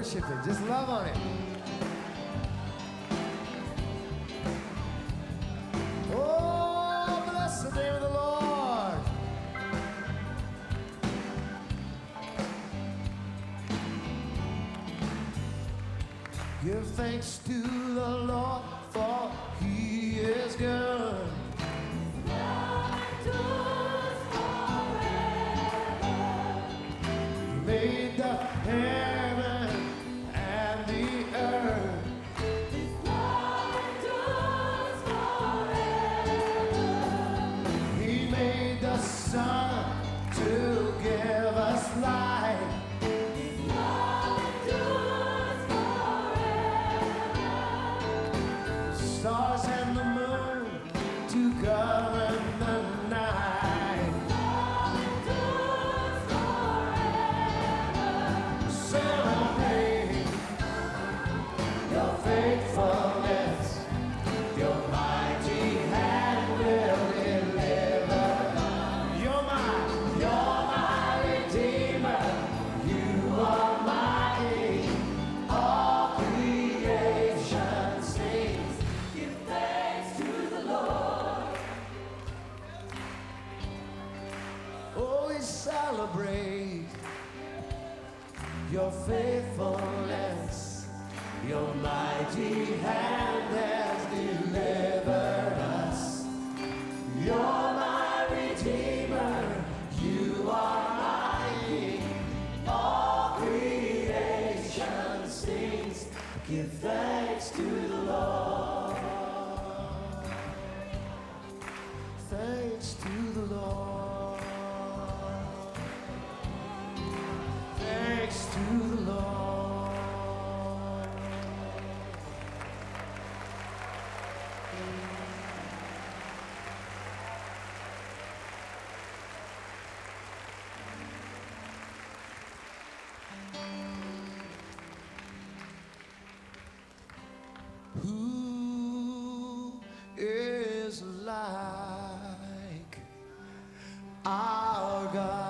worship it. Just love on it. Oh, bless the name of the Lord. Give thanks to the Lord, for he is good. Made the heaven and the earth. His love endures forever. He made the sun to give us light. His love endures forever. Stars and the moon to govern the night. Your faithfulness, your mighty hand has delivered us. You're my Redeemer, you are my King. All creation sings, give thanks to the Lord. Thanks to the Lord. Thanks to the Lord. Who is like our God?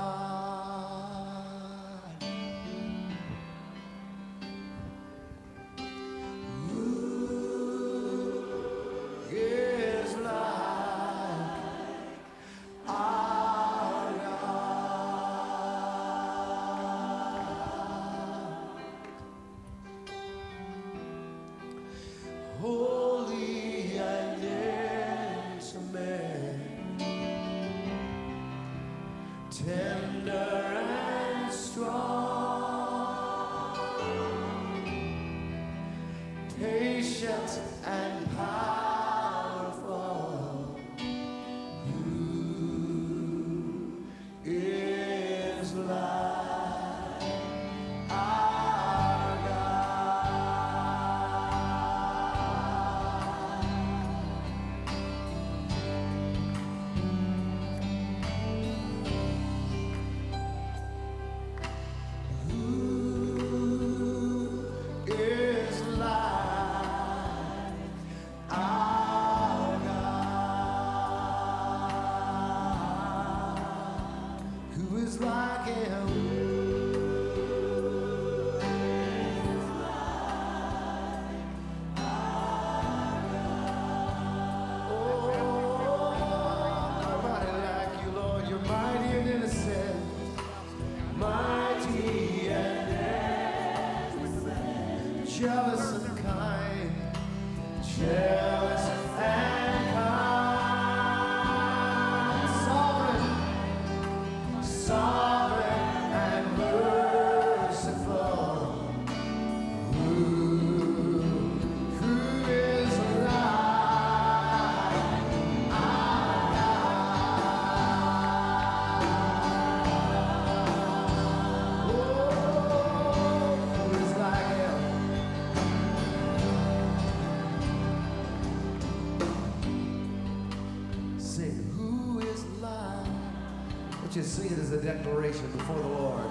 Just see it as a declaration before the Lord,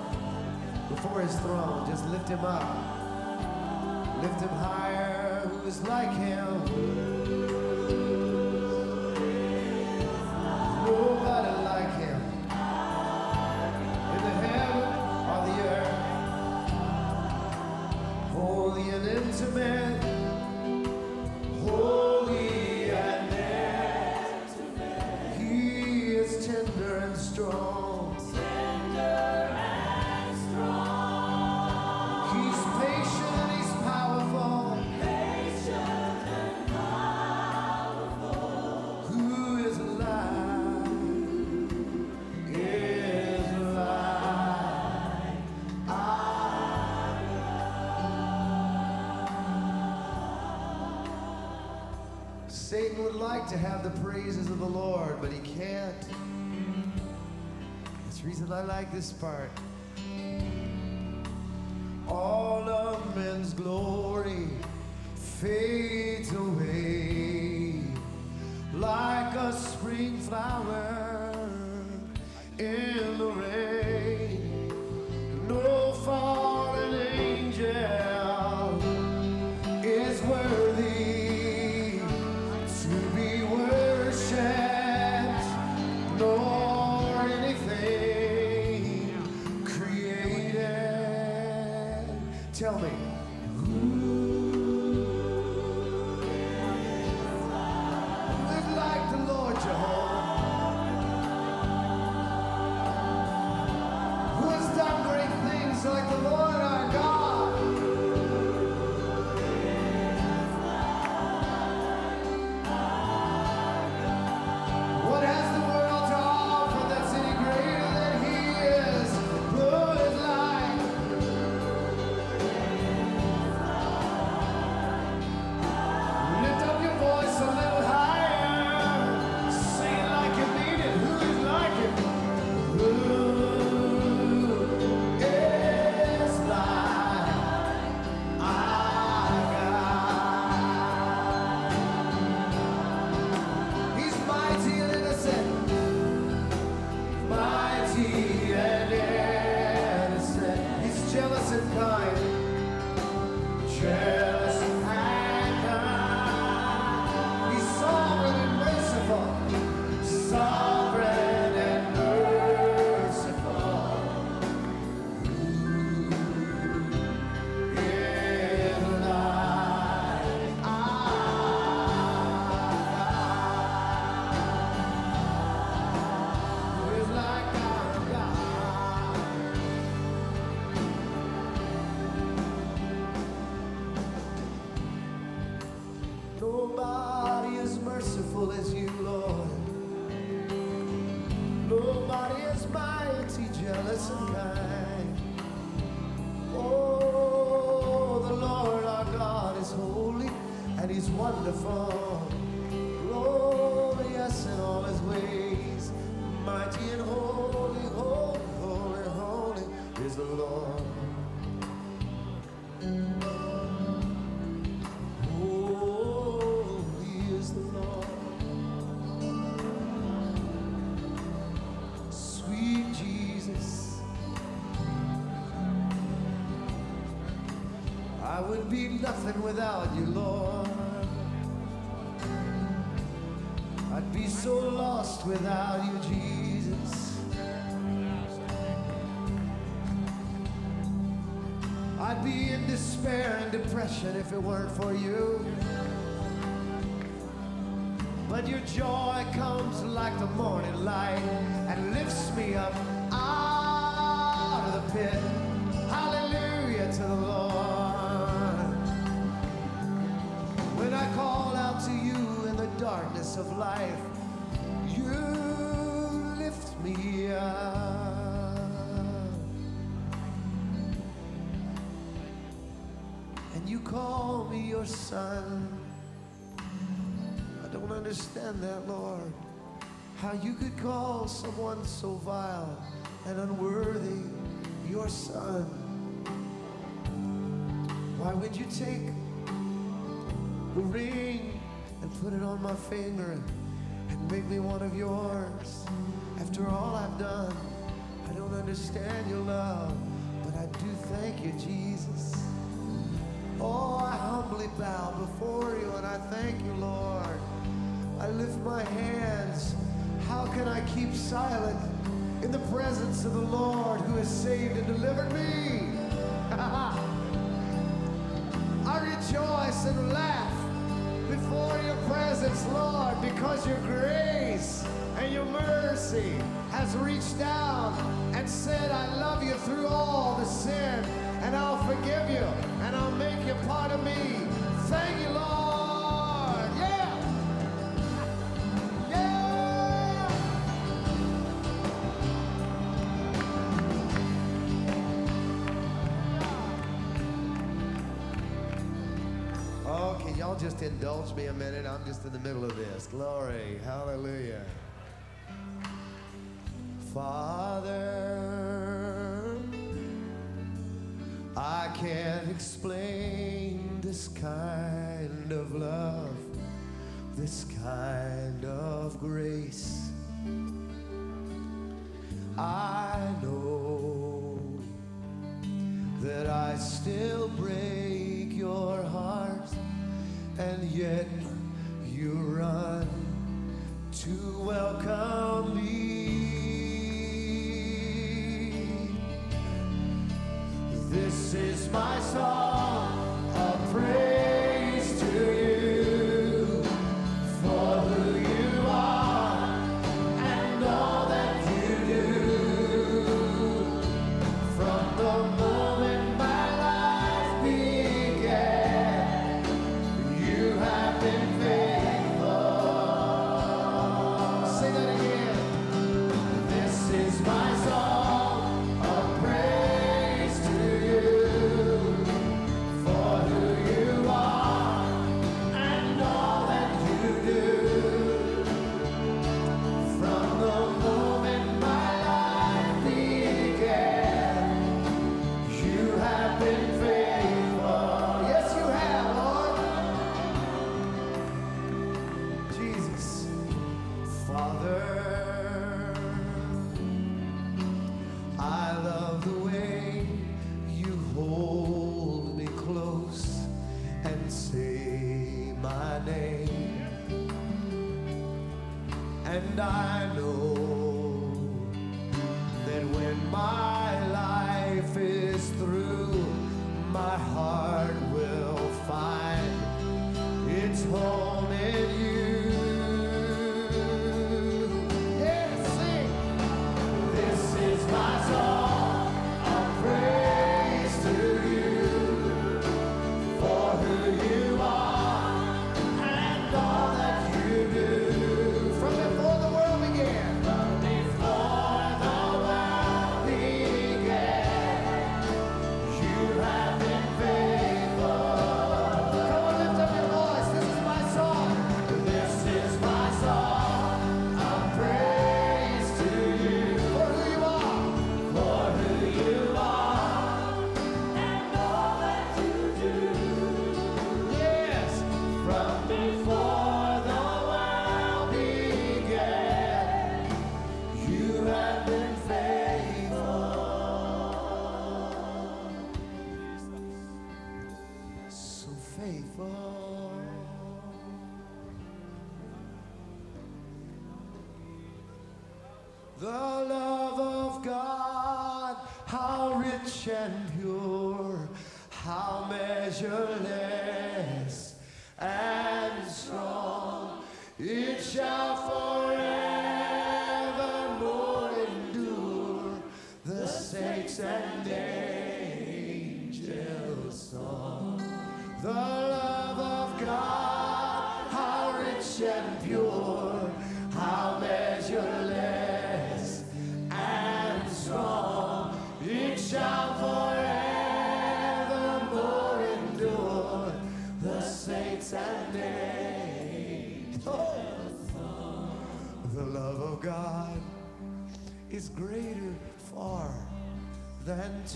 before his throne. Just lift him up, lift him higher. Who is like him? Nobody like him in the heaven or the earth. and strong. He's patient and he's powerful. Who is alive? Satan would like to have the praises of the Lord, but he can't. That's the reason I like this part. All of men's glory fades away like a spring flower in the rain. No fallen angel is worthy to be worshipped, nor anything. Tell me. Who is like the Lord Jehovah? Who has done great things like the Lord our God? What has the world to offer that's any greater than He is? Who is like? A little higher, sing it like you mean it. Who is like it? Who is like our God? He's mighty and innocent, mighty and innocent. He's jealous and kind, jealous and sovereign and merciful. Who is like our God? Who is like our God? Nobody is merciful as you, Lord. Nobody is mighty, jealous, and kind. Oh, the Lord our God is holy and He's wonderful, glorious in all His ways, mighty and holy, holy, holy, holy is the Lord. Holy is the Lord. I would be nothing without you, Lord. I'd be so lost without you, Jesus. I'd be in despair and depression if it weren't for you. But your joy comes like the morning light and lifts me up out of the pit. Hallelujah to the Lord. When I call out to you in the darkness of life, you lift me up. And you call me your son. I don't understand that, Lord. How you could call someone so vile and unworthy your son. Why would you take the ring and put it on my finger and make me one of yours? After all I've done, I don't understand your love, but I do thank you, Jesus. Oh, I humbly bow before you and I thank you, Lord. I lift my hands. How can I keep silent in the presence of the Lord who has saved and delivered me? I rejoice and laugh before your presence, Lord, because your grace and your mercy has reached down and said, I love you through all the sin, and I'll forgive you, and I'll make you part of me. Thank you, Lord. Y'all just indulge me a minute. I'm just in the middle of this. Glory. Hallelujah. Father, I can't explain this kind of love, this kind of grace. I know that I still break your heart, and yet you run to welcome me. This is my song of praise to you, for who you are and all that you do. From the moment my life began, I know that when my life is through, my heart will find its home in you. Yes, sing. This is my song.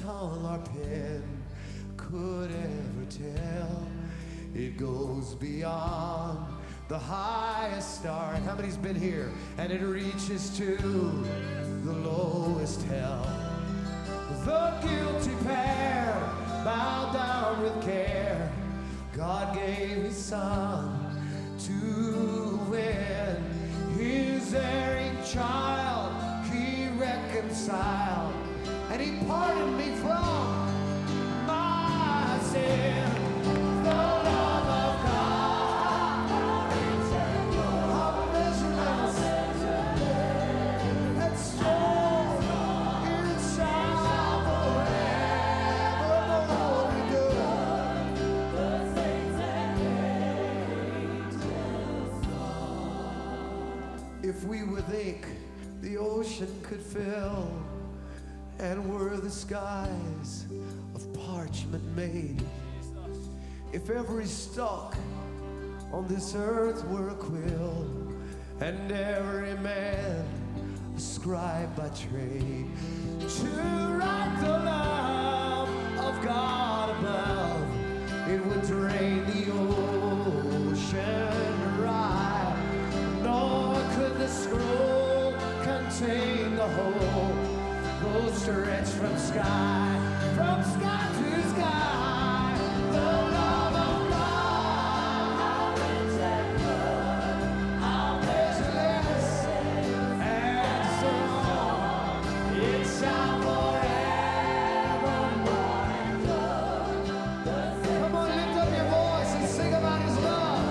Tongue or pen could ever tell. It goes beyond the highest star. And how many's been here? And it reaches to the lowest hell. The guilty pair bowed down with care. God gave his son to win. His erring child he reconciled, and he pardoned me from my sin. The love of God, how immeasurable, how measureless, and strong. If we would think the ocean could fill, and were the skies of parchment made, if every stalk on this earth were a quill, and every man a scribe by trade, to write the love of God above, it would drain the ocean dry, nor could the scroll contain the whole, though stretched from sky to sky, the love of God, how rich and good, how measureless and so on, it shall forevermore endure. Come on, lift up your voice and sing about His love.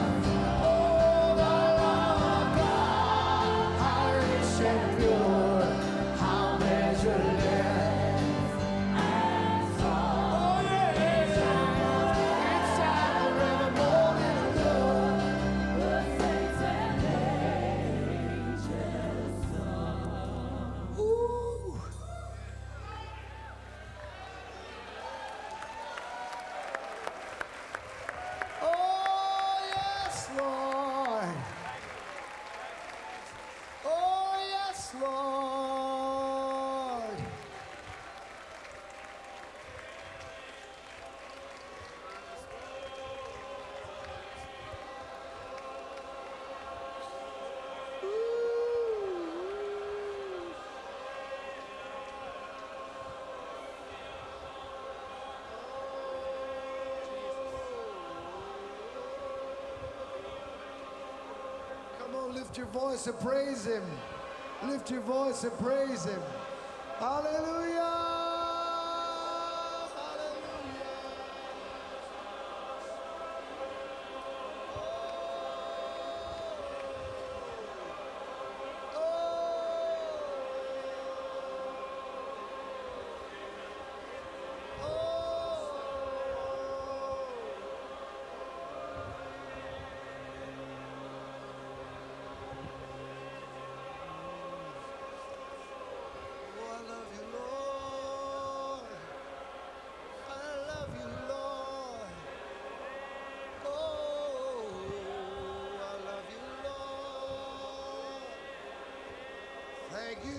Oh, the love of God, how rich and pure. Lift your voice and praise Him. Lift your voice and praise Him. Hallelujah. Thank you.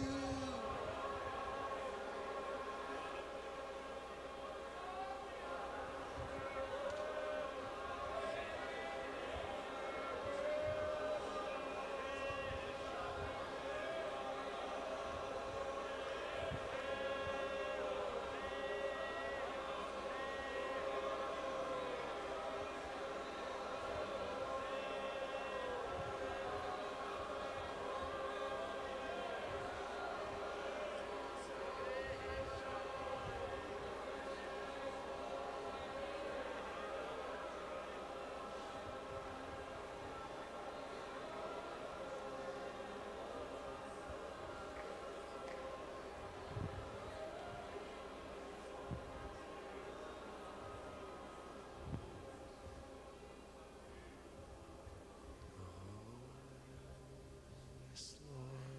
Yes, Lord.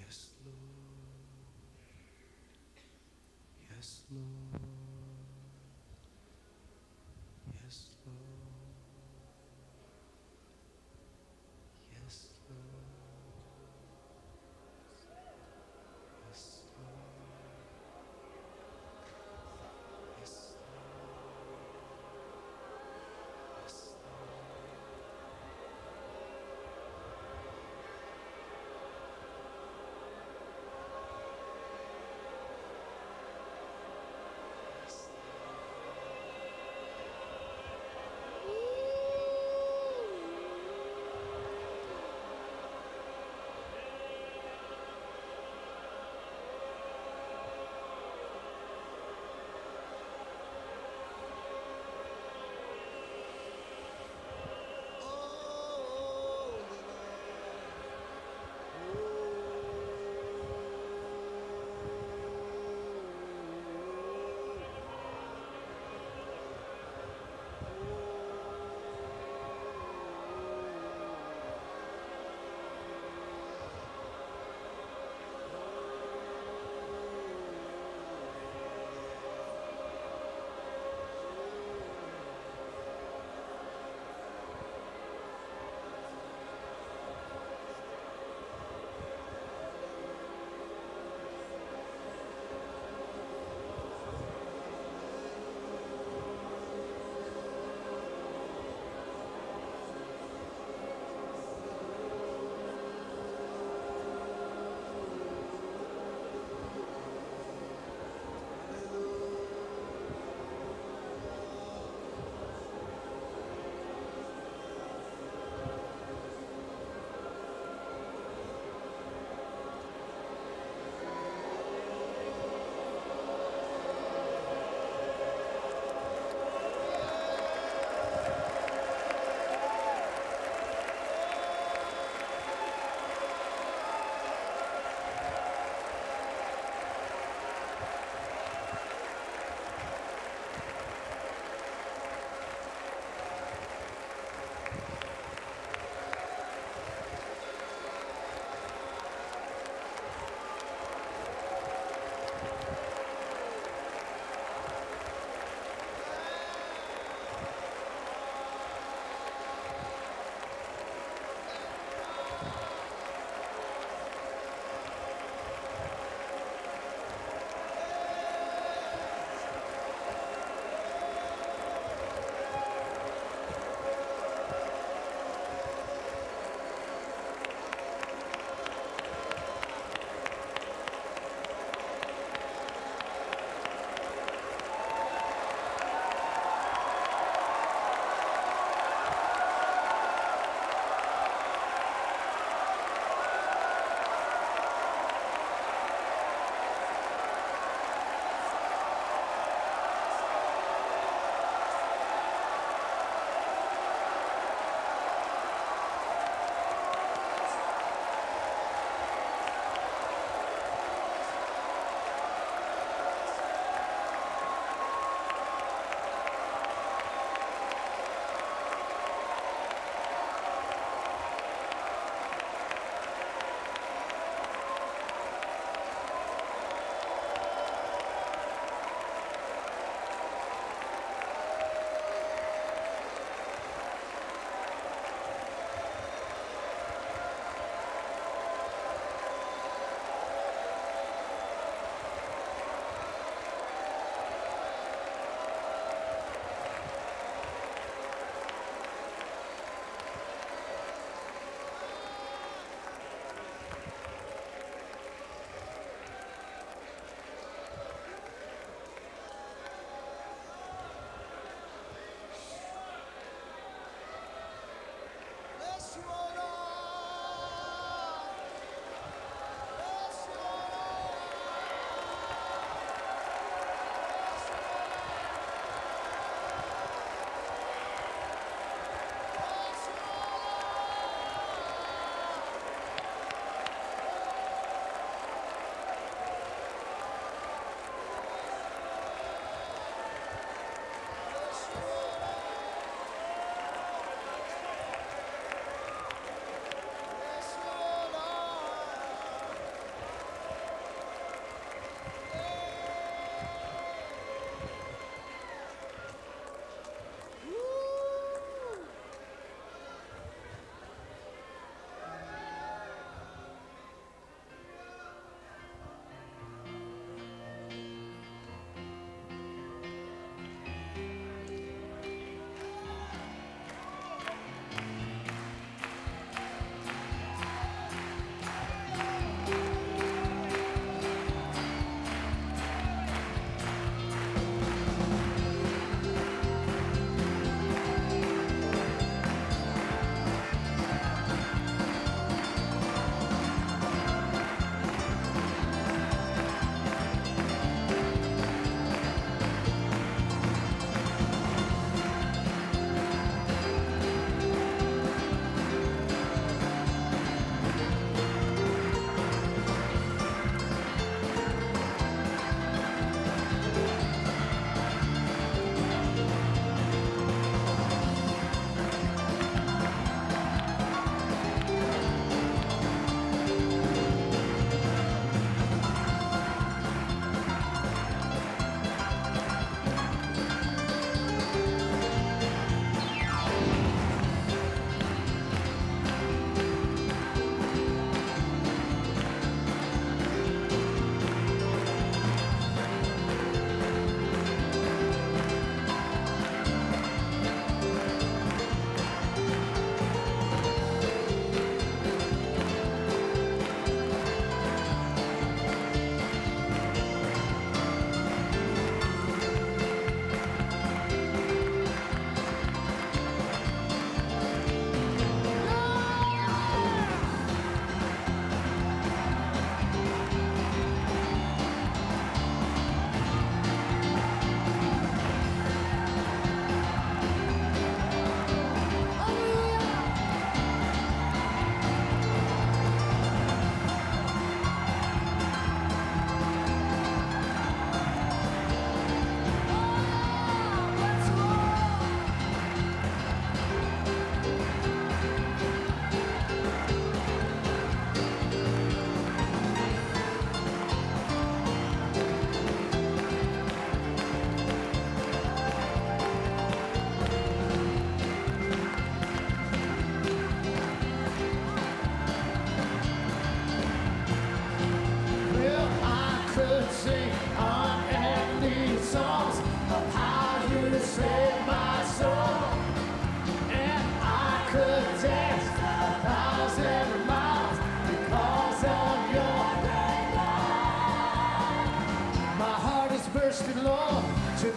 Yes, Lord. Yes, Lord. Yes, Lord. Yes, Lord. Yes, Lord.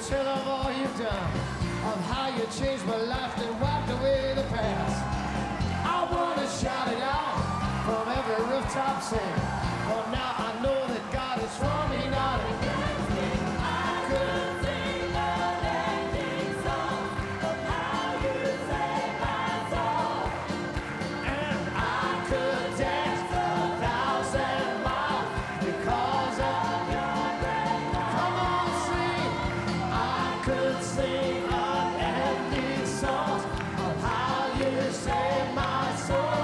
turn the volume down of how you changed my life and wiped away the past. I want to shout it out from every rooftop sing. For now I know that God is for me, not against me. I could sing a landing song of how you saved my soul. And I could dance a 1,000 miles because of your great love. Come on, sing. I could sing a landing song of how you saved my soul.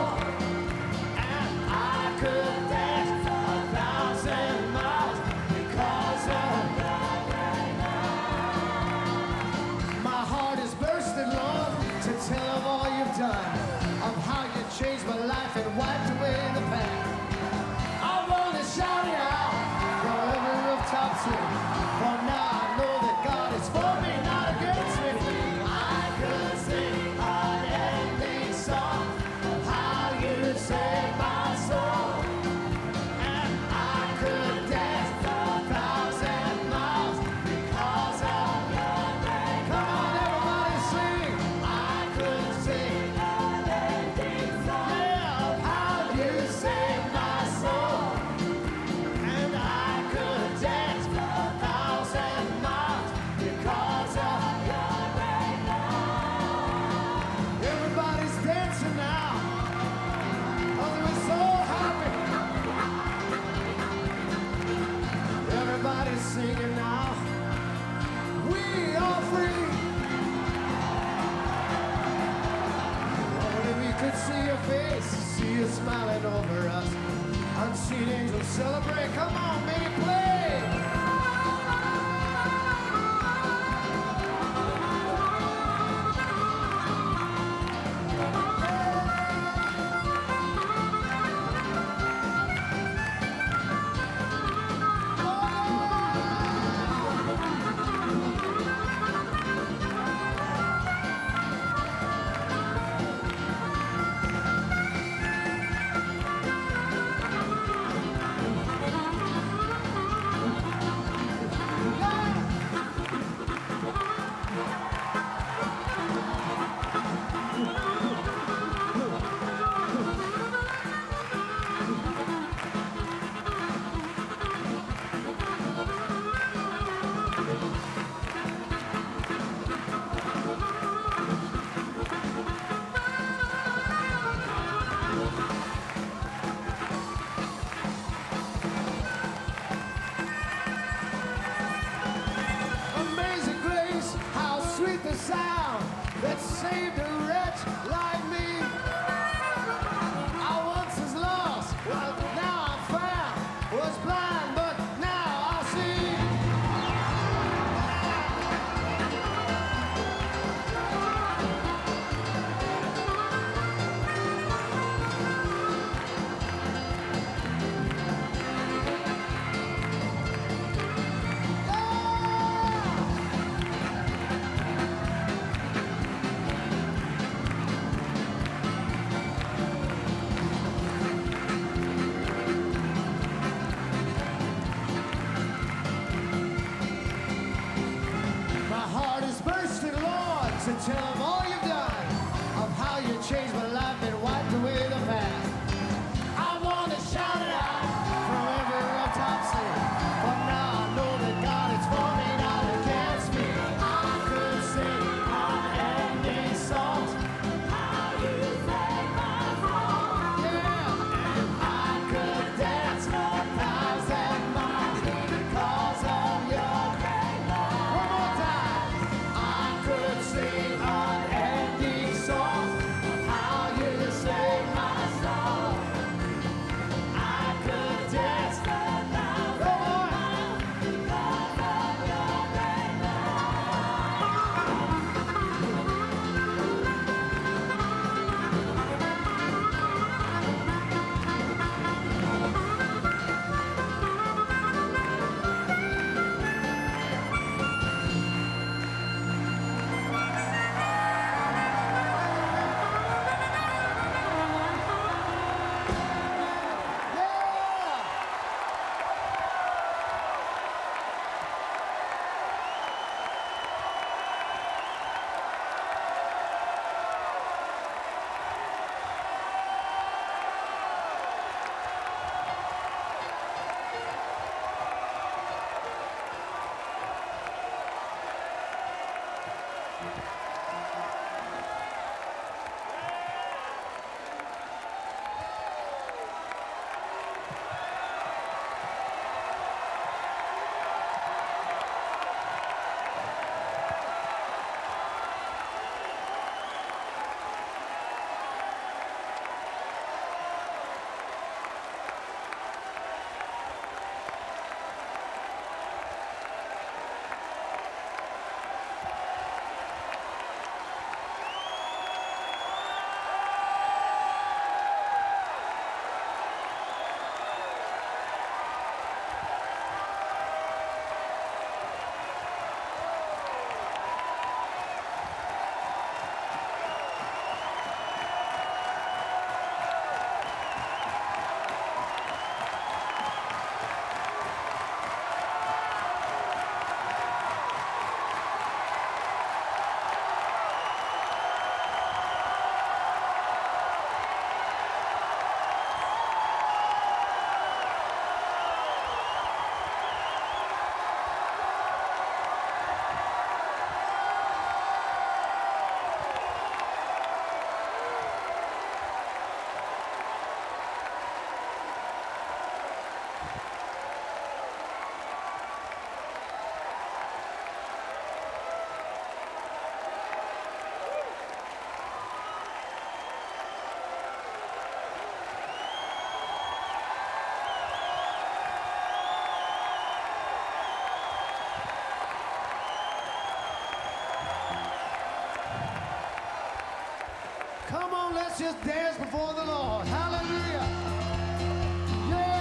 Changed my life and wiped away the past. I want to shout it out from every rooftop swing. For now I know that God is for me, not against me. I could sing an ending song of how you saved my soul. And I could dance a 1,000 miles because of your name. Come on, everybody, sing. I could sing. Singing now, we are free. Only we could see your face, see you smiling over us. Unseen angels celebrate. Come on, baby, play. just dance before the Lord. Hallelujah. Yeah.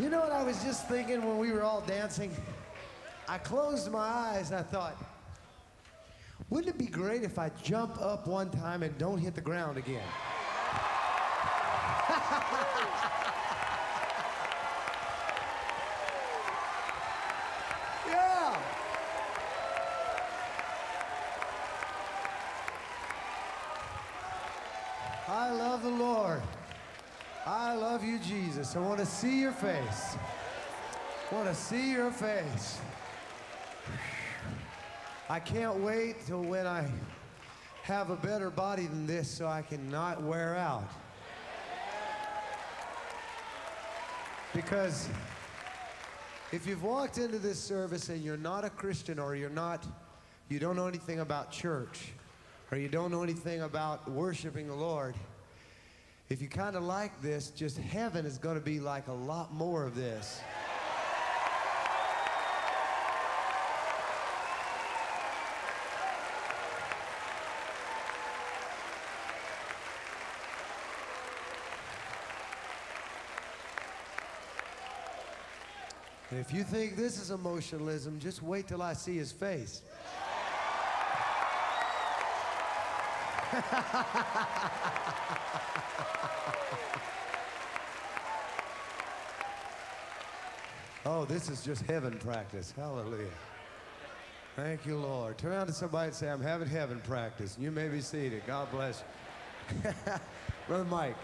You know what I was just thinking when we were all dancing? I closed my eyes and I thought, wouldn't it be great if I jump up one time and don't hit the ground again? Yeah. I love the Lord. I love you, Jesus. I want to see your face. I want to see your face. I can't wait till when I have a better body than this so I can not wear out. Because if you've walked into this service and you're not a Christian, or you don't know anything about church, or you don't know anything about worshiping the Lord, if you kind of like this, just heaven is going to be like a lot more of this. And if you think this is emotionalism, just wait till I see his face. Oh, this is just heaven practice. Hallelujah. Thank you, Lord. Turn around to somebody and say, I'm having heaven practice. You may be seated. God bless you. Brother Mike.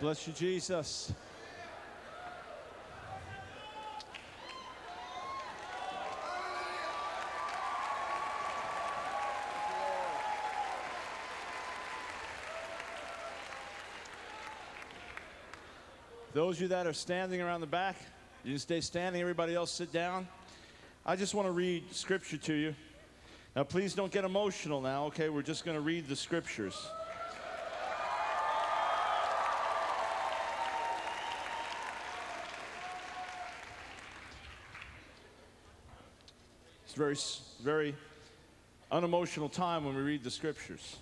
Bless you, Jesus. Those of you that are standing around the back, you can stay standing. Everybody else, sit down. I just want to read scripture to you. Now, please don't get emotional now, okay? We're just going to read the scriptures. It's a very, very unemotional time when we read the scriptures.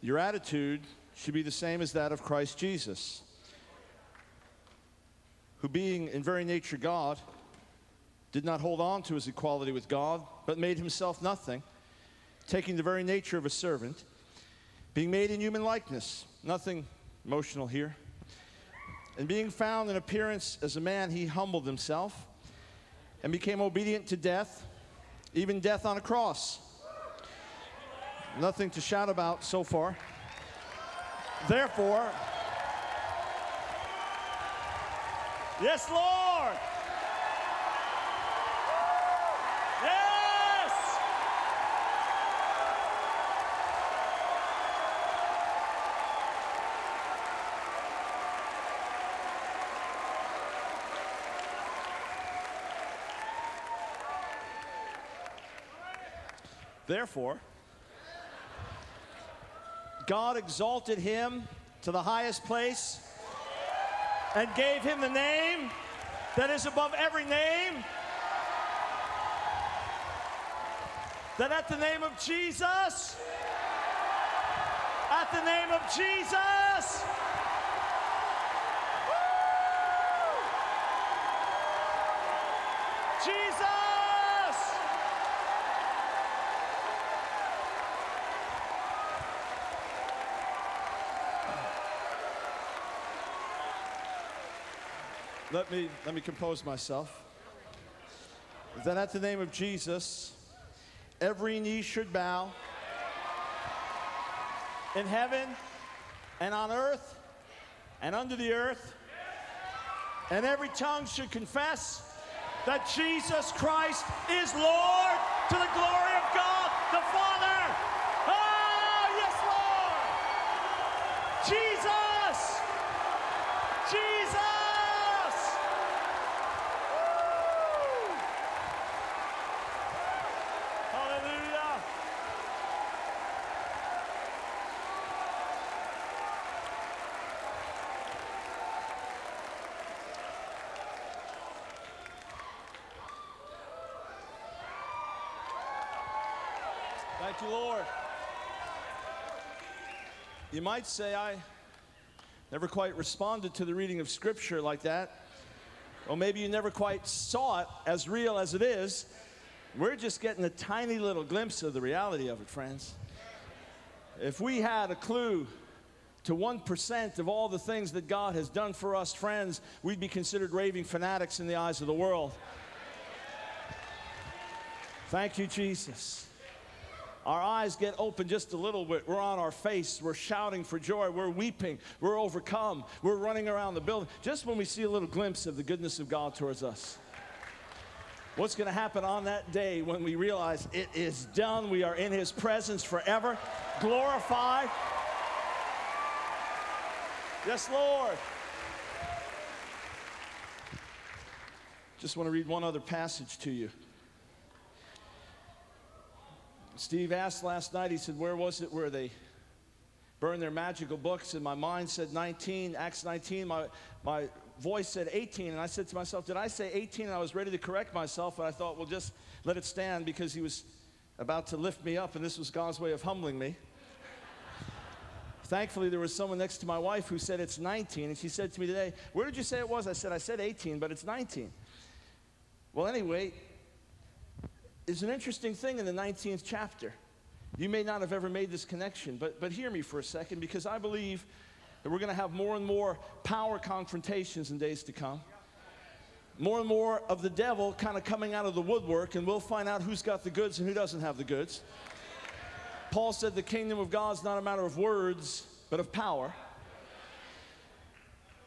Your attitude should be the same as that of Christ Jesus, who being in very nature God, did not hold on to his equality with God, but made himself nothing, taking the very nature of a servant, being made in human likeness, nothing emotional here, and being found in appearance as a man, he humbled himself and became obedient to death, even death on a cross. Nothing to shout about so far. Therefore, Yes, Lord. Yes. Therefore, God exalted him to the highest place and gave him the name that is above every name, that at the name of Jesus, at the name of Jesus, woo! Jesus. Let me compose myself. That at the name of Jesus, every knee should bow in heaven and on earth and under the earth, and every tongue should confess that Jesus Christ is Lord, to the glory of God the Father. Ah, yes, Lord! Jesus! Jesus! Thank you, Lord. You might say, I never quite responded to the reading of Scripture like that. Or maybe you never quite saw it as real as it is. We're just getting a tiny little glimpse of the reality of it, friends. If we had a clue to 1% of all the things that God has done for us, friends, we'd be considered raving fanatics in the eyes of the world. Thank you, Jesus. Our eyes get open just a little bit. We're on our face. We're shouting for joy. We're weeping. We're overcome. We're running around the building. Just when we see a little glimpse of the goodness of God towards us. What's going to happen on that day when we realize it is done? We are in His presence forever, glorified. Yes, Lord. Just want to read one other passage to you. Steve asked last night, he said, where was it where they burned their magical books? And my mind said 19, Acts 19. My voice said 18. And I said to myself, did I say 18? And I was ready to correct myself. And I thought, well, just let it stand, because he was about to lift me up. And this was God's way of humbling me. Thankfully, there was someone next to my wife who said it's 19. And she said to me today, where did you say it was? I said 18, but it's 19. Well, anyway. It's an interesting thing in the 19th chapter. You may not have ever made this connection, but hear me for a second, because I believe that we're going to have more and more power confrontations in days to come. More and more of the devil kind of coming out of the woodwork, and we'll find out who's got the goods and who doesn't have the goods. Paul said the kingdom of God is not a matter of words, but of power.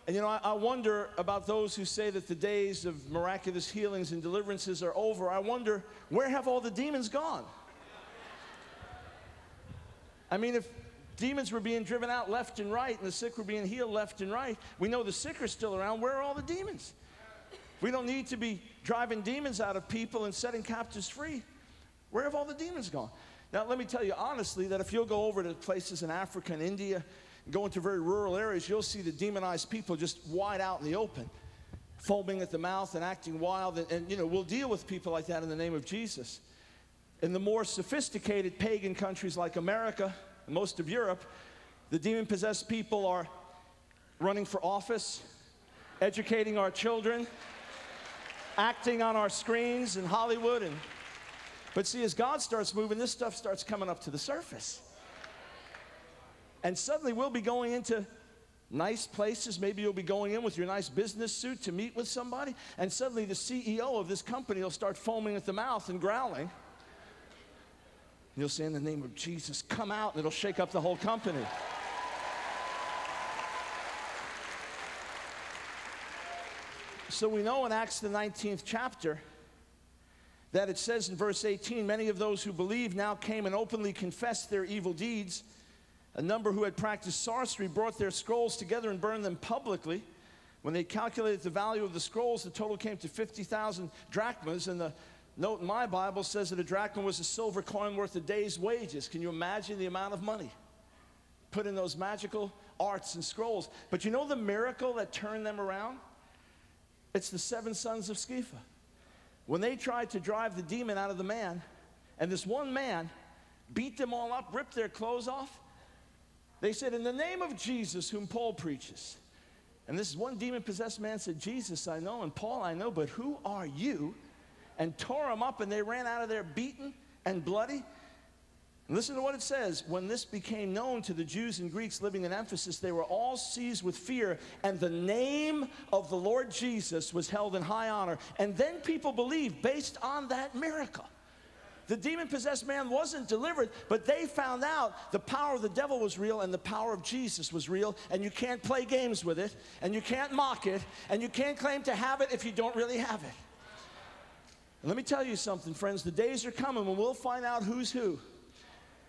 And you know, I wonder about those who say that the days of miraculous healings and deliverances are over. I wonder, where have all the demons gone? I mean, if demons were being driven out left and right, and the sick were being healed left and right, we know the sick are still around. Where are all the demons? We don't need to be driving demons out of people and setting captives free. Where have all the demons gone? Now, let me tell you honestly that if you'll go over to places in Africa and India, go into very rural areas, you'll see the demonized people just wide out in the open, foaming at the mouth and acting wild. And you know, we'll deal with people like that in the name of Jesus. In the more sophisticated pagan countries like America and most of Europe, the demon-possessed people are running for office, educating our children, acting on our screens in Hollywood. But see, as God starts moving, this stuff starts coming up to the surface. And suddenly we'll be going into nice places. Maybe you'll be going in with your nice business suit to meet with somebody. And suddenly the CEO of this company will start foaming at the mouth and growling. And you'll say, in the name of Jesus, come out, and it'll shake up the whole company. So we know in Acts the 19th chapter that it says in verse 18, many of those who believed now came and openly confessed their evil deeds. A number who had practiced sorcery brought their scrolls together and burned them publicly. When they calculated the value of the scrolls, the total came to 50,000 drachmas, and the note in my Bible says that a drachma was a silver coin worth a day's wages. Can you imagine the amount of money put in those magical arts and scrolls? But you know the miracle that turned them around? It's the seven sons of Sceva. When they tried to drive the demon out of the man, and this one man beat them all up, ripped their clothes off, they said, in the name of Jesus, whom Paul preaches. And this one demon-possessed man said, Jesus, I know, and Paul, I know, but who are you? And tore him up, and they ran out of there beaten and bloody. And listen to what it says. When this became known to the Jews and Greeks living in Ephesus, they were all seized with fear, and the name of the Lord Jesus was held in high honor. And then people believed based on that miracle. The demon-possessed man wasn't delivered, but they found out the power of the devil was real and the power of Jesus was real, and you can't play games with it, and you can't mock it, and you can't claim to have it if you don't really have it. And let me tell you something, friends. The days are coming when we'll find out who's who.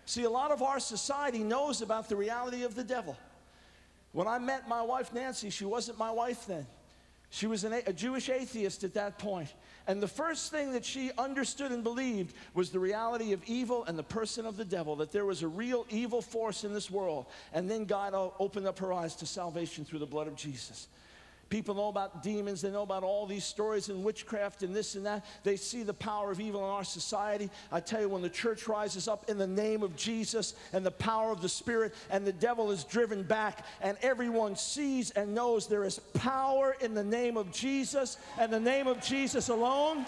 See, a lot of our society knows about the reality of the devil. When I met my wife, Nancy, she wasn't my wife then. She was a Jewish atheist at that point. And the first thing that she understood and believed was the reality of evil and the person of the devil, that there was a real evil force in this world. And then God opened up her eyes to salvation through the blood of Jesus. People know about demons. They know about all these stories and witchcraft and this and that. They see the power of evil in our society. I tell you, when the church rises up in the name of Jesus and the power of the Spirit, and the devil is driven back, and everyone sees and knows there is power in the name of Jesus and the name of Jesus alone.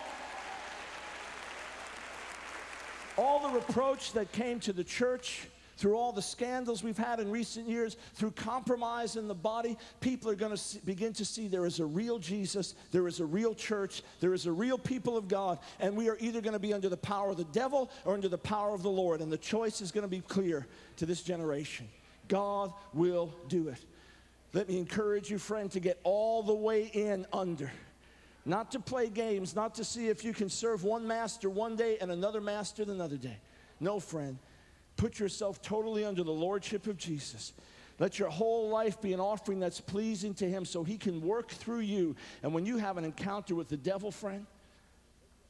All the reproach that came to the church through all the scandals we've had in recent years, through compromise in the body, people are going to begin to see there is a real Jesus, there is a real church, there is a real people of God, and we are either going to be under the power of the devil or under the power of the Lord, and the choice is going to be clear to this generation. God will do it. Let me encourage you, friend, to get all the way in under. Not to play games, not to see if you can serve one master one day and another master another day. No, friend. Put yourself totally under the lordship of Jesus. Let your whole life be an offering that's pleasing to him so he can work through you. And when you have an encounter with the devil, friend,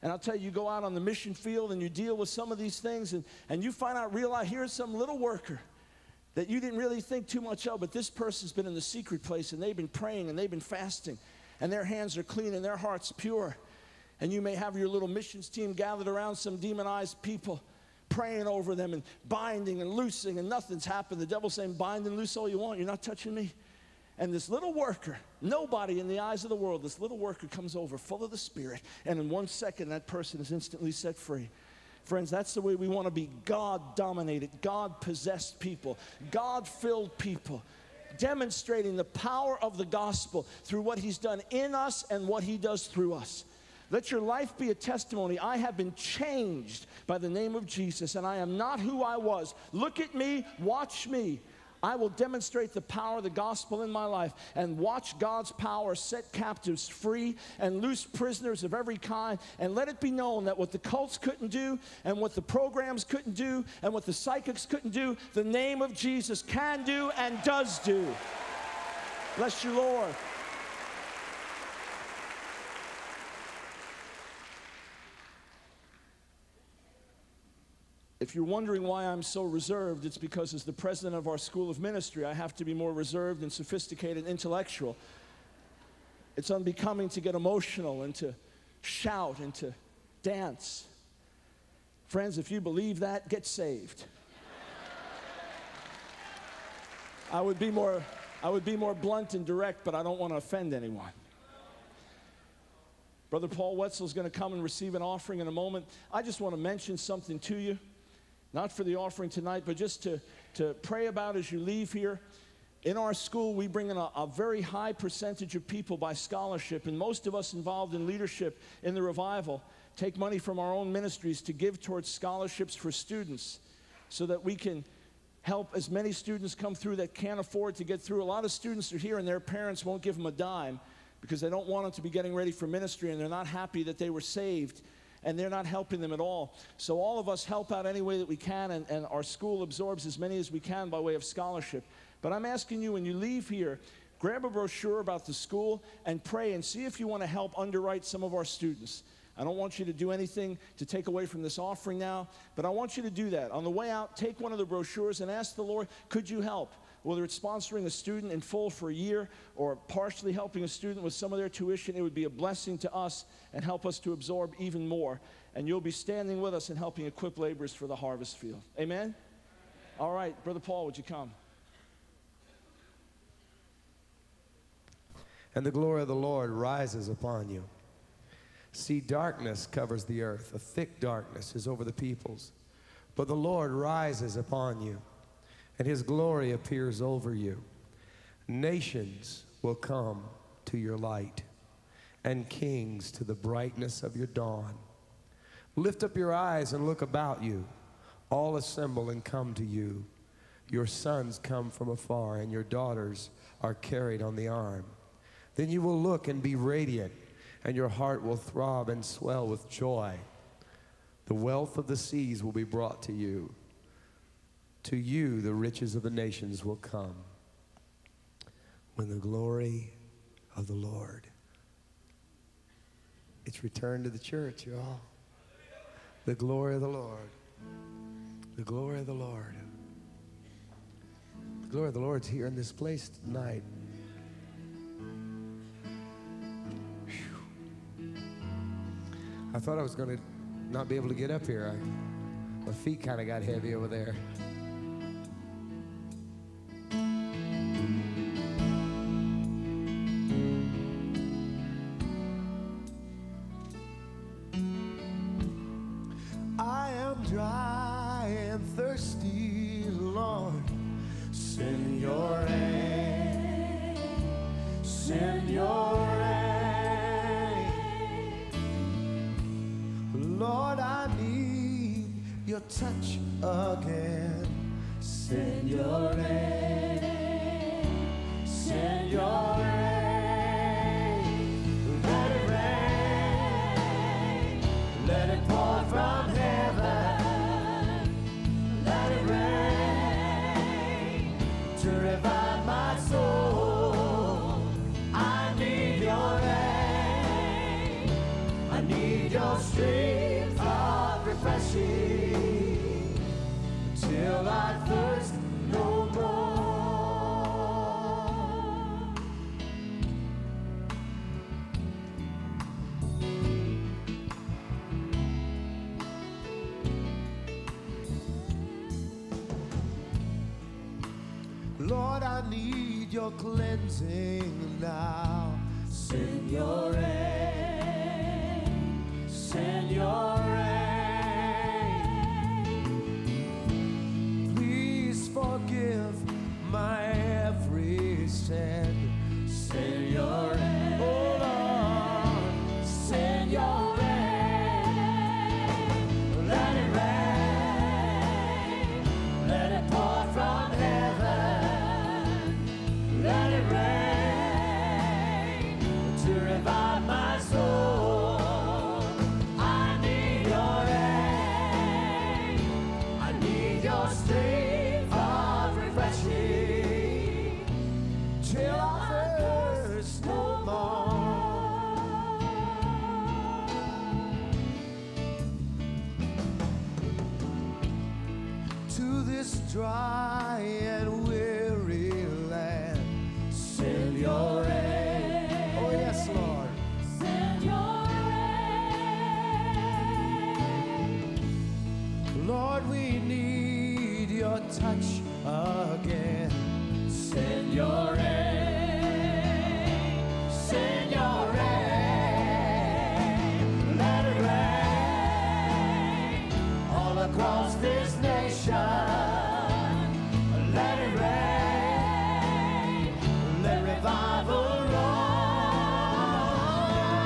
and I'll tell you, you go out on the mission field and you deal with some of these things, and you find out, realize, here's some little worker that you didn't really think too much of, but this person's been in the secret place, and they've been praying, and they've been fasting, and their hands are clean, and their heart's pure. And you may have your little missions team gathered around some demonized people, praying over them and binding and loosing, and nothing's happened. The devil's saying, bind and loose all you want. You're not touching me. And this little worker, nobody in the eyes of the world, this little worker comes over full of the Spirit, and in 1 second, that person is instantly set free. Friends, that's the way we want to be: God-dominated, God-possessed people, God-filled people, demonstrating the power of the gospel through what he's done in us and what he does through us. Let your life be a testimony. I have been changed by the name of Jesus, and I am not who I was. Look at me, watch me. I will demonstrate the power of the gospel in my life, and watch God's power set captives free and loose prisoners of every kind, and let it be known that what the cults couldn't do, and what the programs couldn't do, and what the psychics couldn't do, the name of Jesus can do and does do. Bless you, Lord. If you're wondering why I'm so reserved, it's because as the president of our school of ministry, I have to be more reserved and sophisticated and intellectual. It's unbecoming to get emotional and to shout and to dance. Friends, if you believe that, get saved. I would be more blunt and direct, but I don't want to offend anyone. Brother Paul Wetzel is going to come and receive an offering in a moment. I just want to mention something to you. Not for the offering tonight, but just to pray about as you leave here. In our school, we bring in a very high percentage of people by scholarship, and most of us involved in leadership in the revival take money from our own ministries to give towards scholarships for students so that we can help as many students come through that can't afford to get through. A lot of students are here, and their parents won't give them a dime because they don't want them to be getting ready for ministry, and they're not happy that they were saved, and they're not helping them at all. So all of us help out any way that we can, and our school absorbs as many as we can by way of scholarship. But I'm asking you, when you leave here, grab a brochure about the school and pray and see if you want to help underwrite some of our students. I don't want you to do anything to take away from this offering now, but I want you to do that. On the way out, take one of the brochures and ask the Lord, could you help? Whether it's sponsoring a student in full for a year or partially helping a student with some of their tuition, it would be a blessing to us and help us to absorb even more. And you'll be standing with us and helping equip laborers for the harvest field. Amen? Amen. All right, Brother Paul, would you come? And the glory of the Lord rises upon you. See, darkness covers the earth. A thick darkness is over the peoples. But the Lord rises upon you, and his glory appears over you. Nations will come to your light, and kings to the brightness of your dawn. Lift up your eyes and look about you. All assemble and come to you. Your sons come from afar, and your daughters are carried on the arm. Then you will look and be radiant, and your heart will throb and swell with joy. The wealth of the seas will be brought to you. To you, the riches of the nations will come when the glory of the Lord. It's returned to the church, y'all. The glory of the Lord. The glory of the Lord. The glory of the Lord's here in this place tonight. Whew. I thought I was going to not be able to get up here. My feet kind of got heavy over there. Cleansing now, send your rain, please forgive my every sin, send your rain, oh Lord, send your rain, let it rain, let it pour from heaven. Let it rain to revive my soul. I need your rain. I need your stream of refreshing till I thirst no more. To this dry and touch again. Send your rain. Send your rain. Let it rain all across this nation. Let it rain. Let revival roll.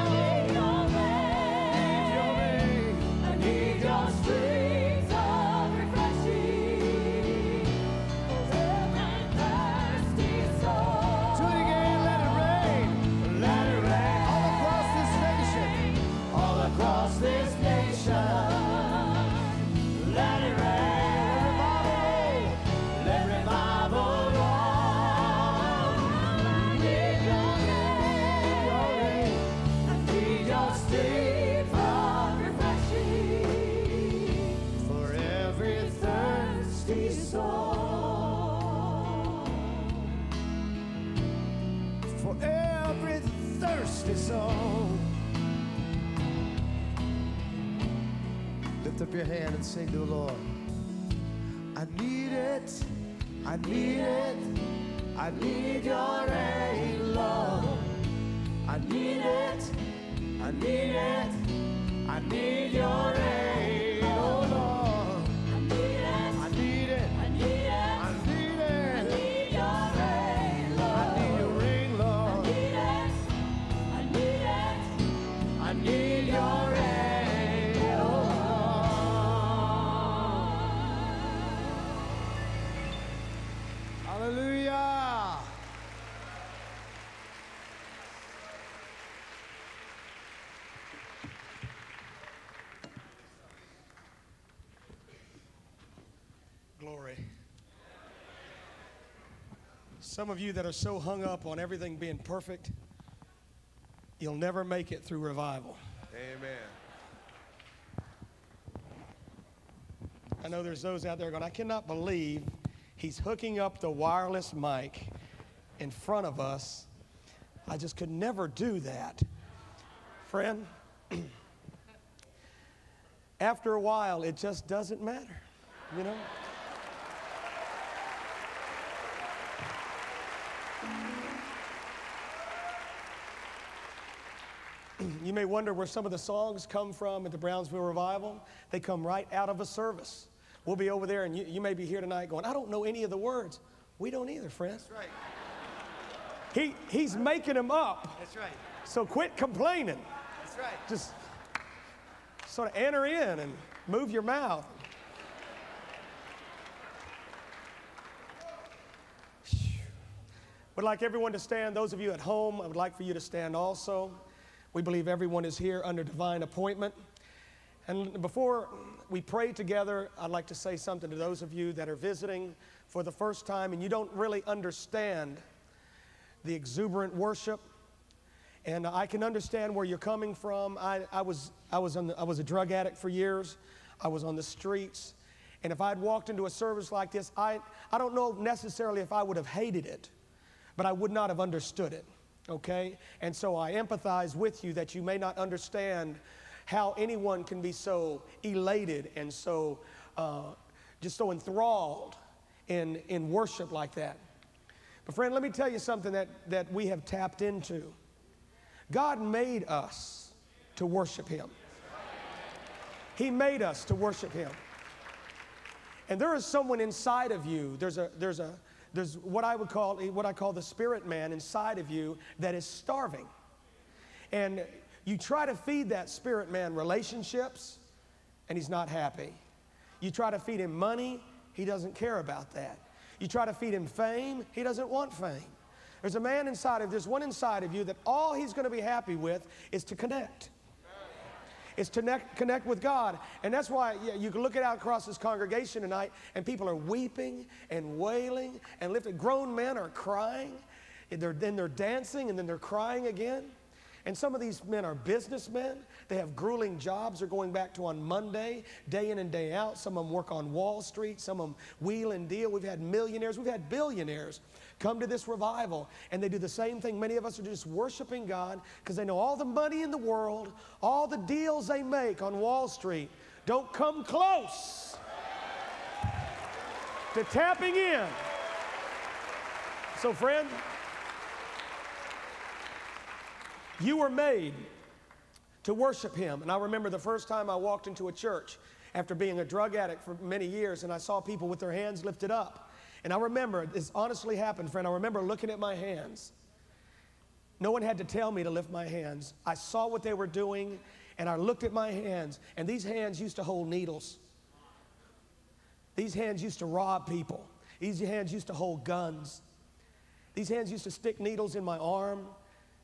I need your rain. I need your stream. Let it rain. your soul. Lift up your hand and sing to the Lord. I need it, I need it, I need your aid, Lord. I need it, I need it, I need your aid, oh Lord. I need it, I need it, I need it, I need it, I need your aid, Lord. I need your aid, Lord. I need it, I need it, I need your aid, oh Lord. Hallelujah. Some of you that are so hung up on everything being perfect, you'll never make it through revival. Amen. I know there's those out there going, I cannot believe he's hooking up the wireless mic in front of us. I just could never do that. Friend, after a while, it just doesn't matter, you know? You may wonder where some of the songs come from at the Brownsville Revival. They come right out of a service. We'll be over there, and you may be here tonight going, I don't know any of the words. We don't either, friend. That's right. He's making them up. That's right. So quit complaining. That's right. Just sort of enter in and move your mouth. Would like everyone to stand. Those of you at home, I would like for you to stand also. We believe everyone is here under divine appointment. And before we pray together, I'd like to say something to those of you that are visiting for the first time and you don't really understand the exuberant worship. And I can understand where you're coming from. I was a drug addict for years. I was on the streets. And if I'd walked into a service like this, I don't know necessarily if I would have hated it, but I would not have understood it. Okay? And so I empathize with you that you may not understand how anyone can be so elated and so just so enthralled in worship like that. But friend, let me tell you something that we have tapped into. God made us to worship Him. He made us to worship Him. And there is someone inside of you, there's what I call the spirit man inside of you that is starving. And you try to feed that spirit man relationships, and he's not happy. You try to feed him money, he doesn't care about that. You try to feed him fame, he doesn't want fame. There's one inside of you that all he's going to be happy with is to connect. It's to connect with God. And that's why you can look it out across this congregation tonight, and people are weeping and wailing and lifting. Grown men are crying, then they're dancing, and then they're crying again. And some of these men are businessmen. They have grueling jobs they're going back to on Monday, day in and day out. Some of them work on Wall Street. Some of them wheel and deal. We've had millionaires. We've had billionaires come to this revival, and they do the same thing. Many of us are just worshiping God because they know all the money in the world, all the deals they make on Wall Street don't come close to tapping in. So, friend, you were made to worship Him. And I remember the first time I walked into a church after being a drug addict for many years, and I saw people with their hands lifted up. And I remember, this honestly happened, friend, I remember looking at my hands. No one had to tell me to lift my hands. I saw what they were doing, and I looked at my hands, and these hands used to hold needles. These hands used to rob people. These hands used to hold guns. These hands used to stick needles in my arm.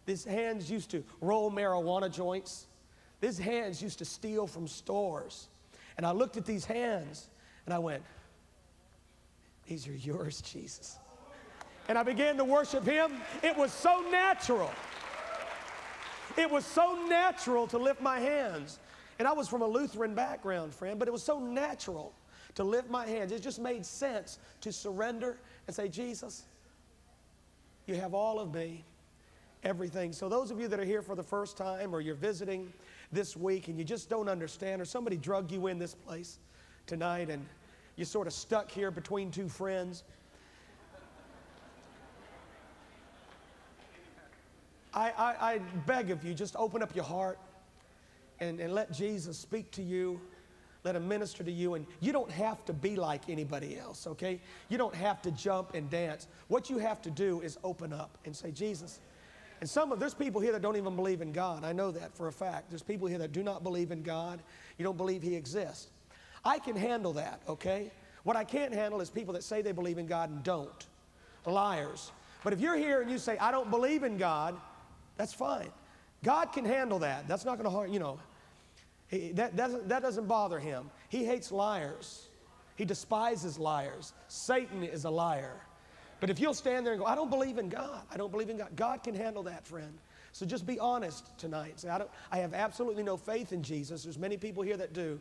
These hands used to roll marijuana joints. These hands used to steal from stores. And I looked at these hands and I went, these are yours, Jesus. And I began to worship Him. It was so natural. It was so natural to lift my hands. And I was from a Lutheran background, friend, but it was so natural to lift my hands. It just made sense to surrender and say, Jesus, you have all of me. everything. So those of you that are here for the first time, or you're visiting this week and you just don't understand, or somebody drug you in this place tonight and you're sort of stuck here between two friends, I beg of you, just open up your heart and let Jesus speak to you. Let him minister to you. And you don't have to be like anybody else, okay? You don't have to jump and dance. What you have to do is open up and say, Jesus. And there's people here that don't even believe in God. I know that for a fact. There's people here that do not believe in God. You don't believe he exists. I can handle that, okay? What I can't handle is people that say they believe in God and don't. Liars. But if you're here and you say, I don't believe in God, that's fine. God can handle that. That's not going to harm, you know. That doesn't bother him. He hates liars. He despises liars. Satan is a liar. But if you'll stand there and go, I don't believe in God. I don't believe in God. God can handle that, friend. So just be honest tonight. Say, I have absolutely no faith in Jesus. There's many people here that do,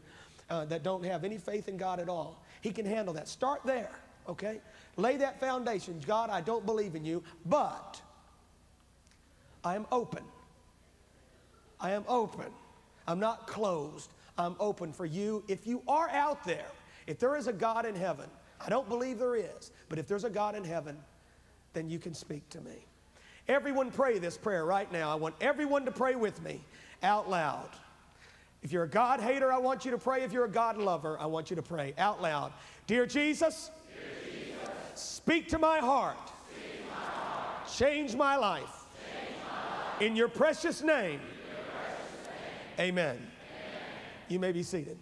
that don't have any faith in God at all. He can handle that. Start there, okay? Lay that foundation. God, I don't believe in you, but I am open. I am open. I'm not closed. I'm open for you. If you are out there, if there is a God in heaven, I don't believe there is, but if there's a God in heaven, then you can speak to me. Everyone pray this prayer right now. I want everyone to pray with me out loud. If you're a God hater, I want you to pray. If you're a God lover, I want you to pray out loud. Dear Jesus, speak to my heart. Change my life. In your precious name. Amen. Amen. You may be seated.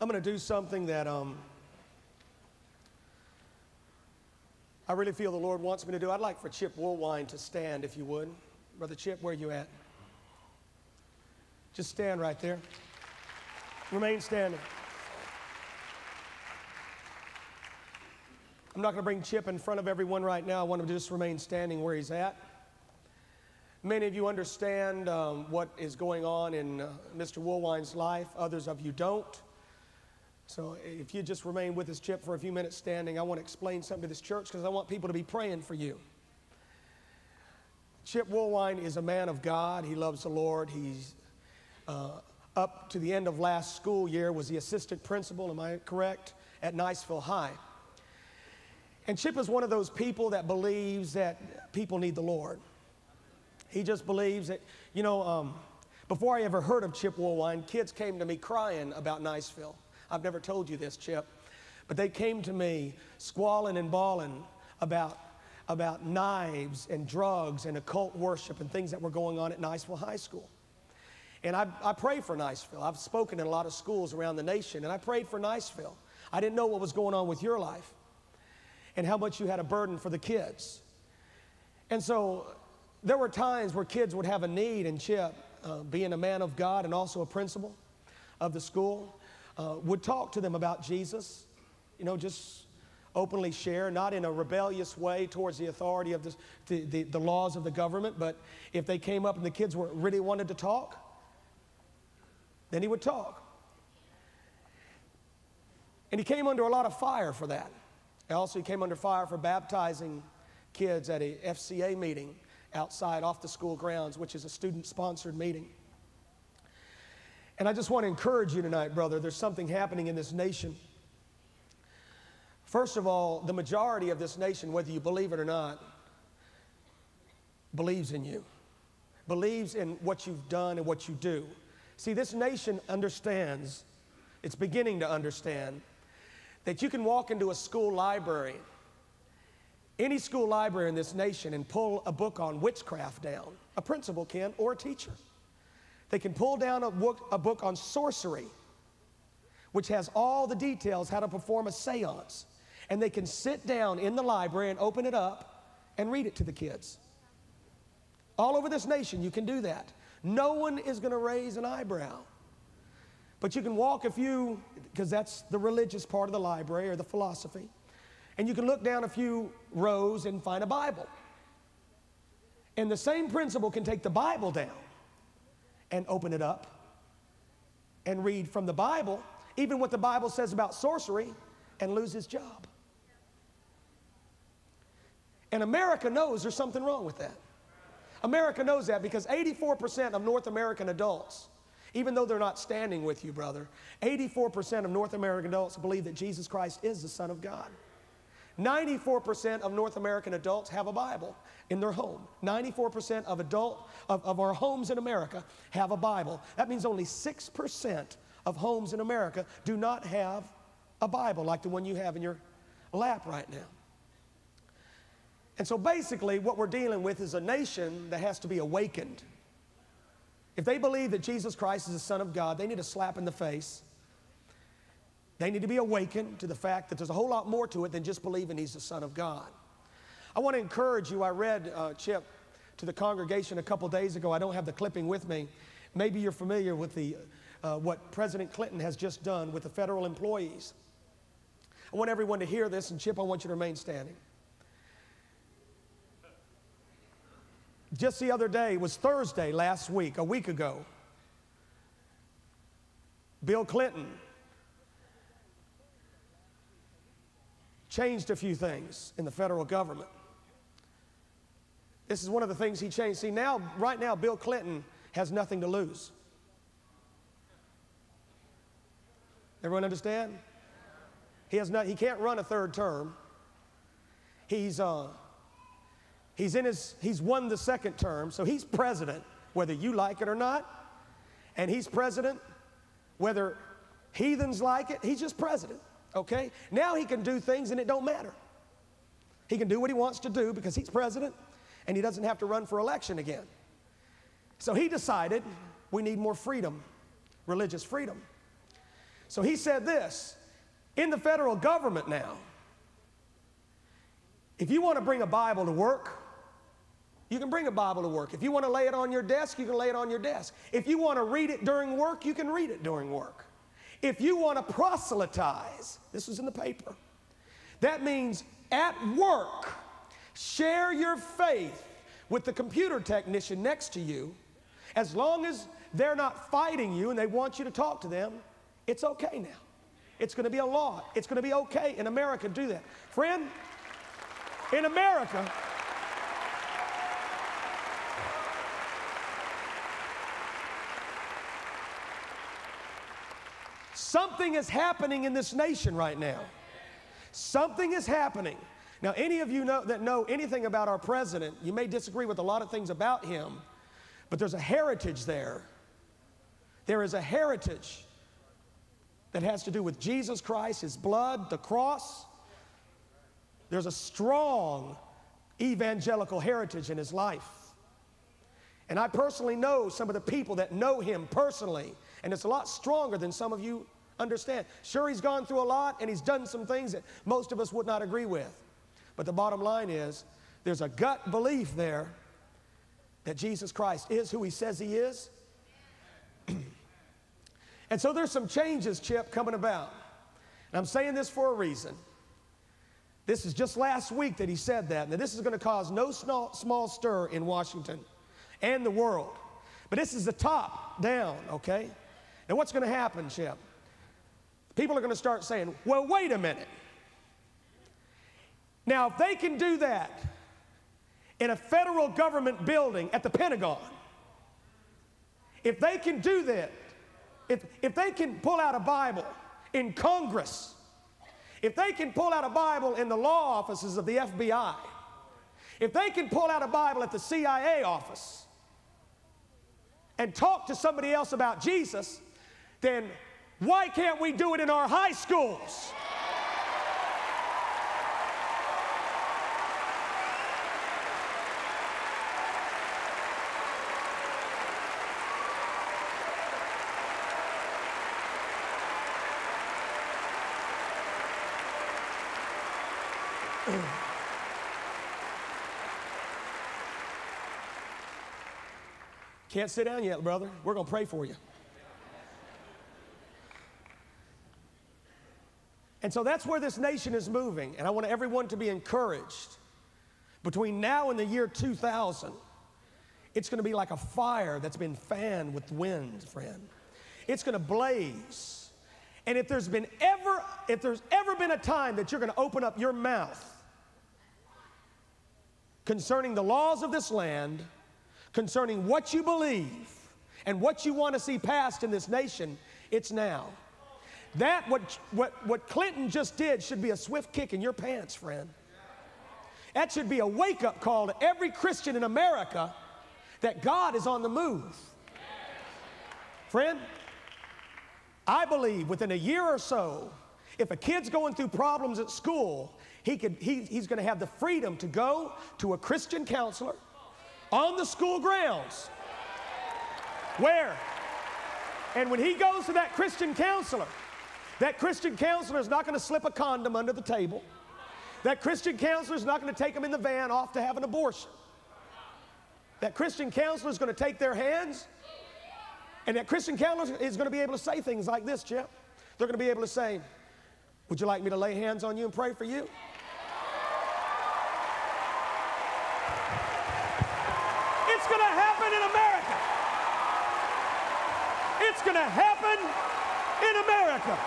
I'm going to do something that I really feel the Lord wants me to do. I'd like for Chip Woolwine to stand, if you would. Brother Chip, where are you at? Just stand right there. Remain standing. I'm not going to bring Chip in front of everyone right now. I want him to just remain standing where he's at. Many of you understand what is going on in Mr. Woolwine's life. Others of you don't. So if you just remain with us, Chip, for a few minutes standing, I want to explain something to this church because I want people to be praying for you. Chip Woolwine is a man of God. He loves the Lord. He's up to the end of last school year was the assistant principal, am I correct, at Niceville High. And Chip is one of those people that believes that people need the Lord. He just believes that, you know, before I ever heard of Chip Woolwine, kids came to me crying about Niceville. I've never told you this, Chip, but they came to me squalling and bawling about knives and drugs and occult worship and things that were going on at Niceville High School. And I pray for Niceville. I've spoken in a lot of schools around the nation, and I prayed for Niceville. I didn't know what was going on with your life and how much you had a burden for the kids. And so there were times where kids would have a need, and Chip, being a man of God and also a principal of the school, would talk to them about Jesus, you know, just openly share, not in a rebellious way towards the authority of the laws of the government, but if they came up and the kids were, really wanted to talk, then he would talk. And he came under a lot of fire for that. Also, he came under fire for baptizing kids at a FCA meeting outside off the school grounds, which is a student-sponsored meeting. And I just want to encourage you tonight, brother, there's something happening in this nation. First of all, the majority of this nation, whether you believe it or not, believes in you, believes in what you've done and what you do. See, this nation understands, it's beginning to understand, that you can walk into a school library, any school library in this nation, and pull a book on witchcraft down. A principal can, or a teacher. They can pull down a book on sorcery, which has all the details how to perform a seance. And they can sit down in the library and open it up and read it to the kids. All over this nation, you can do that. No one is going to raise an eyebrow. But you can walk a few, because that's the religious part of the library or the philosophy, and you can look down a few rows and find a Bible. And the same principle can take the Bible down and open it up and read from the Bible, even what the Bible says about sorcery, and lose his job. And America knows there's something wrong with that. America knows that because 84% of North American adults, even though they're not standing with you, brother, 84% of North American adults believe that Jesus Christ is the Son of God. 94% of North American adults have a Bible in their home. 94% of our homes in America have a Bible. That means only 6% of homes in America do not have a Bible like the one you have in your lap right now. And so basically what we're dealing with is a nation that has to be awakened. If they believe that Jesus Christ is the Son of God, they need a slap in the face. They need to be awakened to the fact that there's a whole lot more to it than just believing he's the Son of God. I want to encourage you. I read, Chip, to the congregation a couple days ago. I don't have the clipping with me. Maybe you're familiar with the, what President Clinton has just done with the federal employees. I want everyone to hear this, and Chip, I want you to remain standing. Just the other day, it was Thursday last week, a week ago, Bill Clinton changed a few things in the federal government. This is one of the things he changed. See, now, right now, Bill Clinton has nothing to lose. Everyone understand? He can't run a third term. He's won the second term, so he's president, whether you like it or not. And he's president, whether heathens like it, he's just president, okay? Now he can do things and it don't matter. He can do what he wants to do because he's president and he doesn't have to run for election again. So he decided we need more freedom, religious freedom. So he said this, in the federal government now, if you want to bring a Bible to work, you can bring a Bible to work. If you want to lay it on your desk, you can lay it on your desk. If you want to read it during work, you can read it during work. If you want to proselytize, this was in the paper, that means at work, share your faith with the computer technician next to you. As long as they're not fighting you and they want you to talk to them, it's okay now. It's going to be a law. It's going to be okay in America to do that. Friend, in America, something is happening in this nation right now. Something is happening. Now, any of you that know anything about our president, you may disagree with a lot of things about him, but there's a heritage there. There is a heritage that has to do with Jesus Christ, his blood, the cross. There's a strong evangelical heritage in his life. And I personally know some of the people that know him personally, and it's a lot stronger than some of you understand. Sure, he's gone through a lot, and he's done some things that most of us would not agree with. But the bottom line is, there's a gut belief there that Jesus Christ is who he says he is. And so there's some changes, Chip, coming about. And I'm saying this for a reason. This is just last week that he said that. Now, this is going to cause no small stir in Washington and the world. But this is the top down, okay? Now, what's going to happen, Chip? People are going to start saying, well, wait a minute. Now, if they can do that in a federal government building at the Pentagon, if they can do that, if they can pull out a Bible in Congress, if they can pull out a Bible in the law offices of the FBI, if they can pull out a Bible at the CIA office and talk to somebody else about Jesus, then why can't we do it in our high schools? Can't sit down yet, brother. We're going to pray for you. And so that's where this nation is moving. And I want everyone to be encouraged. Between now and the year 2000, it's going to be like a fire that's been fanned with wind, friend. It's going to blaze. And if there's ever been a time that you're going to open up your mouth concerning the laws of this land, concerning what you believe and what you want to see passed in this nation, it's now. That, what Clinton just did should be a swift kick in your pants, friend. That should be a wake-up call to every Christian in America that God is on the move. Friend, I believe within a year or so, if a kid's going through problems at school, he's going to have the freedom to go to a Christian counselor on the school grounds. Where? And when he goes to that Christian counselor is not going to slip a condom under the table. That Christian counselor is not going to take them in the van off to have an abortion. That Christian counselor is going to take their hands, and that Christian counselor is going to be able to say things like this, Chip. They're going to be able to say, would you like me to lay hands on you and pray for you? It's going to happen in America. It's going to happen in America.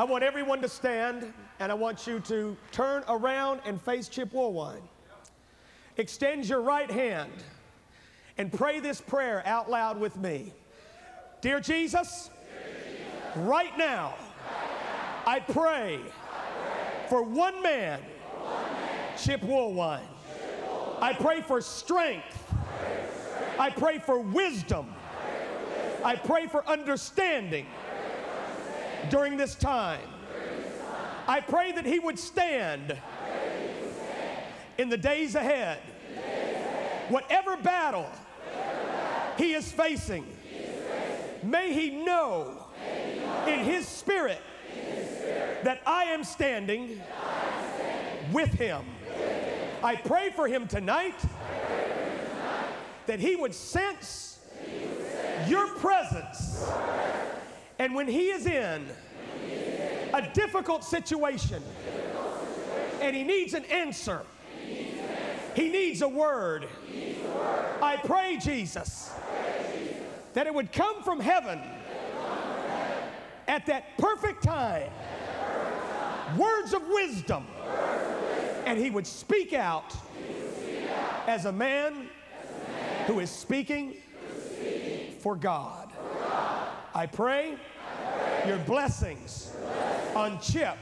I want everyone to stand, and I want you to turn around and face Chip Woolwine. Extend your right hand and pray this prayer out loud with me. Dear Jesus, right now, I pray for one man, Chip Woolwine. I pray for strength. I pray for wisdom. I pray for understanding during this time. I pray that he would stand in the days ahead. Whatever battle he is facing, may he know in his spirit that I am standing with him. I pray for him tonight that he would sense your presence. And when he is in a difficult situation and he needs an answer, he needs a word. I pray, Jesus, that it would come from heaven at that perfect time. Words of wisdom. And he would speak out as a man who is speaking for God. I pray your blessings on Chip,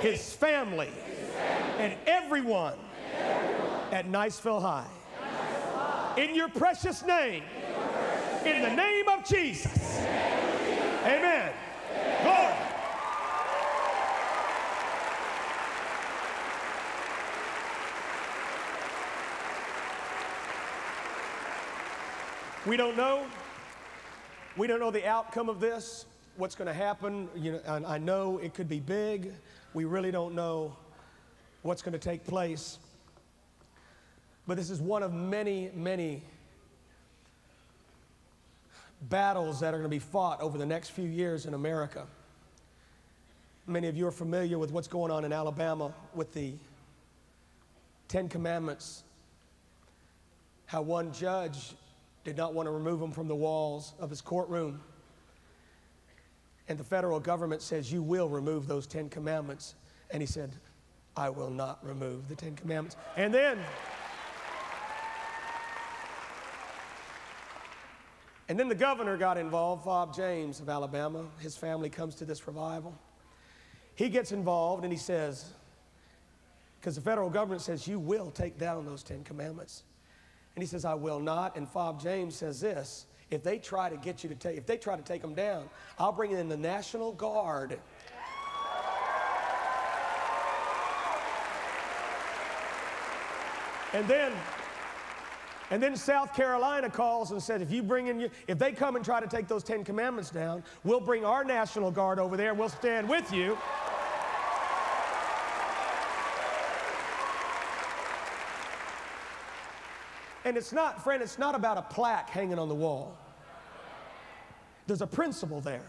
his family, and everyone at Niceville High. In your precious name, in the name of Jesus. Amen. Glory. We don't know the outcome of this, what's going to happen. You know, I know it could be big. We really don't know what's going to take place. But this is one of many, many battles that are going to be fought over the next few years in America. Many of you are familiar with what's going on in Alabama with the Ten Commandments, how one judge did not want to remove them from the walls of his courtroom. And the federal government says, you will remove those Ten Commandments. And he said, I will not remove the Ten Commandments. And then... and then the governor got involved, Bob James of Alabama. His family comes to this revival. He gets involved and he says, because the federal government says, you will take down those Ten Commandments. And he says, I will not. And Bob James says this, if they try to get you to take, if they try to take them down, I'll bring in the National Guard. And then South Carolina calls and said, if they come and try to take those Ten Commandments down, we'll bring our National Guard over there, we'll stand with you. And it's not, friend, it's not about a plaque hanging on the wall. There's a principle there.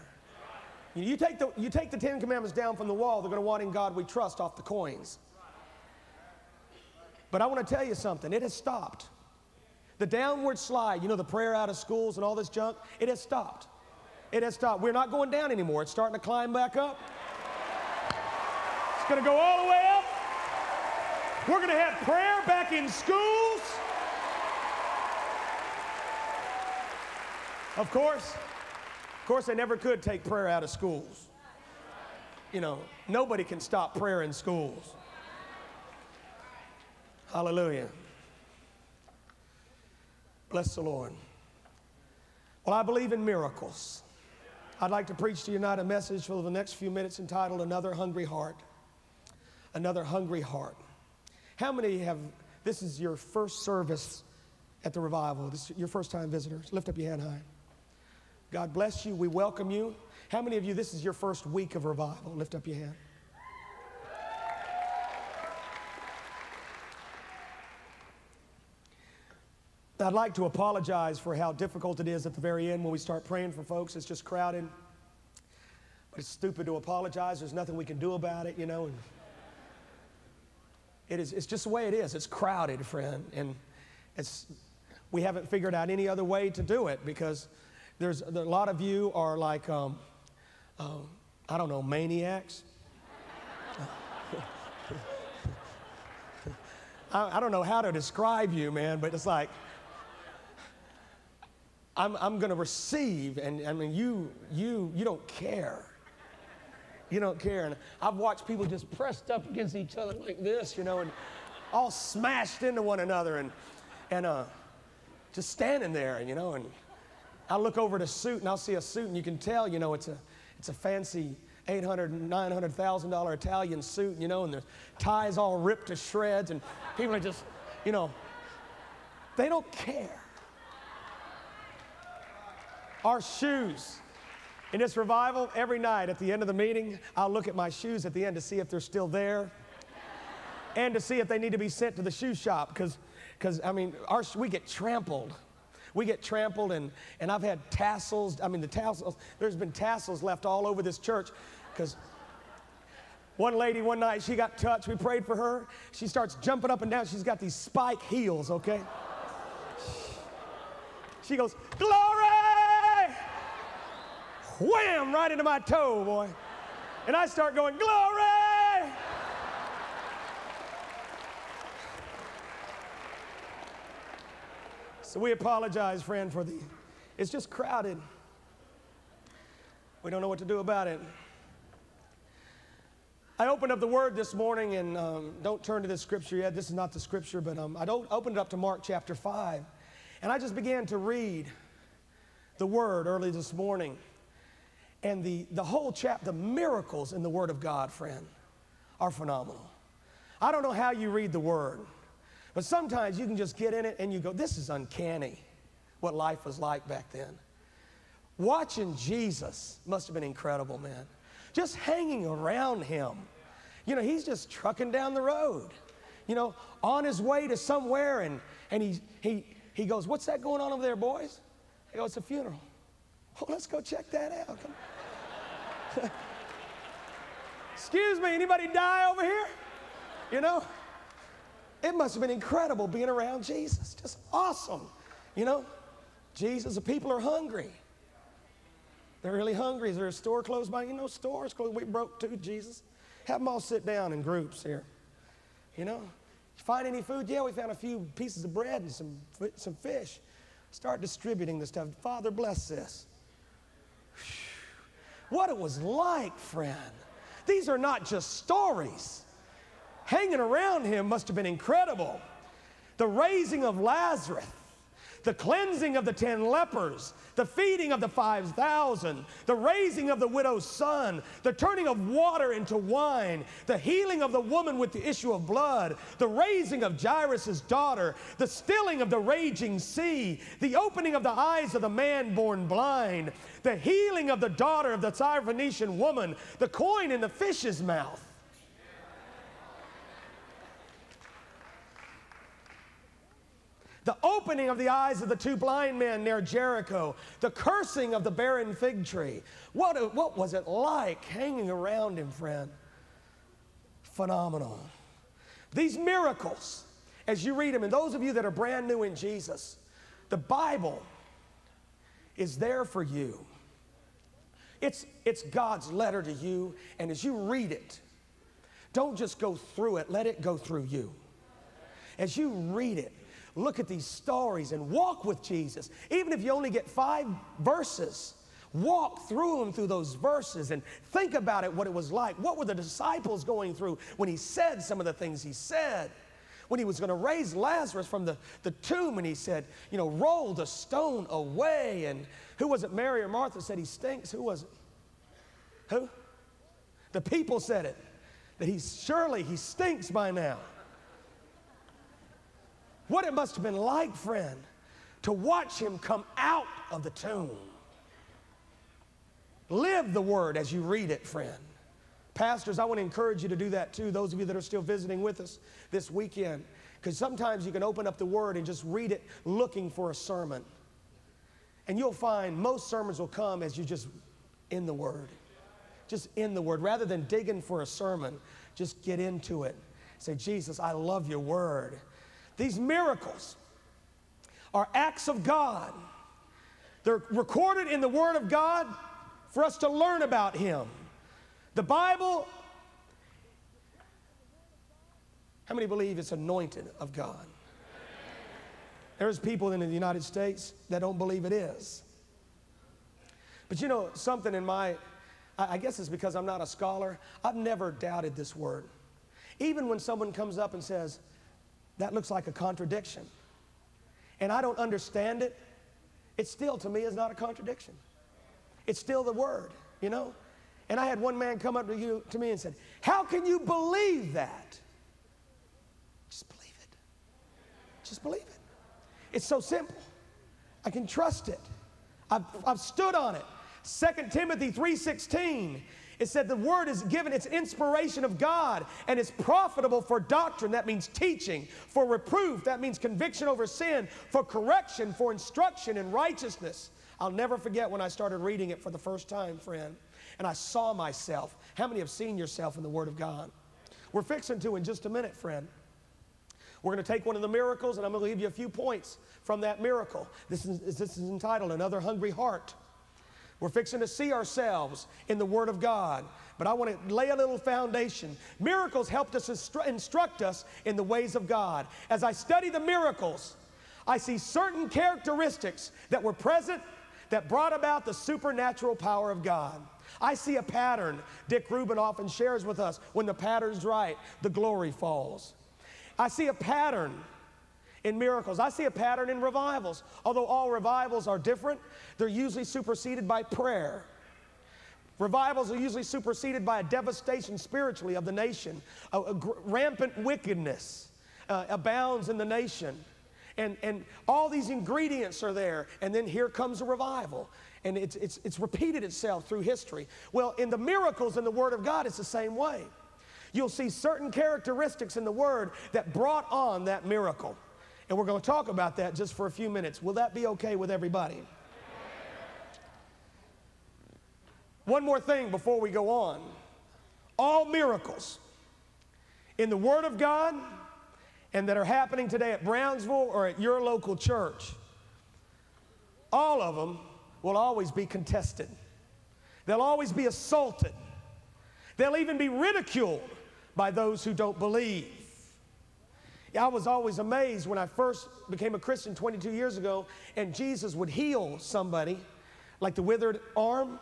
You take the Ten Commandments down from the wall, they're going to want "In God We Trust" off the coins. But I want to tell you something. It has stopped. The downward slide, you know, the prayer out of schools and all this junk, it has stopped. It has stopped. We're not going down anymore. It's starting to climb back up. It's going to go all the way up. We're going to have prayer back in schools. Of course, they never could take prayer out of schools. You know, nobody can stop prayer in schools. Hallelujah. Bless the Lord. Well, I believe in miracles. I'd like to preach to you tonight a message for the next few minutes entitled "Another Hungry Heart." Another hungry heart. How many have, this is your first service at the revival, this is your first time visitors? Lift up your hand high. God bless you. We welcome you. How many of you, this is your first week of revival? Lift up your hand. I'd like to apologize for how difficult it is at the very end when we start praying for folks. It's just crowded. But it's stupid to apologize. There's nothing we can do about it, you know. And it's just the way it is. It's crowded, friend. And we haven't figured out any other way to do it, because there are a lot of you are like, I don't know, maniacs. I don't know how to describe you, man, but it's like, I'm going to receive, and I mean, you don't care. You don't care. And I've watched people just pressed up against each other like this, you know, and all smashed into one another, and just standing there, and you know, and I look over at a suit, and I'll see a suit, and you can tell, you know, it's a fancy $800,000, $900,000 Italian suit, you know, and the tie's all ripped to shreds, and people are just, you know, they don't care. Our shoes. In this revival, every night at the end of the meeting, I'll look at my shoes at the end to see if they're still there and to see if they need to be sent to the shoe shop, because I mean, we get trampled. We get trampled, and I've had tassels. I mean, the tassels, there's been tassels left all over this church, because one lady one night, she got touched. We prayed for her. She starts jumping up and down. She's got these spike heels, okay? She goes, "Glory!" Wham, right into my toe, boy. And I start going, "Glory!" So we apologize, friend, for it's just crowded. We don't know what to do about it. I opened up the Word this morning, and don't turn to this scripture yet. This is not the scripture, but I opened it up to Mark chapter 5. And I just began to read the Word early this morning. And the whole chapter, the miracles in the Word of God, friend, are phenomenal. I don't know how you read the Word. But sometimes you can just get in it and you go, this is uncanny what life was like back then. Watching Jesus must have been incredible, man. Just hanging around him. You know, he's just trucking down the road, you know, on his way to somewhere. And he goes, "What's that going on over there, boys?" He goes, "It's a funeral." "Well, let's go check that out. Come." "Excuse me, anybody die over here?" You know? It must have been incredible being around Jesus. Just awesome. You know, Jesus, the people are hungry. They're really hungry. Is there a store closed by? You know, stores closed. We broke too, Jesus. Have them all sit down in groups here. You know, find any food? Yeah, we found a few pieces of bread and some fish. Start distributing this stuff. Father, bless this. What it was like, friend. These are not just stories. Hanging around him must have been incredible. The raising of Lazarus, the cleansing of the 10 lepers, the feeding of the 5,000, the raising of the widow's son, the turning of water into wine, the healing of the woman with the issue of blood, the raising of Jairus' daughter, the stilling of the raging sea, the opening of the eyes of the man born blind, the healing of the daughter of the Syrophoenician woman, the coin in the fish's mouth. the opening of the eyes of the two blind men near Jericho, the cursing of the barren fig tree. What was it like hanging around him, friend? Phenomenal. These miracles, as you read them, and those of you that are brand new in Jesus, the Bible is there for you. It's God's letter to you, and as you read it, don't just go through it, let it go through you. As you read it, look at these stories and walk with Jesus. Even if you only get 5 verses, walk through them, through those verses, and think about it, what it was like. What were the disciples going through when he said some of the things he said? When he was going to raise Lazarus from the tomb, and he said, you know, roll the stone away. And who was it? Mary or Martha said he stinks. Who was it? Who? The people said it, that surely he stinks by now. What it must have been like, friend, to watch him come out of the tomb. Live the word as you read it, friend. Pastors, I want to encourage you to do that too, those of you that are still visiting with us this weekend, because sometimes you can open up the word and just read it looking for a sermon. And you'll find most sermons will come as you just in the word. Just in the word. Rather than digging for a sermon, just get into it. Say, Jesus, I love your word. These miracles are acts of God. They're recorded in the word of God for us to learn about him. The Bible, how many believe it's anointed of God? There's people in the United States that don't believe it is. But you know, something in my, I guess it's because I'm not a scholar, I've never doubted this word. Even when someone comes up and says, that looks like a contradiction, and I don't understand it, it still to me is not a contradiction. It's still the word, you know? And I had one man come up to me and said, how can you believe that? Just believe it. Just believe it. It's so simple. I can trust it. I've stood on it. 2 Timothy 3:16, it said the word is given, it's inspiration of God, and it's profitable for doctrine, that means teaching, for reproof, that means conviction over sin, for correction, for instruction in righteousness. I'll never forget when I started reading it for the first time, friend, and I saw myself. How many have seen yourself in the word of God? We're fixing to in just a minute, friend. We're going to take one of the miracles, and I'm going to give you a few points from that miracle. This is entitled, Another Hungry Heart. We're fixing to see ourselves in the word of God. But I want to lay a little foundation. Miracles helped us instruct us in the ways of God. As I study the miracles, I see certain characteristics that were present that brought about the supernatural power of God. I see a pattern. Dick Rubin often shares with us, when the pattern's right, the glory falls. I see a pattern in miracles. I see a pattern in revivals. Although all revivals are different, they're usually superseded by prayer. Revivals are usually superseded by a devastation spiritually of the nation. Rampant wickedness abounds in the nation. And all these ingredients are there, and then here comes a revival. And it's repeated itself through history. Well, in the miracles in the word of God, it's the same way. You'll see certain characteristics in the word that brought on that miracle. And we're going to talk about that just for a few minutes. Will that be okay with everybody? One more thing before we go on. All miracles in the word of God and that are happening today at Brownsville or at your local church, all of them will always be contested. They'll always be assaulted. They'll even be ridiculed by those who don't believe. I was always amazed when I first became a Christian 22 years ago, and Jesus would heal somebody, like the withered arm,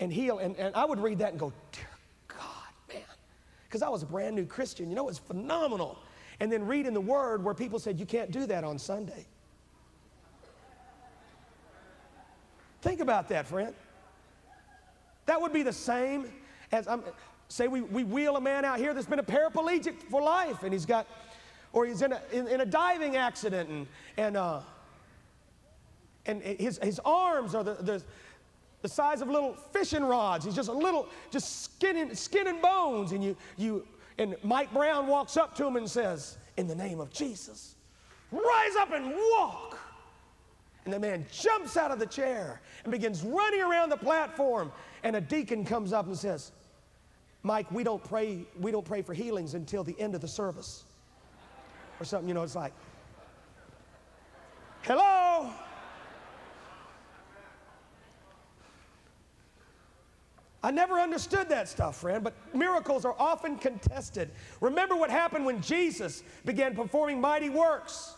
and heal. And I would read that and go, dear God, man, because I was a brand new Christian. You know, it's phenomenal. And then read in the Word where people said, you can't do that on Sunday. Think about that, friend. That would be the same as, say we wheel a man out here that's been a paraplegic for life, and he's got, or he's in a diving accident, and his arms are the size of little fishing rods. He's just a little, just skin and bones, and Mike Brown walks up to him and says, in the name of Jesus, rise up and walk. And the man jumps out of the chair and begins running around the platform. And a deacon comes up and says, Mike, we don't pray for healings until the end of the service. Or something, you know, it's like, hello? I never understood that stuff, friend, but miracles are often contested. Remember what happened when Jesus began performing mighty works.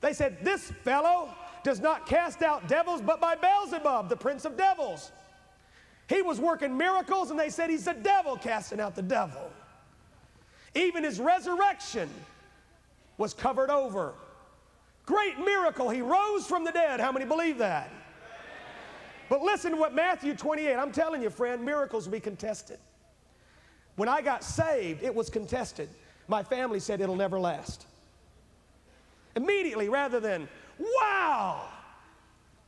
They said, this fellow does not cast out devils, but by Beelzebub, the prince of devils. He was working miracles, and they said he's the devil casting out the devil. Even his resurrection was covered over. Great miracle, he rose from the dead. How many believe that? But listen to what Matthew 28, I'm telling you, friend, miracles will be contested. When I got saved, it was contested. My family said it'll never last. Immediately, rather than, wow,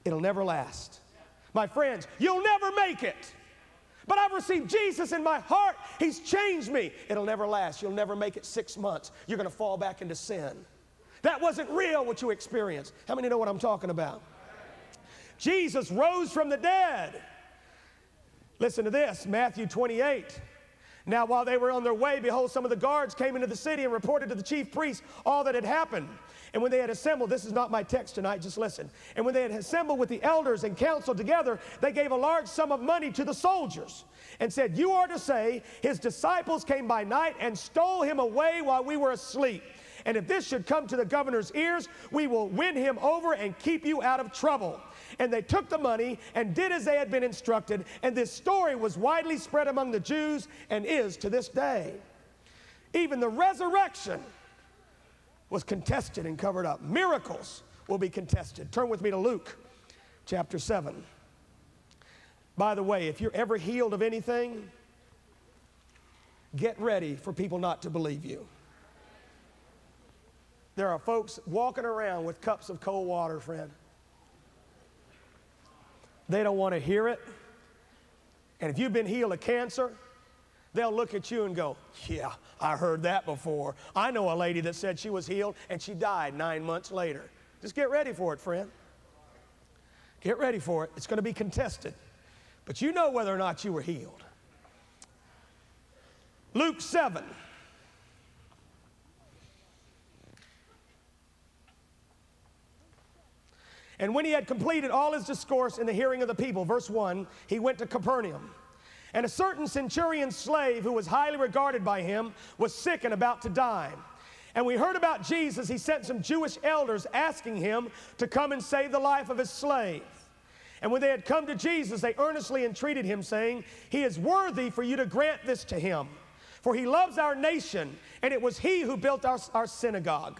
it'll never last. My friends, you'll never make it. But I've received Jesus in my heart. He's changed me. It'll never last. You'll never make it 6 months. You're going to fall back into sin. That wasn't real, what you experienced. How many know what I'm talking about? Jesus rose from the dead. Listen to this, Matthew 28. Now while they were on their way, behold, some of the guards came into the city and reported to the chief priests all that had happened. And when they had assembled, this is not my text tonight, just listen. And when they had assembled with the elders and counseled together, they gave a large sum of money to the soldiers and said, you are to say, his disciples came by night and stole him away while we were asleep. And if this should come to the governor's ears, we will win him over and keep you out of trouble. And they took the money and did as they had been instructed. And this story was widely spread among the Jews and is to this day. Even the resurrection was contested and covered up. Miracles will be contested. Turn with me to Luke chapter 7. By the way, if you're ever healed of anything, get ready for people not to believe you. There are folks walking around with cups of cold water, friend. They don't want to hear it. And if you've been healed of cancer, they'll look at you and go, yeah, I heard that before. I know a lady that said she was healed and she died 9 months later. Just get ready for it, friend. Get ready for it. It's going to be contested. But you know whether or not you were healed. Luke 7. And when he had completed all his discourse in the hearing of the people, verse 1, he went to Capernaum. And a certain centurion's slave who was highly regarded by him was sick and about to die. And we heard about Jesus. He sent some Jewish elders asking him to come and save the life of his slave. And when they had come to Jesus, they earnestly entreated him, saying, he is worthy for you to grant this to him, for he loves our nation, and it was he who built our synagogue.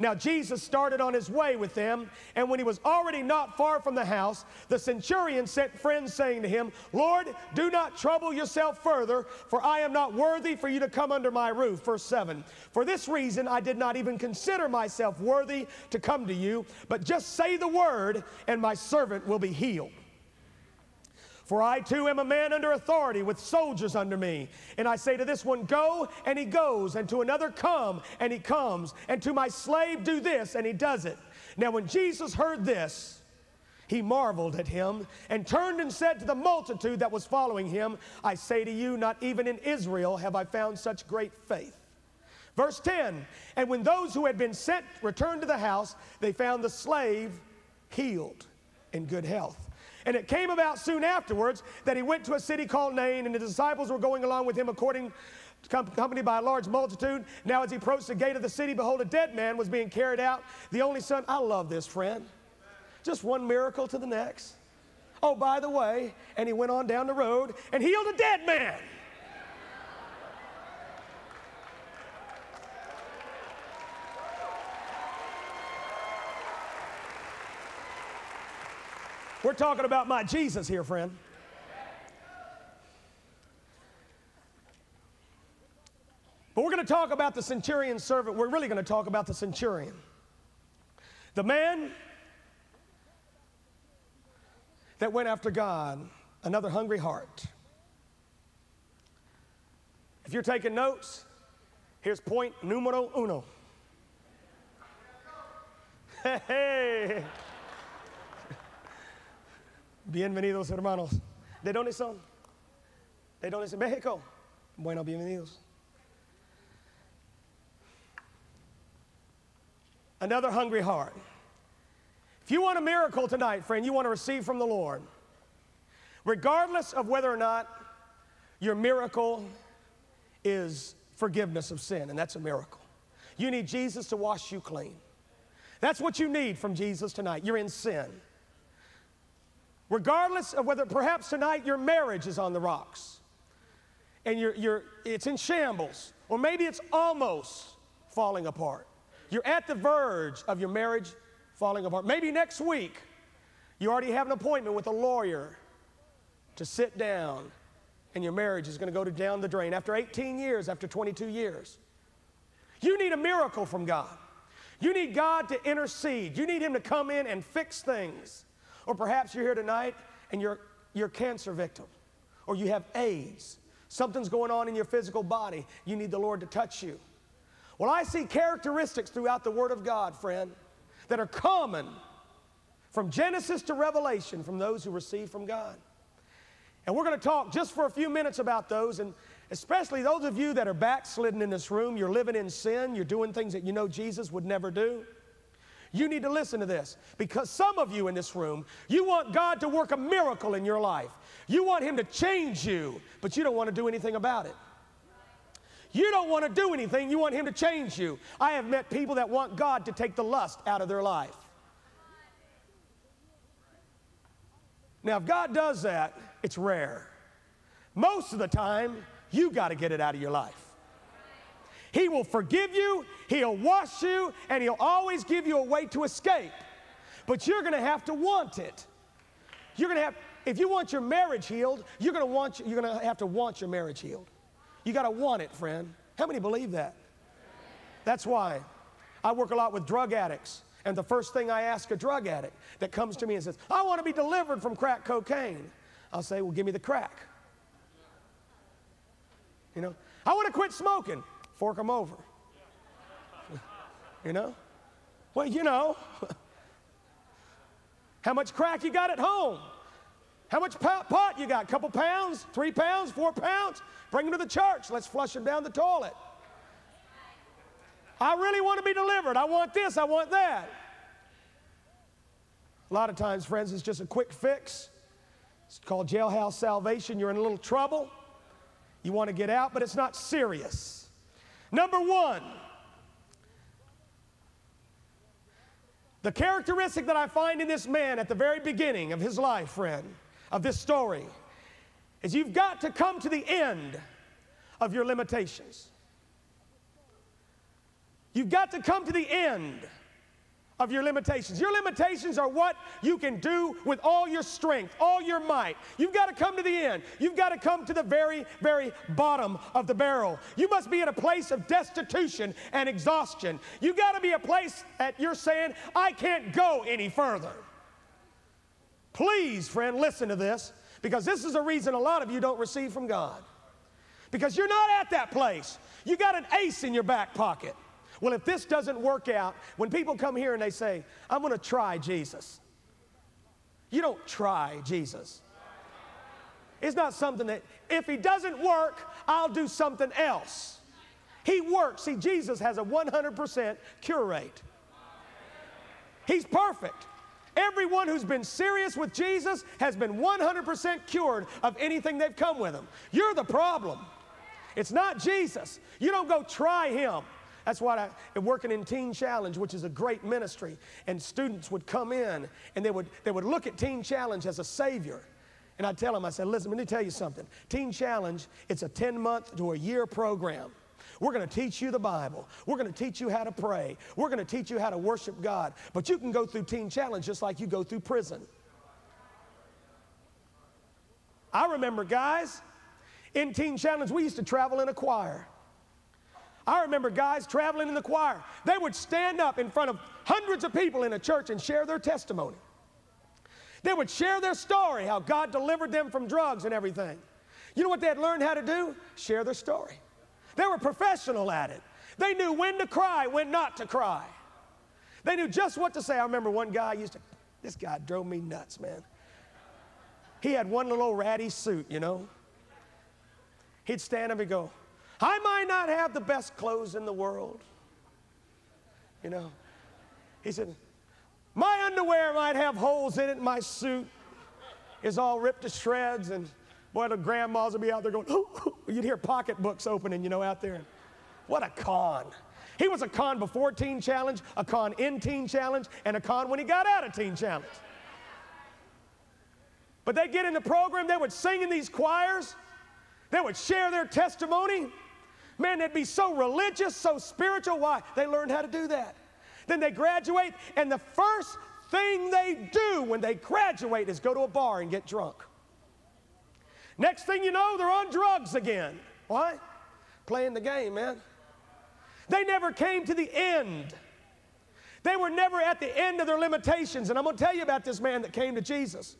Now Jesus started on his way with them, and when he was already not far from the house, the centurion sent friends saying to him, Lord, do not trouble yourself further, for I am not worthy for you to come under my roof. Verse 7, for this reason I did not even consider myself worthy to come to you, but just say the word, and my servant will be healed. For I too am a man under authority with soldiers under me. And I say to this one, go, and he goes. And to another, come, and he comes. And to my slave, do this, and he does it. Now when Jesus heard this, he marveled at him and turned and said to the multitude that was following him, I say to you, not even in Israel have I found such great faith. Verse 10, and when those who had been sent returned to the house, they found the slave healed in good health. And it came about soon afterwards that he went to a city called Nain, and the disciples were going along with him accompanied by a large multitude. Now as he approached the gate of the city, behold, a dead man was being carried out, the only son. I love this, friend. Just one miracle to the next. Oh, by the way, and he went on down the road and healed a dead man. We're talking about my Jesus here, friend. But we're going to talk about the centurion's servant. We're really going to talk about the centurion. The man that went after God, another hungry heart. If you're taking notes, here's point numero uno. Hey. Bienvenidos, hermanos. ¿De dónde son? ¿De dónde son? México. Bueno, bienvenidos. Another hungry heart. If you want a miracle tonight, friend, you want to receive from the Lord, regardless of whether or not your miracle is forgiveness of sin, and that's a miracle. You need Jesus to wash you clean. That's what you need from Jesus tonight. You're in sin. Regardless of whether, perhaps tonight your marriage is on the rocks and it's in shambles, or maybe it's almost falling apart. You're at the verge of your marriage falling apart. Maybe next week you already have an appointment with a lawyer to sit down, and your marriage is going to go down the drain after 18 years, after 22 years. You need a miracle from God. You need God to intercede. You need Him to come in and fix things. Or perhaps you're here tonight and you're a cancer victim, or you have AIDS. Something's going on in your physical body. You need the Lord to touch you. Well, I see characteristics throughout the Word of God, friend, that are common from Genesis to Revelation from those who receive from God. And we're going to talk just for a few minutes about those, and especially those of you that are backslidden in this room. You're living in sin. You're doing things that you know Jesus would never do. You need to listen to this, because some of you in this room, you want God to work a miracle in your life. You want Him to change you, but you don't want to do anything about it. You don't want to do anything. You want Him to change you. I have met people that want God to take the lust out of their life. Now, if God does that, it's rare. Most of the time, you got to get it out of your life. He will forgive you, He'll wash you, and He'll always give you a way to escape. But you're going to have to want it. You're going to have, if you want your marriage healed, you're going to have to want your marriage healed. You got to want it, friend. How many believe that? That's why I work a lot with drug addicts. And the first thing I ask a drug addict that comes to me and says, I want to be delivered from crack cocaine. I'll say, well, give me the crack. You know, I want to quit smoking. Fork them over. You know? Well, you know. How much crack you got at home? How much pot you got? A couple pounds? 3 pounds? 4 pounds? Bring them to the church. Let's flush them down the toilet. I really want to be delivered. I want this. I want that. A lot of times, friends, it's just a quick fix. It's called jailhouse salvation. You're in a little trouble. You want to get out, but it's not serious. Number one, the characteristic that I find in this man at the very beginning of his life, friend, of this story, is you've got to come to the end of your limitations. You've got to come to the end of your limitations. Your limitations are what you can do with all your strength, all your might. You've got to come to the end. You've got to come to the very, very bottom of the barrel. You must be at a place of destitution and exhaustion. You've got to be a place that you're saying, I can't go any further. Please, friend, listen to this, because this is the reason a lot of you don't receive from God, because you're not at that place. You got an ace in your back pocket. Well, if this doesn't work out, when people come here and they say, I'm going to try Jesus. You don't try Jesus. It's not something that, if He doesn't work, I'll do something else. He works. See, Jesus has a 100% cure rate. He's perfect. Everyone who's been serious with Jesus has been 100% cured of anything they've come with them. You're the problem. It's not Jesus. You don't go try Him. That's why I'm working in Teen Challenge, which is a great ministry, and students would come in, and they would look at Teen Challenge as a savior. And I'd tell them, I said, listen, let me tell you something. Teen Challenge, it's a 10-month to a year program. We're going to teach you the Bible. We're going to teach you how to pray. We're going to teach you how to worship God. But you can go through Teen Challenge just like you go through prison. I remember, guys, in Teen Challenge, we used to travel in a choir. I remember guys traveling in the choir. They would stand up in front of hundreds of people in a church and share their testimony. They would share their story, how God delivered them from drugs and everything. You know what they had learned how to do? Share their story. They were professional at it. They knew when to cry, when not to cry. They knew just what to say. I remember one guy used to, this guy drove me nuts, man. He had one little ratty suit, you know. He'd stand up and go, I might not have the best clothes in the world. You know, he said, my underwear might have holes in it, my suit is all ripped to shreds, and boy, the grandmas would be out there going, ooh, ooh. You'd hear pocketbooks opening, you know, out there. What a con. He was a con before Teen Challenge, a con in Teen Challenge, and a con when he got out of Teen Challenge. But they'd get in the program, they would sing in these choirs, they would share their testimony. Man, they'd be so religious, so spiritual. Why? They learned how to do that. Then they graduate, and the first thing they do when they graduate is go to a bar and get drunk. Next thing you know, they're on drugs again. Why? Playing the game, man. They never came to the end. They were never at the end of their limitations. And I'm going to tell you about this man that came to Jesus.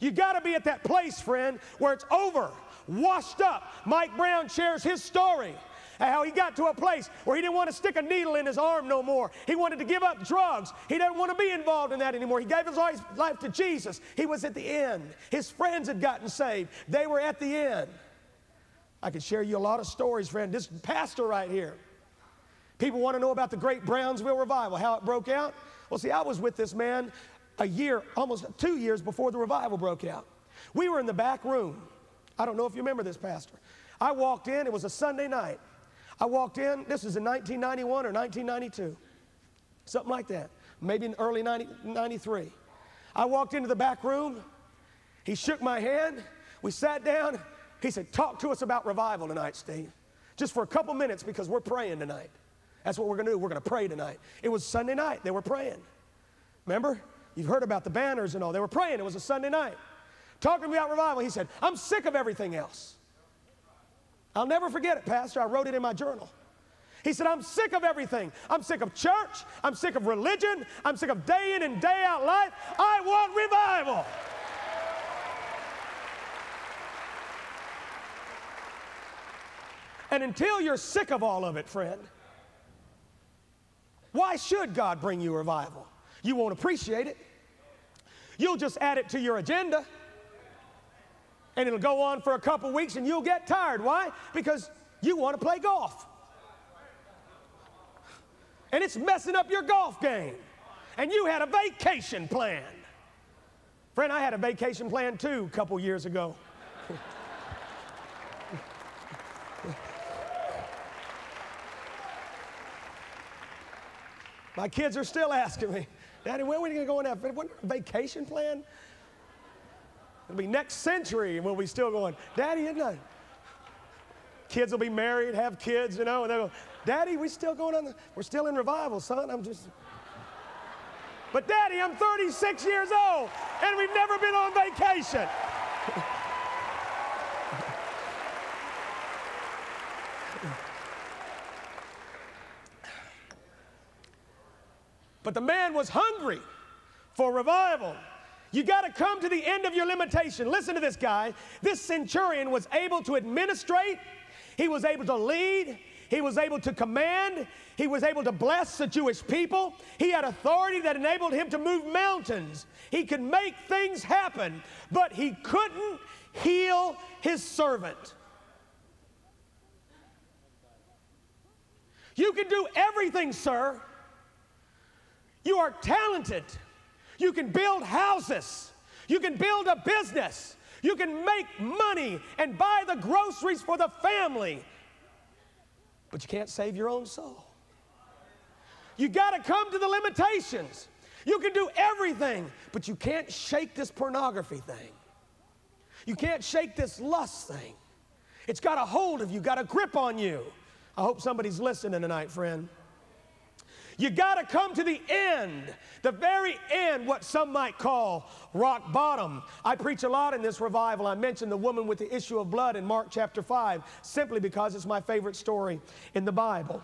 You've got to be at that place, friend, where it's over, washed up. Mike Brown shares his story, how he got to a place where he didn't want to stick a needle in his arm no more. He wanted to give up drugs. He didn't want to be involved in that anymore. He gave his life to Jesus. He was at the end. His friends had gotten saved. They were at the end. I could share you a lot of stories, friend. This pastor right here. People want to know about the great Brownsville Revival, how it broke out. Well, see, I was with this man a year, almost 2 years before the revival broke out. We were in the back room. I don't know if you remember this, Pastor. I walked in. It was a Sunday night. I walked in. This is in 1991 or 1992, something like that, maybe in early 93. I walked into the back room. He shook my hand. We sat down. He said, talk to us about revival tonight, Steve, just for a couple minutes because we're praying tonight. That's what we're going to do. We're going to pray tonight. It was Sunday night. They were praying. Remember? You've heard about the banners and all. They were praying. It was a Sunday night. Talking about revival, he said, I'm sick of everything else. I'll never forget it, Pastor. I wrote it in my journal. He said, I'm sick of everything. I'm sick of church. I'm sick of religion. I'm sick of day in and day out life. I want revival. And until you're sick of all of it, friend, why should God bring you revival? You won't appreciate it. You'll just add it to your agenda. And it'll go on for a couple weeks and you'll get tired. Why? Because you want to play golf. And it's messing up your golf game. And you had a vacation plan. Friend, I had a vacation plan too a couple years ago. My kids are still asking me, Daddy, when are we going to go on that vacation plan? It'll be next century, and we'll be still going, Daddy, isn't it? Kids will be married, have kids, you know, and they'll go, Daddy, we still going on the, we're still in revival, son. I'm just, but Daddy, I'm 36 years old, and we've never been on vacation. But the man was hungry for revival. You got to come to the end of your limitation. Listen to this guy. This centurion was able to administrate. He was able to lead. He was able to command. He was able to bless the Jewish people. He had authority that enabled him to move mountains. He could make things happen, but he couldn't heal his servant. You can do everything, sir. You are talented. You can build houses. You can build a business. You can make money and buy the groceries for the family. But you can't save your own soul. You got to come to the limitations. You can do everything, but you can't shake this pornography thing. You can't shake this lust thing. It's got a hold of you, got a grip on you. I hope somebody's listening tonight, friend. You got to come to the end, the very end, what some might call rock bottom. I preach a lot in this revival. I mentioned the woman with the issue of blood in Mark chapter 5 simply because it's my favorite story in the Bible.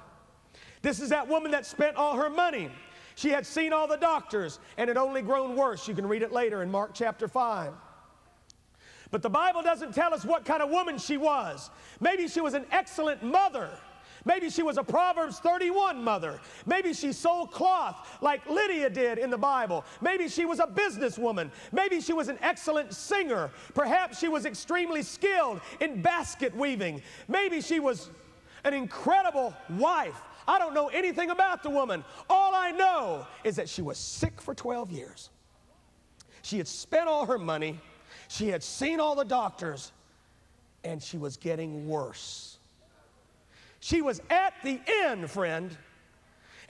This is that woman that spent all her money. She had seen all the doctors and had only grown worse. You can read it later in Mark chapter 5. But the Bible doesn't tell us what kind of woman she was. Maybe she was an excellent mother. Maybe she was a Proverbs 31 mother. Maybe she sold cloth like Lydia did in the Bible. Maybe she was a businesswoman. Maybe she was an excellent singer. Perhaps she was extremely skilled in basket weaving. Maybe she was an incredible wife. I don't know anything about the woman. All I know is that she was sick for 12 years. She had spent all her money. She had seen all the doctors, and she was getting worse. She was at the end, friend.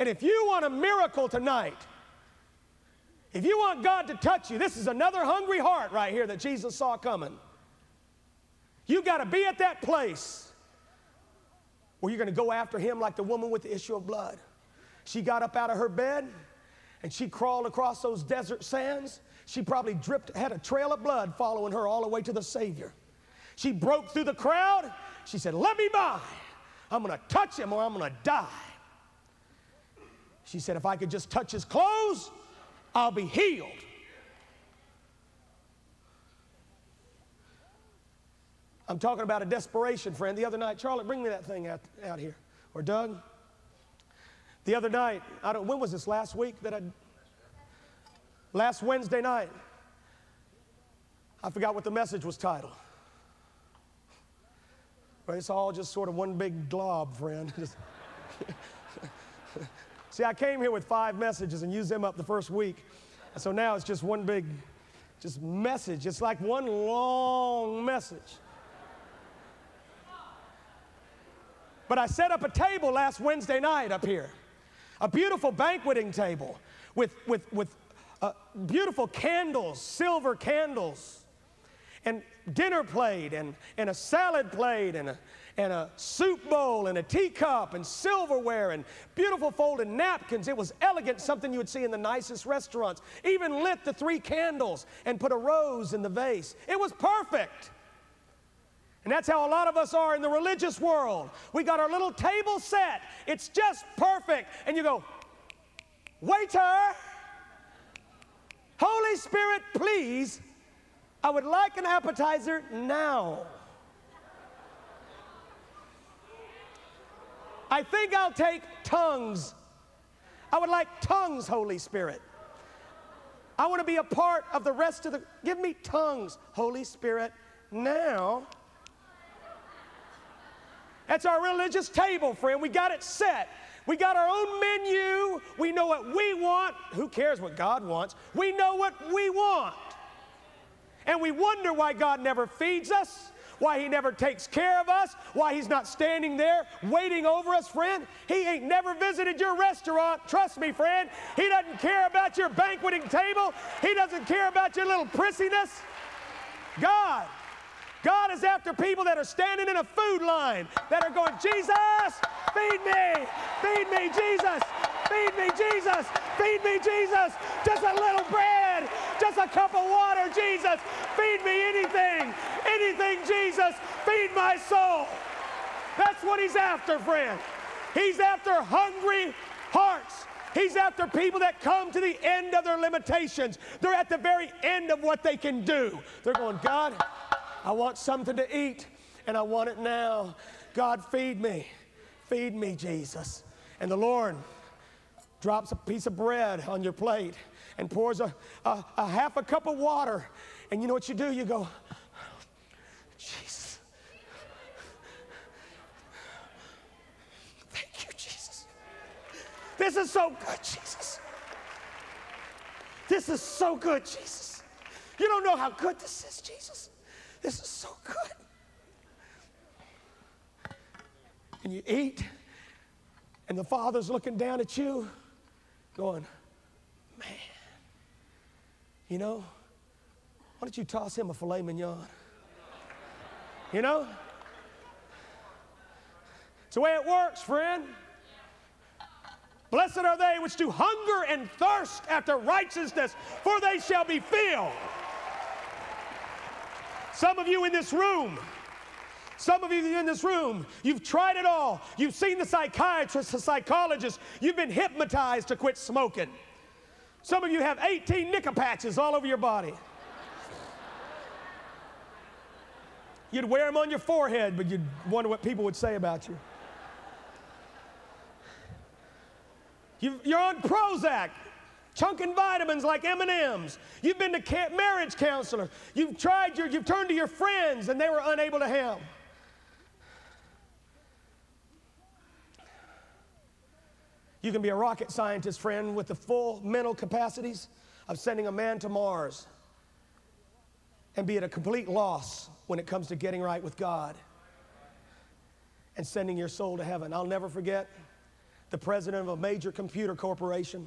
And if you want a miracle tonight, if you want God to touch you, this is another hungry heart right here that Jesus saw coming. You got to be at that place where you're going to go after him like the woman with the issue of blood. She got up out of her bed, and she crawled across those desert sands. She probably had a trail of blood following her all the way to the Savior. She broke through the crowd. She said, "Let me by. I'm going to touch him or I'm going to die." She said, "If I could just touch his clothes, I'll be healed." I'm talking about a desperation, friend. The other night, Charlotte, bring me that thing out here. Or Doug. The other night, when was this, last week that last Wednesday night, I forgot what the message was titled. But it's all just sort of one big glob, friend. See, I came here with 5 messages and used them up the first week. So now it's just one big message. It's like one long message. But I set up a table last Wednesday night up here, a beautiful banqueting table with beautiful candles, silver candles, and dinner plate, and a salad plate, and a soup bowl, and a teacup, and silverware, and beautiful folded napkins. It was elegant, something you would see in the nicest restaurants. Even lit the 3 candles and put a rose in the vase. It was perfect. And that's how a lot of us are in the religious world. We got our little table set. It's just perfect. And you go, "Waiter, Holy Spirit, please, I would like an appetizer now. I think I'll take tongues. I would like tongues, Holy Spirit. I want to be a part of the rest of the, give me tongues, Holy Spirit, now." That's our religious table, friend. We got it set. We got our own menu. We know what we want. Who cares what God wants? We know what we want. And we wonder why God never feeds us, why he never takes care of us, why he's not standing there waiting over us, friend. He ain't never visited your restaurant. Trust me, friend. He doesn't care about your banqueting table. He doesn't care about your little prissiness. God is after people that are standing in a food line, that are going, "Jesus, feed me, Jesus, feed me, Jesus, feed me, Jesus, just a little bread, just a cup of water, Jesus, feed me anything, anything, Jesus, feed my soul." That's what he's after, friend. He's after hungry hearts. He's after people that come to the end of their limitations. They're at the very end of what they can do. They're going, "God, I want something to eat, and I want it now. God, feed me, Jesus." And the Lord drops a piece of bread on your plate and pours a half a cup of water. And you know what you do? You go, "Jesus, thank you, Jesus. This is so good, Jesus. This is so good, Jesus. You don't know how good this is, Jesus. This is so good." And you eat, and the Father's looking down at you, going, "Man, you know, why don't you toss him a filet mignon? You know?" It's the way it works, friend. "Blessed are they which do hunger and thirst after righteousness, for they shall be filled." Some of you in this room, you've tried it all. You've seen the psychiatrist, the psychologist. You've been hypnotized to quit smoking. Some of you have 18 nickel patches all over your body. You'd wear them on your forehead, but you'd wonder what people would say about you. You're on Prozac, chunking vitamins like M&Ms. You've been to marriage counselors. You've turned to your friends, and they were unable to help. You can be a rocket scientist, friend, with the full mental capacities of sending a man to Mars and be at a complete loss when it comes to getting right with God and sending your soul to heaven. I'll never forget the president of a major computer corporation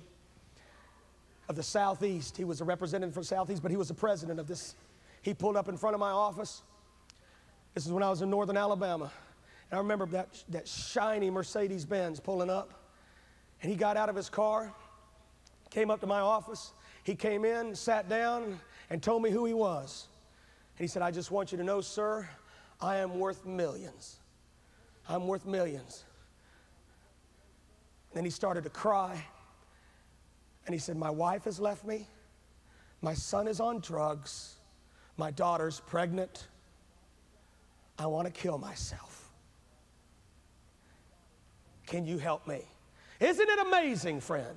of the Southeast. He was a representative from Southeast, but he was the president of this. He pulled up in front of my office. This is when I was in northern Alabama. And I remember that shiny Mercedes-Benz pulling up. And he got out of his car, came up to my office. He came in, sat down, and told me who he was. And he said, "I just want you to know, sir, I am worth millions. I'm worth millions." And then he started to cry. And he said, "My wife has left me. My son is on drugs. My daughter's pregnant. I want to kill myself. Can you help me?" Isn't it amazing, friend?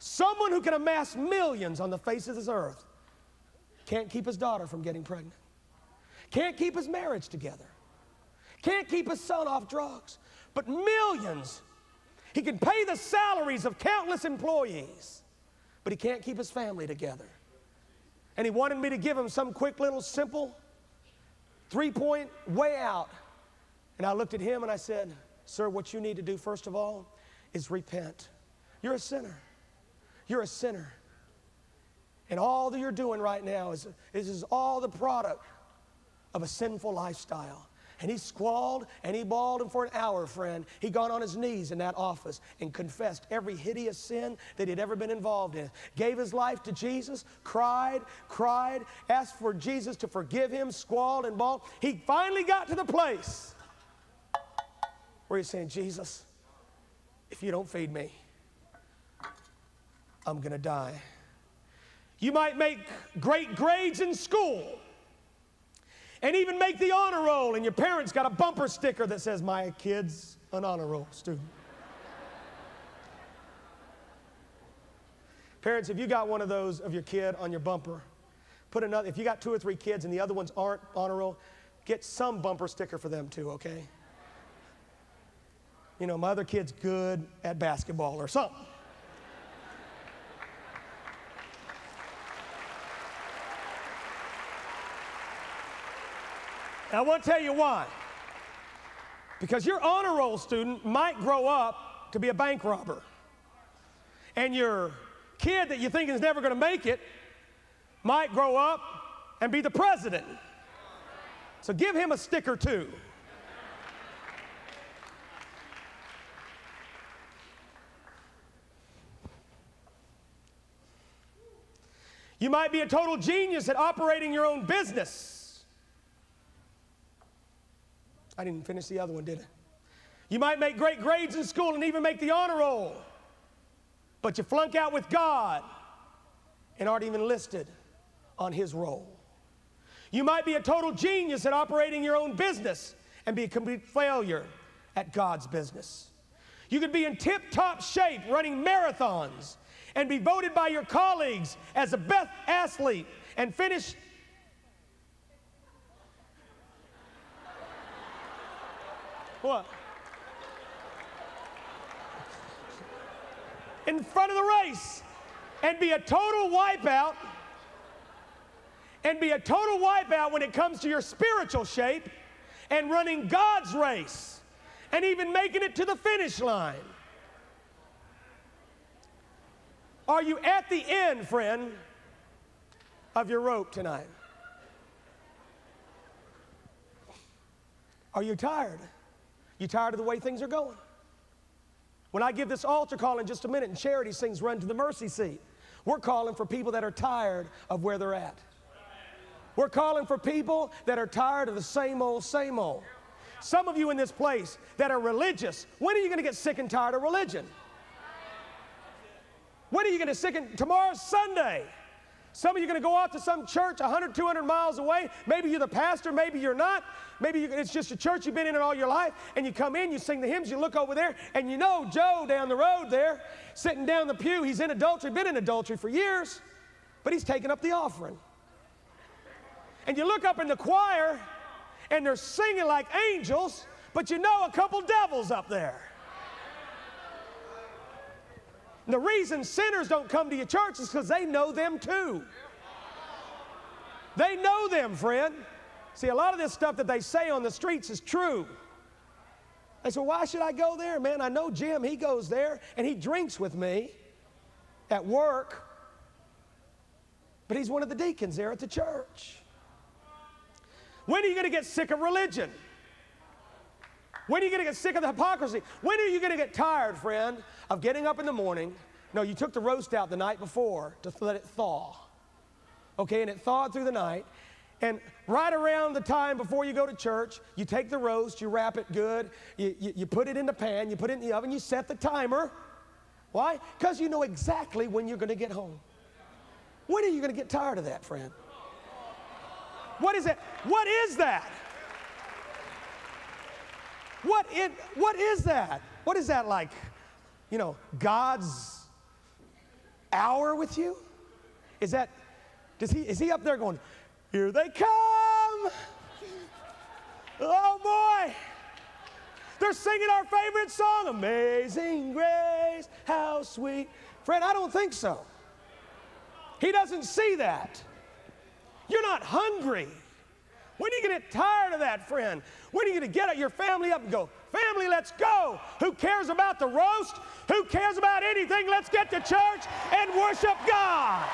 Someone who can amass millions on the face of this earth can't keep his daughter from getting pregnant, can't keep his marriage together, can't keep his son off drugs, but millions. He can pay the salaries of countless employees, but he can't keep his family together. And he wanted me to give him some quick little simple three-point way out. And I looked at him and I said, "Sir, what you need to do first of all is repent. You're a sinner. You're a sinner. And all that you're doing right now is all the product of a sinful lifestyle." And he squalled and he bawled, and for an hour, friend, he got on his knees in that office and confessed every hideous sin that he'd ever been involved in, gave his life to Jesus, cried, asked for Jesus to forgive him, squalled and bawled. He finally got to the place where he's saying, "Jesus, if you don't feed me, I'm gonna die." You might make great grades in school and even make the honor roll, and your parents got a bumper sticker that says, "My kid's an honor roll student." Parents, if you got one of those of your kid on your bumper, put another. If you got 2 or 3 kids and the other ones aren't honor roll, get some bumper sticker for them too, okay? You know, "My other kid's good at basketball" or something. I want to tell you why. Because your honor roll student might grow up to be a bank robber. And your kid that you think is never going to make it might grow up and be the president. So give him a sticker too. You might be a total genius at operating your own business. I didn't finish the other one, did I? You might make great grades in school and even make the honor roll, but you flunk out with God and aren't even listed on his roll. You might be a total genius at operating your own business and be a complete failure at God's business. You could be in tip-top shape running marathons and be voted by your colleagues as the best athlete and finish what? In front of the race, and be a total wipeout, when it comes to your spiritual shape and running God's race and even making it to the finish line. Are you at the end, friend, of your rope tonight? Are you tired? You tired of the way things are going? When I give this altar call in just a minute and charity sings "Run to the Mercy Seat," we're calling for people that are tired of where they're at. We're calling for people that are tired of the same old, same old. Some of you in this place that are religious, when are you going to get sick and tired of religion? When are you going to get sick and... Tomorrow's Sunday. Some of you are going to go out to some church 100, 200 miles away. Maybe you're the pastor. Maybe you're not. Maybe it's just a church you've been in it all your life. And you come in, you sing the hymns, you look over there, and you know Joe down the road there, sitting down the pew, he's in adultery, been in adultery for years, but he's taking up the offering. And you look up in the choir, and they're singing like angels, but you know a couple devils up there. And the reason sinners don't come to your church is because they know them too. They know them, friend. See, a lot of this stuff that they say on the streets is true. They say, why should I go there? Man, I know Jim, he goes there, and he drinks with me at work, but he's one of the deacons there at the church. When are you going to get sick of religion? When are you going to get sick of the hypocrisy? When are you going to get tired, friend, of getting up in the morning? No, you took the roast out the night before to let it thaw. Okay, and it thawed through the night. And right around the time before you go to church, you take the roast, you wrap it good, you put it in the pan, you put it in the oven, you set the timer. Why? Because you know exactly when you're going to get home. When are you going to get tired of that, friend? What is that? What is that? What is that? What is that like? You know, God's hour with you? Is that, is he up there going, here they come? Oh boy. They're singing our favorite song, Amazing Grace, how sweet. Friend, I don't think so. He doesn't see that. You're not hungry. When are you going to get tired of that, friend? When are you going to get your family up and go, family, let's go. Who cares about the roast? Who cares about anything? Let's get to church and worship God.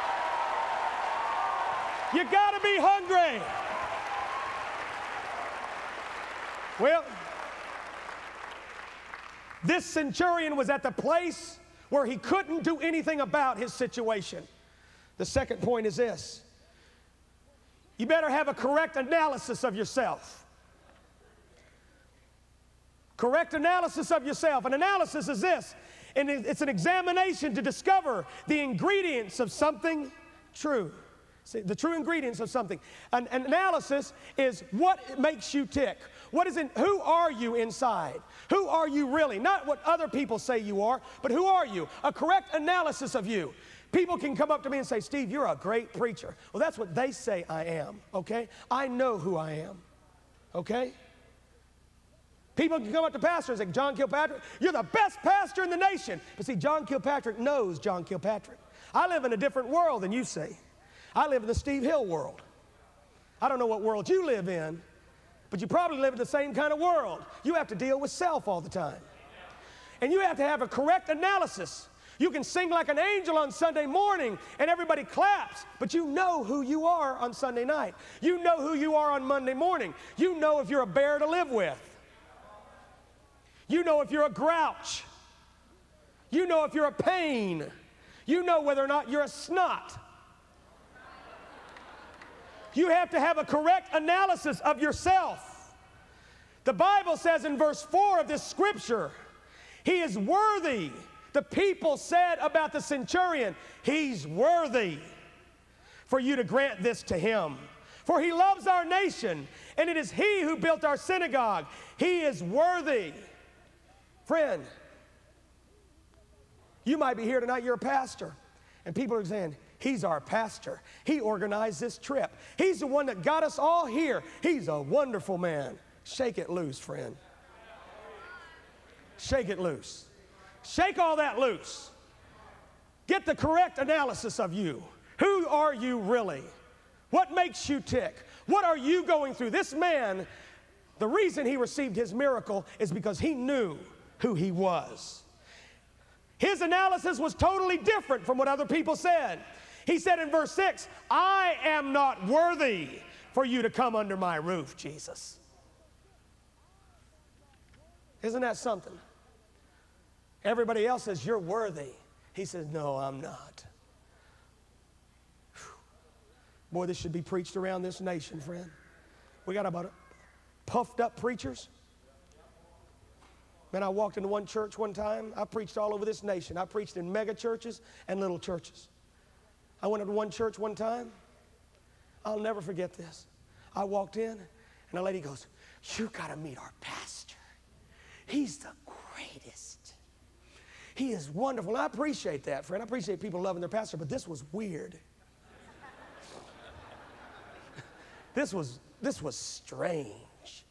You got to be hungry. Well, this centurion was at the place where he couldn't do anything about his situation. The second point is this. You better have a correct analysis of yourself. Correct analysis of yourself. An analysis is this, and it's an examination to discover the ingredients of something true. See, the true ingredients of something. An analysis is what makes you tick. What is in, who are you inside? Who are you really? Not what other people say you are, but who are you? A correct analysis of you. People can come up to me and say, Steve, you're a great preacher. Well, that's what they say I am, okay? I know who I am, okay? People can come up to pastors and say, John Kilpatrick, you're the best pastor in the nation. But see, John Kilpatrick knows John Kilpatrick. I live in a different world than you see. I live in the Steve Hill world. I don't know what world you live in, but you probably live in the same kind of world. You have to deal with self all the time. And you have to have a correct analysis. You can sing like an angel on Sunday morning and everybody claps, but you know who you are on Sunday night. You know who you are on Monday morning. You know if you're a bear to live with. You know if you're a grouch. You know if you're a pain. You know whether or not you're a snot. You have to have a correct analysis of yourself. The Bible says in verse 4 of this scripture, he is worthy. The people said about the centurion, he's worthy for you to grant this to him. For he loves our nation, and it is he who built our synagogue. He is worthy. Friend, you might be here tonight, you're a pastor, and people are saying, he's our pastor. He organized this trip. He's the one that got us all here. He's a wonderful man. Shake it loose, friend. Shake it loose. Shake all that loose. Get the correct analysis of you. Who are you really? What makes you tick? What are you going through? This man, the reason he received his miracle is because he knew who he was. His analysis was totally different from what other people said. He said in verse 6, I am not worthy for you to come under my roof, Jesus. Isn't that something? Everybody else says, you're worthy. He says, no, I'm not. Whew. Boy, this should be preached around this nation, friend. We got about puffed up preachers. Man, I walked into one church one time. I preached all over this nation. I preached in mega churches and little churches. I went up to one church one time. I'll never forget this. I walked in, and a lady goes, "You got to meet our pastor. He's the greatest. He is wonderful." And I appreciate that, friend. I appreciate people loving their pastor, but this was weird. This was strange.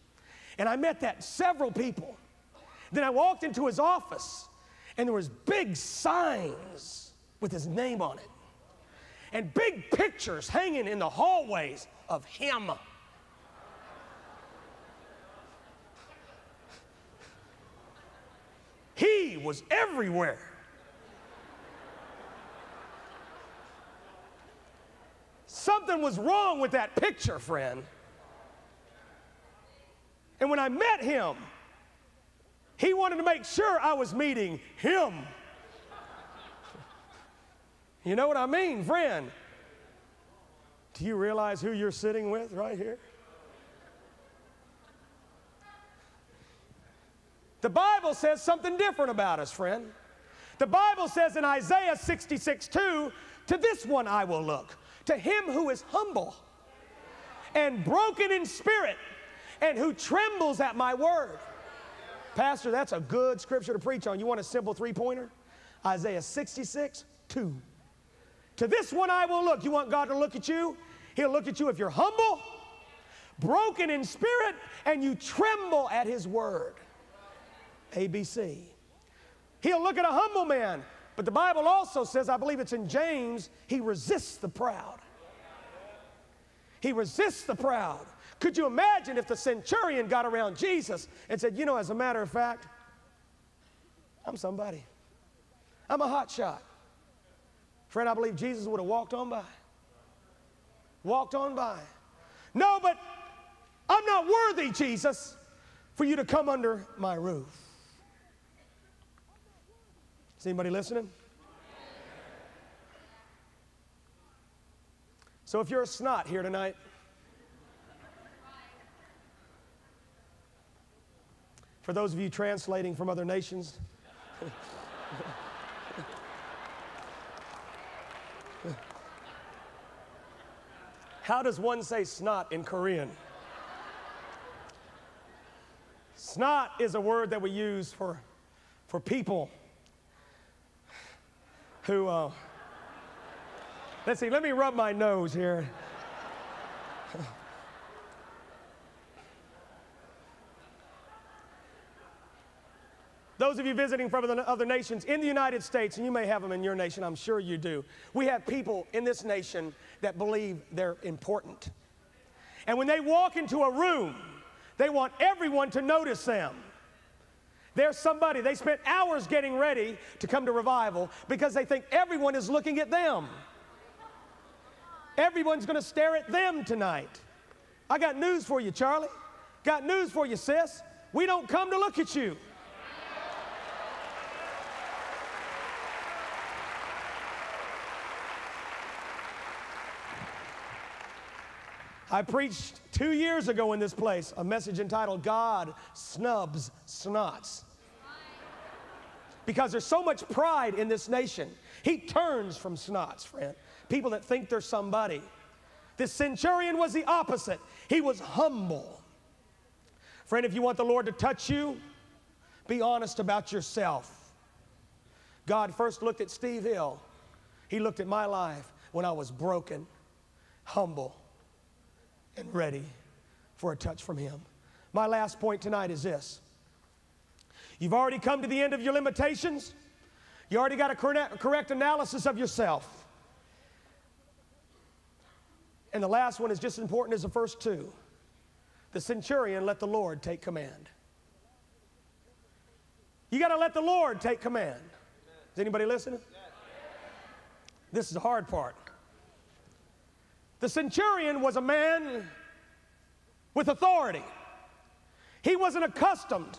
And I met that several people. Then I walked into his office, and there was big signs with his name on it, and big pictures hanging in the hallways of him. He was everywhere. Something was wrong with that picture, friend. And when I met him, he wanted to make sure I was meeting him. You know what I mean, friend? Do you realize who you're sitting with right here? The Bible says something different about us, friend. The Bible says in Isaiah 66:2, "To this one I will look, to him who is humble and broken in spirit, and who trembles at my word." Pastor, that's a good scripture to preach on. You want a simple three-pointer? Isaiah 66:2. To this one I will look. You want God to look at you? He'll look at you if you're humble, broken in spirit, and you tremble at his word. ABC. He'll look at a humble man, but the Bible also says, I believe it's in James, he resists the proud. He resists the proud. Could you imagine if the centurion got around Jesus and said, "You know, as a matter of fact, I'm somebody. I'm a hot shot." Friend, I believe Jesus would have walked on by. Walked on by. "No, but I'm not worthy, Jesus, for you to come under my roof." Is anybody listening? So if you're a snot here tonight, for those of you translating from other nations, how does one say snot in Korean? Snot is a word that we use for people who, let's see, let me rub my nose here. Those of you visiting from other nations in the United States, and you may have them in your nation, I'm sure you do, we have people in this nation that believe they're important. And when they walk into a room, they want everyone to notice them. They're somebody. They spent hours getting ready to come to revival because they think everyone is looking at them. Everyone's going to stare at them tonight. I got news for you, Charlie. Got news for you, sis. We don't come to look at you. I preached 2 years ago in this place a message entitled, "God Snubs Snots." Because there's so much pride in this nation. He turns from snots, friend. People that think they're somebody. This centurion was the opposite. He was humble. Friend, if you want the Lord to touch you, be honest about yourself. God first looked at Steve Hill. He looked at my life when I was broken, humble, and ready for a touch from him. My last point tonight is this. You've already come to the end of your limitations. You already got a correct analysis of yourself. And the last one is just as important as the first two. The centurion let the Lord take command. You got to let the Lord take command. Is anybody listening? This is the hard part. The centurion was a man with authority. He wasn't accustomed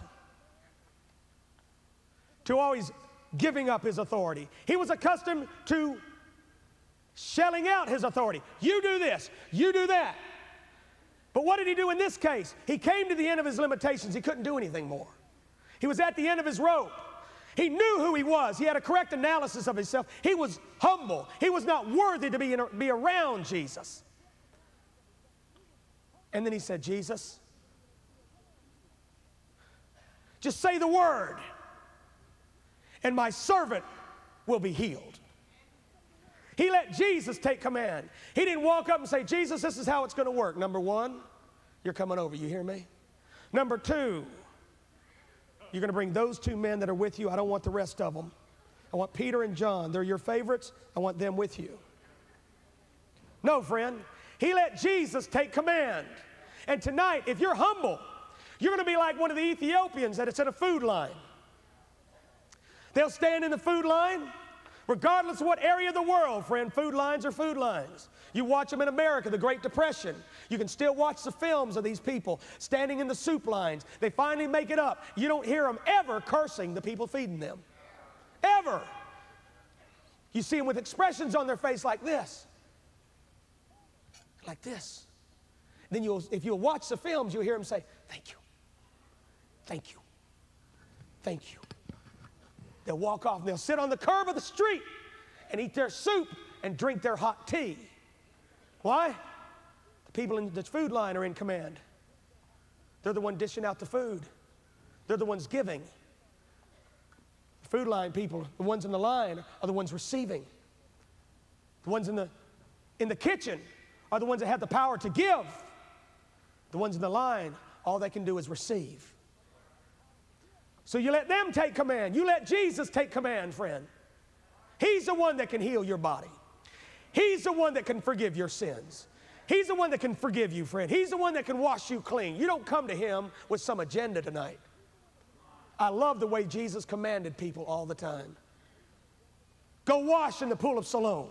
to always giving up his authority. He was accustomed to shelling out his authority. You do this, you do that. But what did he do in this case? He came to the end of his limitations. He couldn't do anything more. He was at the end of his rope. He knew who he was. He had a correct analysis of himself. He was humble. He was not worthy to be around Jesus. And then he said, Jesus, just say the word, and my servant will be healed. He let Jesus take command. He didn't walk up and say, Jesus, this is how it's going to work. Number one, you're coming over. You hear me? Number two, you're going to bring those two men that are with you. I don't want the rest of them. I want Peter and John. They're your favorites. I want them with you. No, friend. He let Jesus take command. And tonight, if you're humble, you're going to be like one of the Ethiopians that is at a food line. They'll stand in the food line, regardless of what area of the world, friend. Food lines are food lines. You watch them in America, the Great Depression. You can still watch the films of these people standing in the soup lines. They finally make it up. You don't hear them ever cursing the people feeding them. Ever. You see them with expressions on their face like this. Like this. Then if you'll watch the films, you'll hear them say, thank you. Thank you. Thank you. They'll walk off and they'll sit on the curb of the street and eat their soup and drink their hot tea. Why? The people in the food line are in command. They're the ones dishing out the food. They're the ones giving. The food line people, the ones in the line, are the ones receiving. The ones in the kitchen are the ones that have the power to give. The ones in the line, all they can do is receive. So you let them take command. You let Jesus take command, friend. He's the one that can heal your body. He's the one that can forgive your sins. He's the one that can forgive you, friend. He's the one that can wash you clean. You don't come to him with some agenda tonight. I love the way Jesus commanded people all the time. Go wash in the pool of Siloam.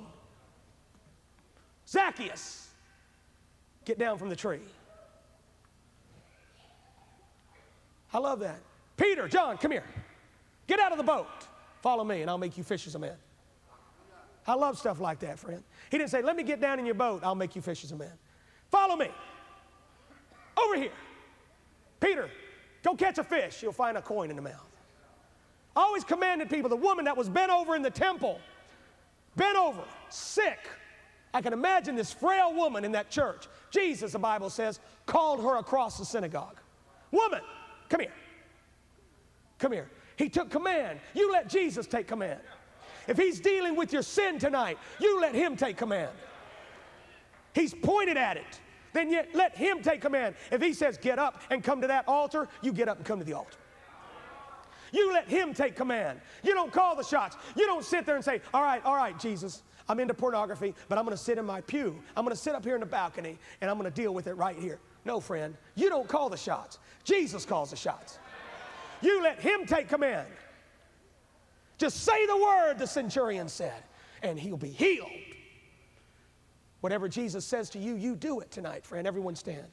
Zacchaeus, get down from the tree. I love that. Peter, John, come here. Get out of the boat. Follow me, and I'll make you fishers of men. I love stuff like that, friend. He didn't say, let me get down in your boat. I'll make you fishers of men. Follow me. Over here. Peter, go catch a fish. You'll find a coin in the mouth. I always commanded people. The woman that was bent over in the temple, bent over, sick. I can imagine this frail woman in that church. Jesus, the Bible says, called her across the synagogue. Woman, come here. Come here. He took command. You let Jesus take command. If he's dealing with your sin tonight, you let him take command. He's pointed at it. Then yet let him take command. If he says get up and come to that altar, you get up and come to the altar. You let him take command. You don't call the shots. You don't sit there and say, all right, Jesus, I'm into pornography, but I'm going to sit in my pew. I'm going to sit up here in the balcony, and I'm going to deal with it right here. No, friend, you don't call the shots. Jesus calls the shots. You let him take command. Just say the word, the centurion said, and he'll be healed. Whatever Jesus says to you, you do it tonight, friend. Everyone stand.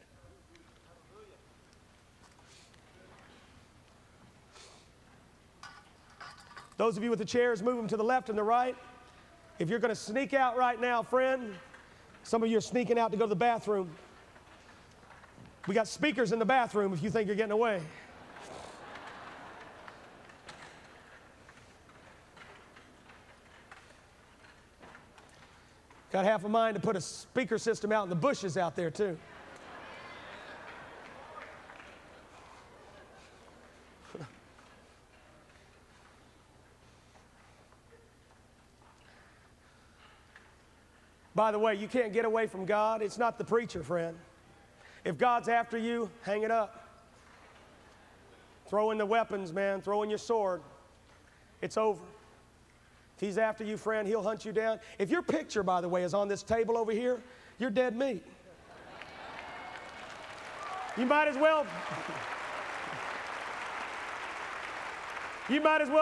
Those of you with the chairs, move them to the left and the right. If you're going to sneak out right now, friend, some of you are sneaking out to go to the bathroom. We got speakers in the bathroom if you think you're getting away. Got half a mind to put a speaker system out in the bushes out there, too. By the way, you can't get away from God. It's not the preacher, friend. If God's after you, hang it up. Throw in the weapons, man. Throw in your sword. It's over. If he's after you, friend, he'll hunt you down. If your picture, by the way, is on this table over here, you're dead meat. You might as well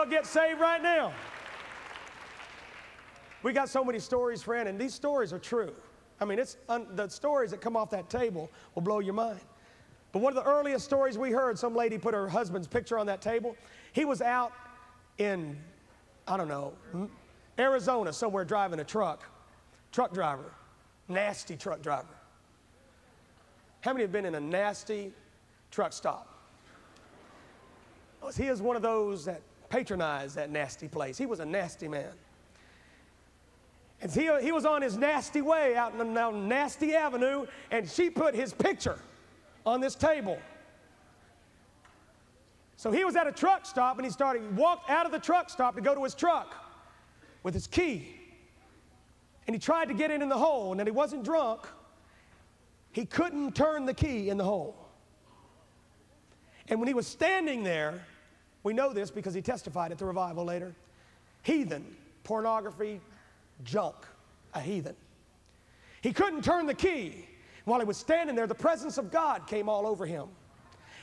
get saved right now. We got so many stories, friend, and these stories are true. I mean, the stories that come off that table will blow your mind. But one of the earliest stories we heard, some lady put her husband's picture on that table. He was out in, I don't know, Arizona, somewhere driving a truck. Truck driver, nasty truck driver. How many have been in a nasty truck stop? He is one of those that patronized that nasty place. He was a nasty man. And he was on his nasty way out in the nasty avenue, and she put his picture on this table. So he was at a truck stop, and he walked out of the truck stop to go to his truck with his key. And he tried to get in the hole, and then he wasn't drunk. He couldn't turn the key in the hole. And when he was standing there, we know this because he testified at the revival later, heathen, pornography, junk, a heathen. He couldn't turn the key. While he was standing there, the presence of God came all over him.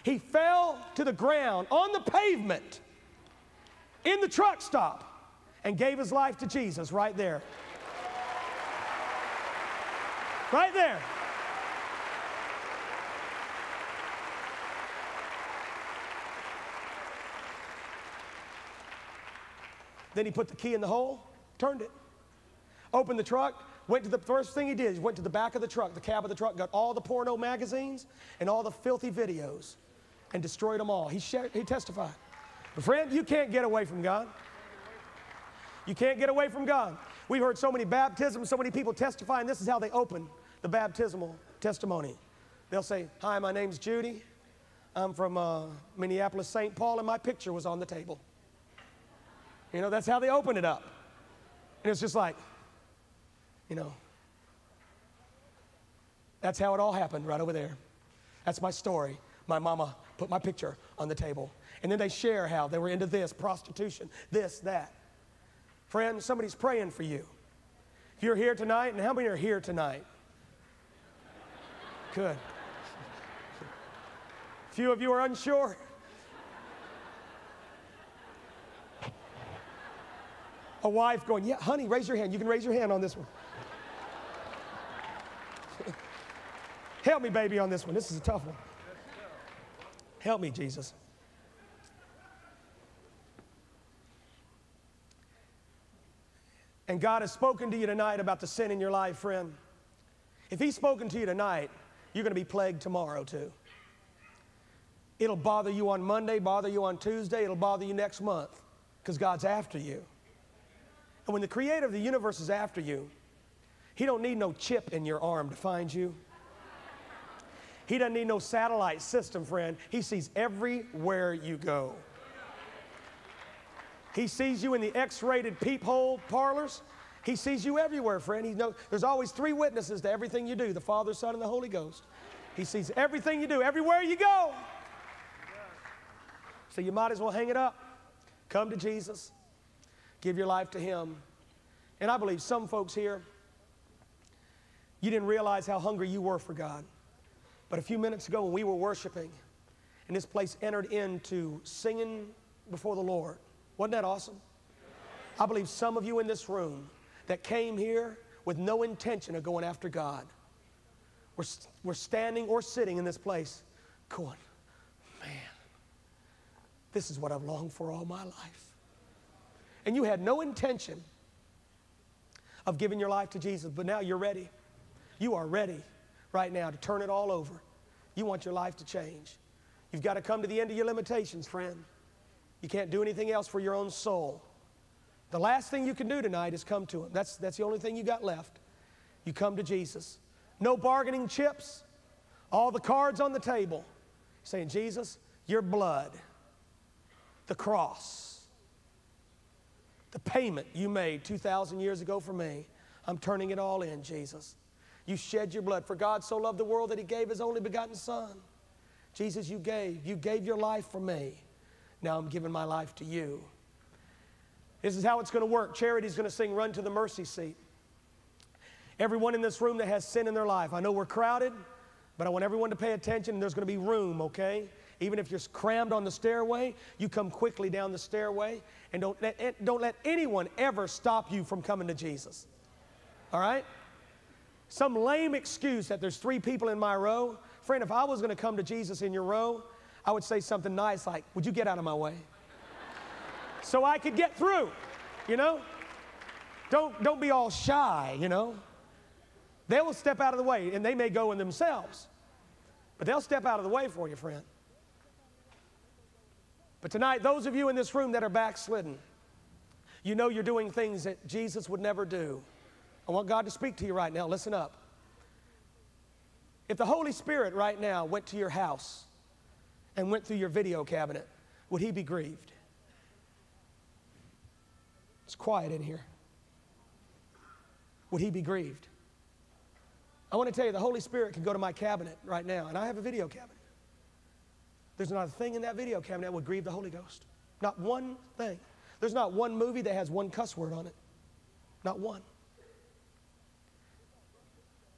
He fell to the ground on the pavement in the truck stop and gave his life to Jesus right there. Right there. Then he put the key in the hole, turned it, opened the truck, went to the first thing he did is went to the back of the truck, the cab of the truck, got all the porno magazines and all the filthy videos and destroyed them all. He testified. But friend, you can't get away from God. You can't get away from God. We've heard so many baptisms, so many people testify, and this is how they open the baptismal testimony. They'll say, hi, my name's Judy. I'm from Minneapolis, St. Paul, and my picture was on the table. You know, that's how they open it up. And it's just like, you know, that's how it all happened right over there. That's my story. My mama put my picture on the table. And then they share how they were into this, prostitution, this, that. Friend, somebody's praying for you. If you're here tonight, and how many are here tonight? Good. A few of you are unsure. A wife going, yeah, honey, raise your hand. You can raise your hand on this one. Help me, baby, on this one. This is a tough one. Help me, Jesus. And God has spoken to you tonight about the sin in your life, friend. If he's spoken to you tonight, you're going to be plagued tomorrow, too. It'll bother you on Monday, bother you on Tuesday. It'll bother you next month because God's after you. And when the creator of the universe is after you, he don't need no chip in your arm to find you. He doesn't need no satellite system, friend. He sees everywhere you go. He sees you in the X-rated peephole parlors. He sees you everywhere, friend. He knows, there's always three witnesses to everything you do, the Father, Son, and the Holy Ghost. He sees everything you do, everywhere you go. So you might as well hang it up. Come to Jesus. Give your life to him. And I believe some folks here, you didn't realize how hungry you were for God. But a few minutes ago when we were worshiping, and this place entered into singing before the Lord. Wasn't that awesome? I believe some of you in this room that came here with no intention of going after God were standing or sitting in this place going, man, this is what I've longed for all my life. And you had no intention of giving your life to Jesus, but now you're ready. You are ready right now to turn it all over. You want your life to change. You've got to come to the end of your limitations, friend. You can't do anything else for your own soul. The last thing you can do tonight is come to him. That's the only thing you got left. You come to Jesus. No bargaining chips. All the cards on the table. Saying, Jesus, your blood, the cross, the payment you made 2,000 years ago for me, I'm turning it all in, Jesus. You shed your blood. For God so loved the world that he gave his only begotten son. Jesus, you gave your life for me. Now I'm giving my life to you. This is how it's going to work. Charity's going to sing Run to the Mercy Seat. Everyone in this room that has sin in their life, I know we're crowded, but I want everyone to pay attention, and there's going to be room, okay? Even if you're crammed on the stairway, you come quickly down the stairway, and don't let anyone ever stop you from coming to Jesus. All right? Some lame excuse that there's three people in my row. Friend, if I was going to come to Jesus in your row, I would say something nice like, would you get out of my way? So I could get through, you know? Don't be all shy, you know? They will step out of the way, and they may go in themselves, but they'll step out of the way for you, friend. But tonight, those of you in this room that are backslidden, you know you're doing things that Jesus would never do. I want God to speak to you right now. Listen up. If the Holy Spirit right now went to your house and went through your video cabinet, would he be grieved? It's quiet in here. Would he be grieved? I want to tell you, the Holy Spirit can go to my cabinet right now, and I have a video cabinet. There's not a thing in that video cabinet that would grieve the Holy Ghost. Not one thing. There's not one movie that has one cuss word on it. Not one.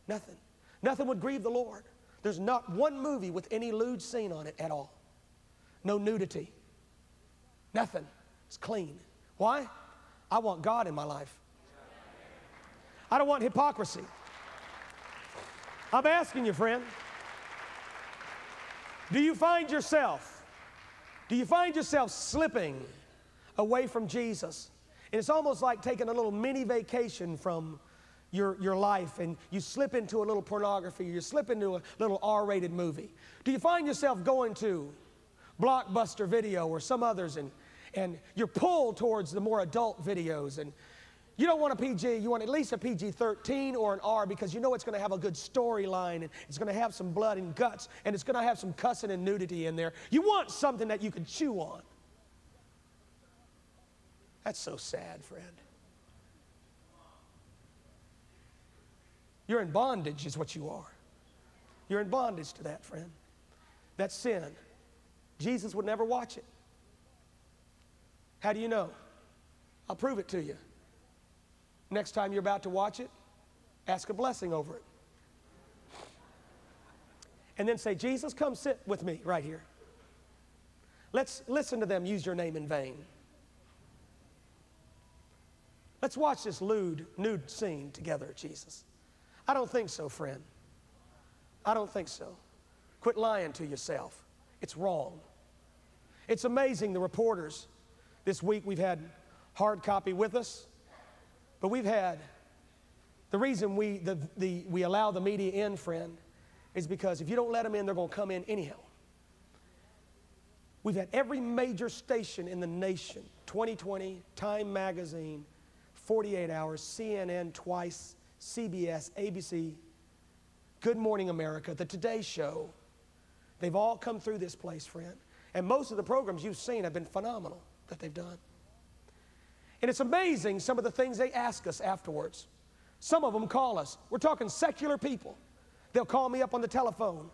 Nothing. Nothing would grieve the Lord. There's not one movie with any lewd scene on it at all. No nudity. Nothing. It's clean. Why? I want God in my life. I don't want hypocrisy. I'm asking you, friend, do you find yourself slipping away from Jesus? And it's almost like taking a little mini vacation from your life, and you slip into a little pornography, you slip into a little R-rated movie. Do you find yourself going to Blockbuster Video or some others, and you're pulled towards the more adult videos, and you don't want a PG, you want at least a PG-13 or an R, because you know it's going to have a good storyline, and it's going to have some blood and guts, and it's going to have some cussing and nudity in there. You want something that you can chew on. That's so sad, friend. You're in bondage is what you are. You're in bondage to that, friend. That's sin. Jesus would never watch it. How do you know? I'll prove it to you. Next time you're about to watch it, ask a blessing over it. And then say, Jesus, come sit with me right here. Let's listen to them use your name in vain. Let's watch this nude scene together, Jesus. I don't think so, friend. I don't think so. Quit lying to yourself. It's wrong. It's amazing, the reporters. This week we've had hard copy with us. But we've had, the reason we allow the media in, friend, is because if you don't let them in, they're going to come in anyhow. We've had every major station in the nation, 2020, Time Magazine, 48 Hours, CNN twice, CBS, ABC, Good Morning America, the Today Show. They've all come through this place, friend. And most of the programs you've seen have been phenomenal that they've done. And it's amazing some of the things they ask us afterwards. Some of them call us. We're talking secular people. They'll call me up on the telephone,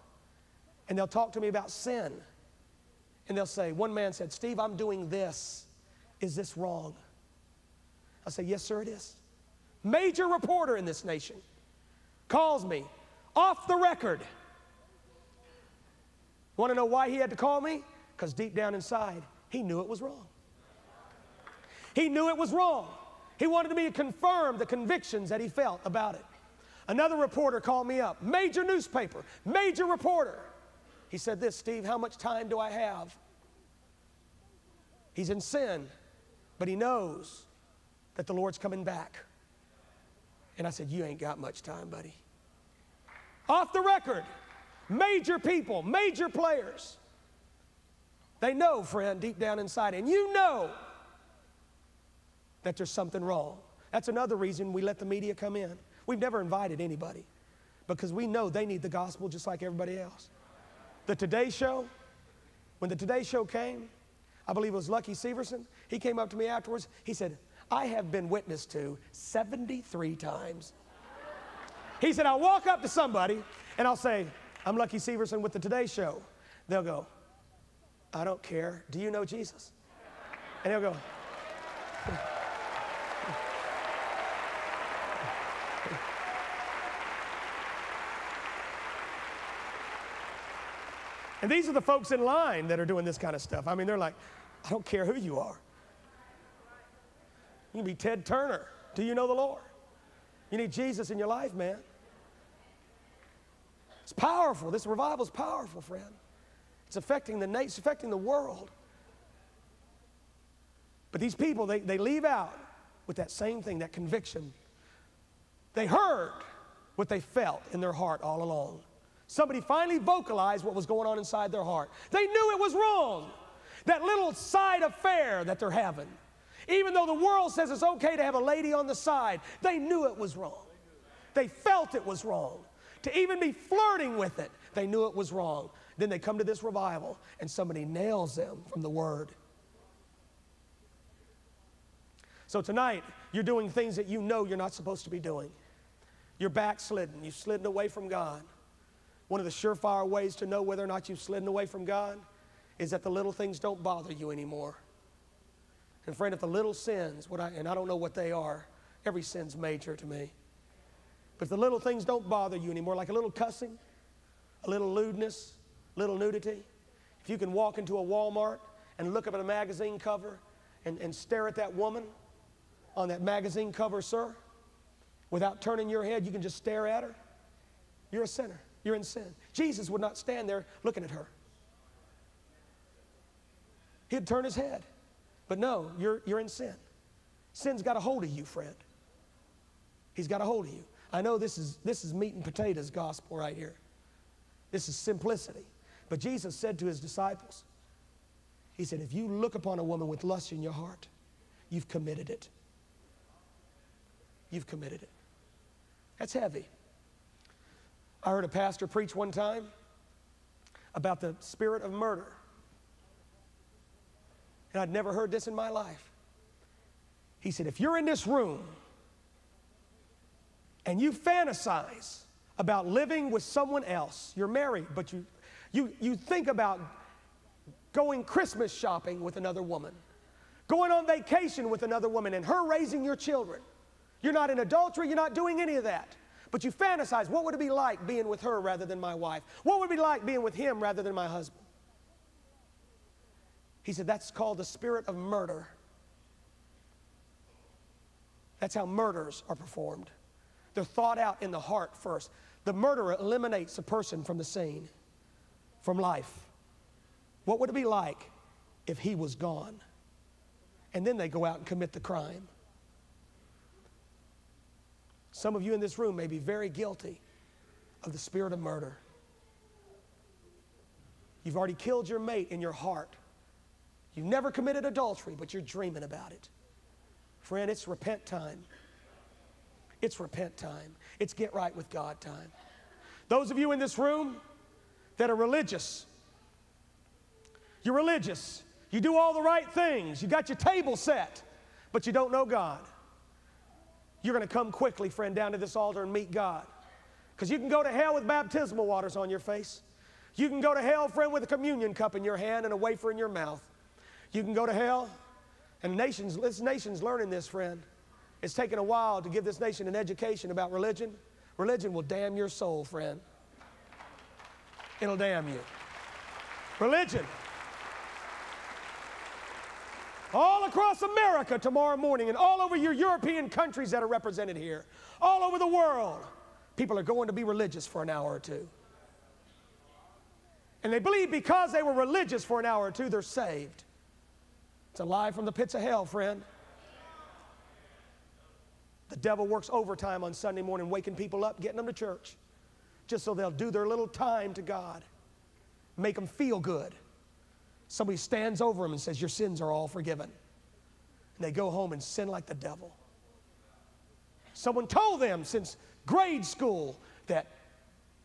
and they'll talk to me about sin. And they'll say, one man said, Steve, I'm doing this. Is this wrong? I say, yes, sir, it is. Major reporter in this nation calls me off the record. Want to know why he had to call me? Because deep down inside, he knew it was wrong. He knew it was wrong. He wanted me to confirm the convictions that he felt about it. Another reporter called me up, major newspaper, major reporter. He said this, Steve, how much time do I have? He's in sin, but he knows that the Lord's coming back. And I said, you ain't got much time, buddy. Off the record, major people, major players. They know, friend, deep down inside, and you know that there's something wrong. That's another reason we let the media come in. We've never invited anybody because we know they need the gospel just like everybody else. The Today Show, when the Today Show came, I believe it was Lucky Severson, he came up to me afterwards, he said, I have been witnessed to 73 times. He said, I'll walk up to somebody and I'll say, I'm Lucky Severson with the Today Show. They'll go, I don't care, do you know Jesus? And they'll go, and these are the folks in line that are doing this kind of stuff. I mean, they're like, I don't care who you are. You can be Ted Turner. Do you know the Lord? You need Jesus in your life, man. It's powerful. This revival is powerful, friend. It's affecting the nation, it's affecting the world. But these people, they leave out with that same thing, that conviction. They heard what they felt in their heart all along. Somebody finally vocalized what was going on inside their heart. They knew it was wrong. That little side affair that they're having. Even though the world says it's okay to have a lady on the side, they knew it was wrong. They felt it was wrong. To even be flirting with it, they knew it was wrong. Then they come to this revival, and somebody nails them from the Word. So tonight, you're doing things that you know you're not supposed to be doing. You're backslidden. You've slidden away from God. One of the surefire ways to know whether or not you've slidden away from God is that the little things don't bother you anymore. And friend, if the little sins, and I don't know what they are, every sin's major to me. But if the little things don't bother you anymore, like a little cussing, a little lewdness, a little nudity, if you can walk into a Walmart and look up at a magazine cover and stare at that woman on that magazine cover, sir, without turning your head, you can just stare at her, you're a sinner. You're in sin. Jesus would not stand there looking at her. He'd turn his head. But no, you're in sin. Sin's got a hold of you, friend. He's got a hold of you. I know this is meat and potatoes gospel right here. This is simplicity. But Jesus said to his disciples, he said, if you look upon a woman with lust in your heart, you've committed it. You've committed it. That's heavy. I heard a pastor preach one time about the spirit of murder. And I'd never heard this in my life. He said, if you're in this room and you fantasize about living with someone else, you're married, but you think about going Christmas shopping with another woman, going on vacation with another woman, and her raising your children. You're not in adultery, you're not doing any of that. But you fantasize, what would it be like being with her rather than my wife? What would it be like being with him rather than my husband? He said, that's called the spirit of murder. That's how murders are performed. They're thought out in the heart first. The murderer eliminates a person from the scene, from life. What would it be like if he was gone? And then they go out and commit the crime. Some of you in this room may be very guilty of the spirit of murder. You've already killed your mate in your heart. You've never committed adultery, but you're dreaming about it. Friend, it's repent time. It's repent time. It's get right with God time. Those of you in this room that are religious, you're religious. You do all the right things. You got your table set, but you don't know God. You're going to come quickly, friend, down to this altar and meet God. Because you can go to hell with baptismal waters on your face. You can go to hell, friend, with a communion cup in your hand and a wafer in your mouth. You can go to hell. And this nation's learning this, friend. It's taken a while to give this nation an education about religion. Religion will damn your soul, friend. It'll damn you. Religion. All across America tomorrow morning and all over your European countries that are represented here, all over the world, people are going to be religious for an hour or two. And they believe because they were religious for an hour or two, they're saved. It's a lie from the pits of hell, friend. The devil works overtime on Sunday morning, waking people up, getting them to church, just so they'll do their little time to God, make them feel good. Somebody stands over them and says, your sins are all forgiven. And they go home and sin like the devil. Someone told them since grade school that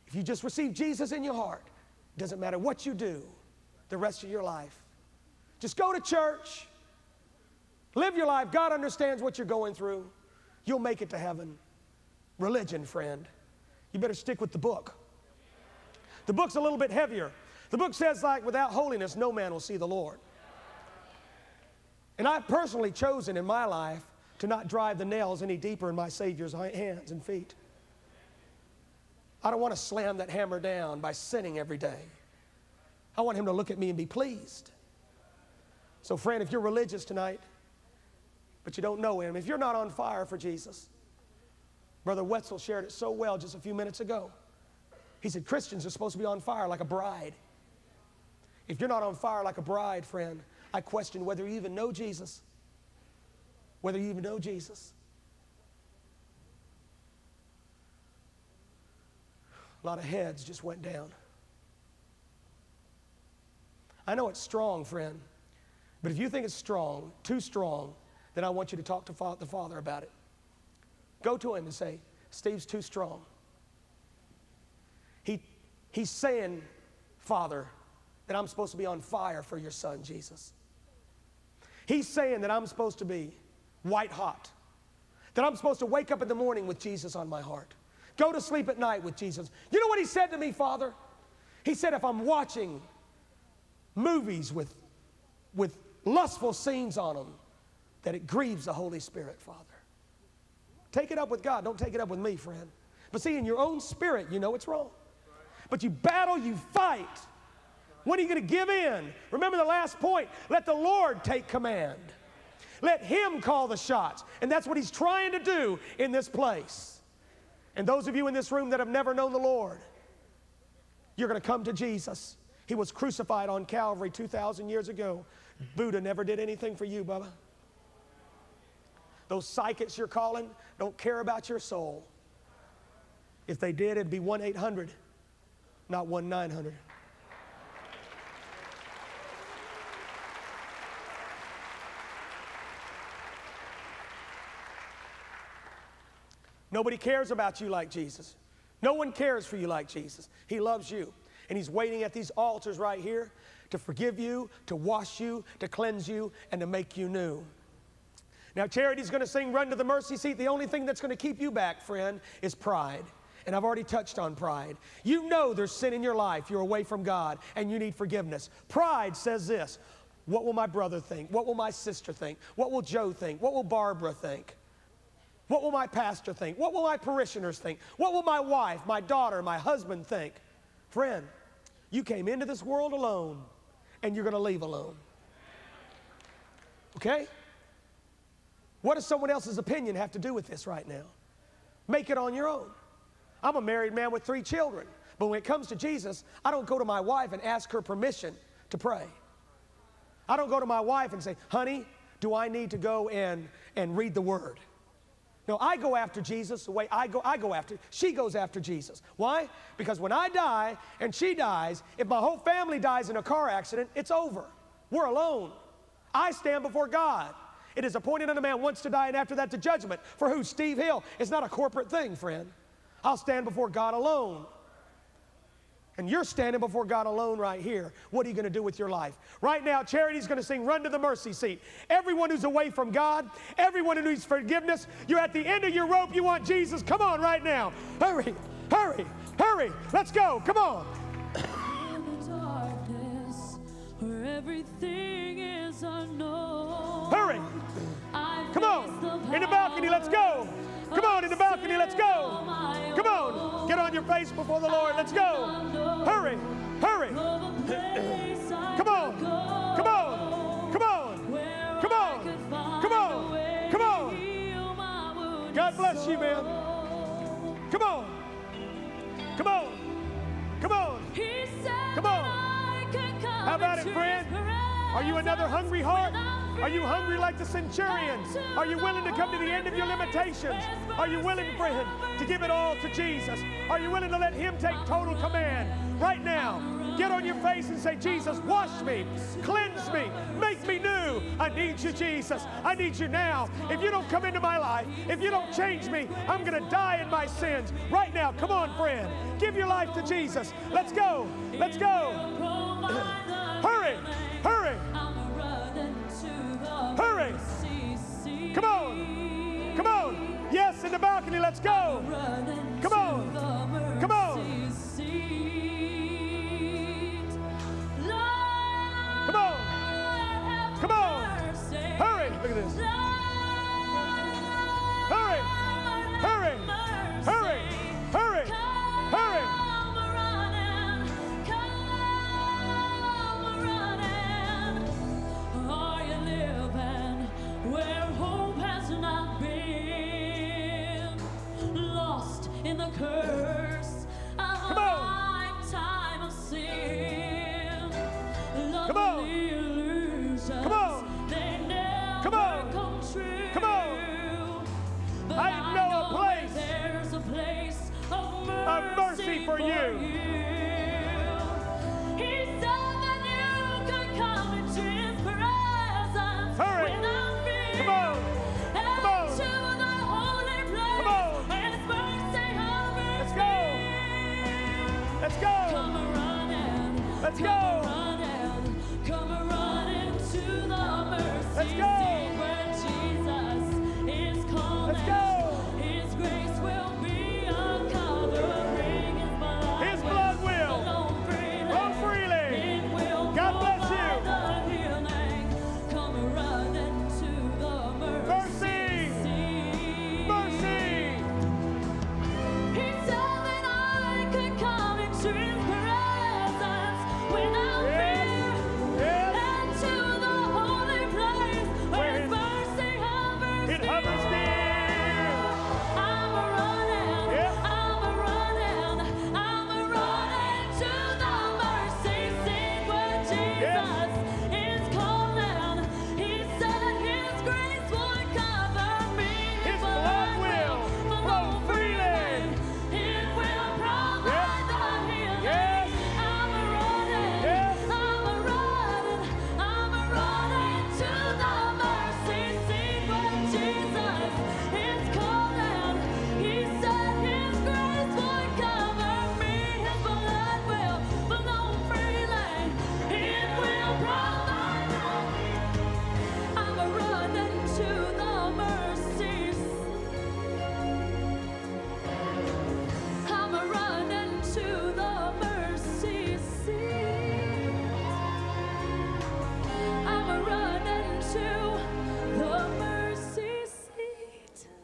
if you just receive Jesus in your heart, it doesn't matter what you do the rest of your life. Just go to church. Live your life. God understands what you're going through. You'll make it to heaven. Religion, friend. You better stick with the book. The book's a little bit heavier. The book says, like, without holiness, no man will see the Lord. And I've personally chosen in my life to not drive the nails any deeper in my Savior's hands and feet. I don't want to slam that hammer down by sinning every day. I want him to look at me and be pleased. So, friend, if you're religious tonight, but you don't know him, if you're not on fire for Jesus, Brother Wetzel shared it so well just a few minutes ago. He said, Christians are supposed to be on fire like a bride. If you're not on fire like a bride, friend, I question whether you even know Jesus. Whether you even know Jesus. A lot of heads just went down. I know it's strong, friend. But if you think it's strong, too strong, then I want you to talk to the Father about it. Go to him and say, Steve's too strong. He's saying, Father, that I'm supposed to be on fire for your son, Jesus. He's saying that I'm supposed to be white hot, that I'm supposed to wake up in the morning with Jesus on my heart, go to sleep at night with Jesus. You know what he said to me, Father? He said, if I'm watching movies with lustful scenes on them, that it grieves the Holy Spirit, Father. Take it up with God. Don't take it up with me, friend. But see, in your own spirit, you know it's wrong. But you battle, you fight. When are you going to give in? Remember the last point. Let the Lord take command. Let him call the shots. And that's what he's trying to do in this place. And those of you in this room that have never known the Lord, you're going to come to Jesus. He was crucified on Calvary 2,000 years ago. Buddha never did anything for you, Bubba. Those psychics you're calling don't care about your soul. If they did, it'd be 1-800, not 1-900. Nobody cares about you like Jesus. No one cares for you like Jesus. He loves you. And he's waiting at these altars right here to forgive you, to wash you, to cleanse you, and to make you new. Now, Charity's going to sing Run to the Mercy Seat. The only thing that's going to keep you back, friend, is pride. And I've already touched on pride. You know there's sin in your life. You're away from God, and you need forgiveness. Pride says this, what will my brother think? What will my sister think? What will Joe think? What will Barbara think? What will my pastor think? What will my parishioners think? What will my wife, my daughter, my husband think? Friend, you came into this world alone, and you're going to leave alone. Okay? What does someone else's opinion have to do with this right now? Make it on your own. I'm a married man with 3 children, but when it comes to Jesus, I don't go to my wife and ask her permission to pray. I don't go to my wife and say, honey, do I need to go and read the Word? No, I go after Jesus the way I go after. She goes after Jesus. Why? Because when I die and she dies, if my whole family dies in a car accident, it's over. We're alone. I stand before God. It is appointed unto man once to die and after that to judgment. For who? Steve Hill. It's not a corporate thing, friend. I'll stand before God alone. And you're standing before God alone right here. What are you going to do with your life? Right now, Charity's going to sing Run to the Mercy Seat. Everyone who's away from God, everyone who needs forgiveness, you're at the end of your rope, you want Jesus. Come on right now. Hurry, hurry, hurry. Let's go. Come on. In the darkness, where everything is unknown. Hurry. Come on. In the balcony, let's go. Come on, in the balcony, let's go. Come on, get on your face before the Lord. Let's go. Hurry, hurry. Come on, come on, come on, come on, come on, come on. God bless you, man. Come on, come on, come on, come on. How about it, friend? Are you another hungry heart? Are you hungry like the centurion? Are you willing to come to the end of your limitations? Are you willing, friend, to give it all to Jesus? Are you willing to let him take total command? Right now, get on your face and say, Jesus, wash me, cleanse me, make me new. I need you, Jesus. I need you now. If you don't come into my life, if you don't change me, I'm going to die in my sins. Right now, come on, friend. Give your life to Jesus. Let's go. Let's go. Hurry. Hurry. Hurry! Come on! Come on! Yes, in the balcony, let's go! Come on! Come on! Come on! Come on! Hurry! Look at this! Hurry! Hurry! Hurry! Hurry! Hurry! Hurry! go. Come running to the mercy. Let's go.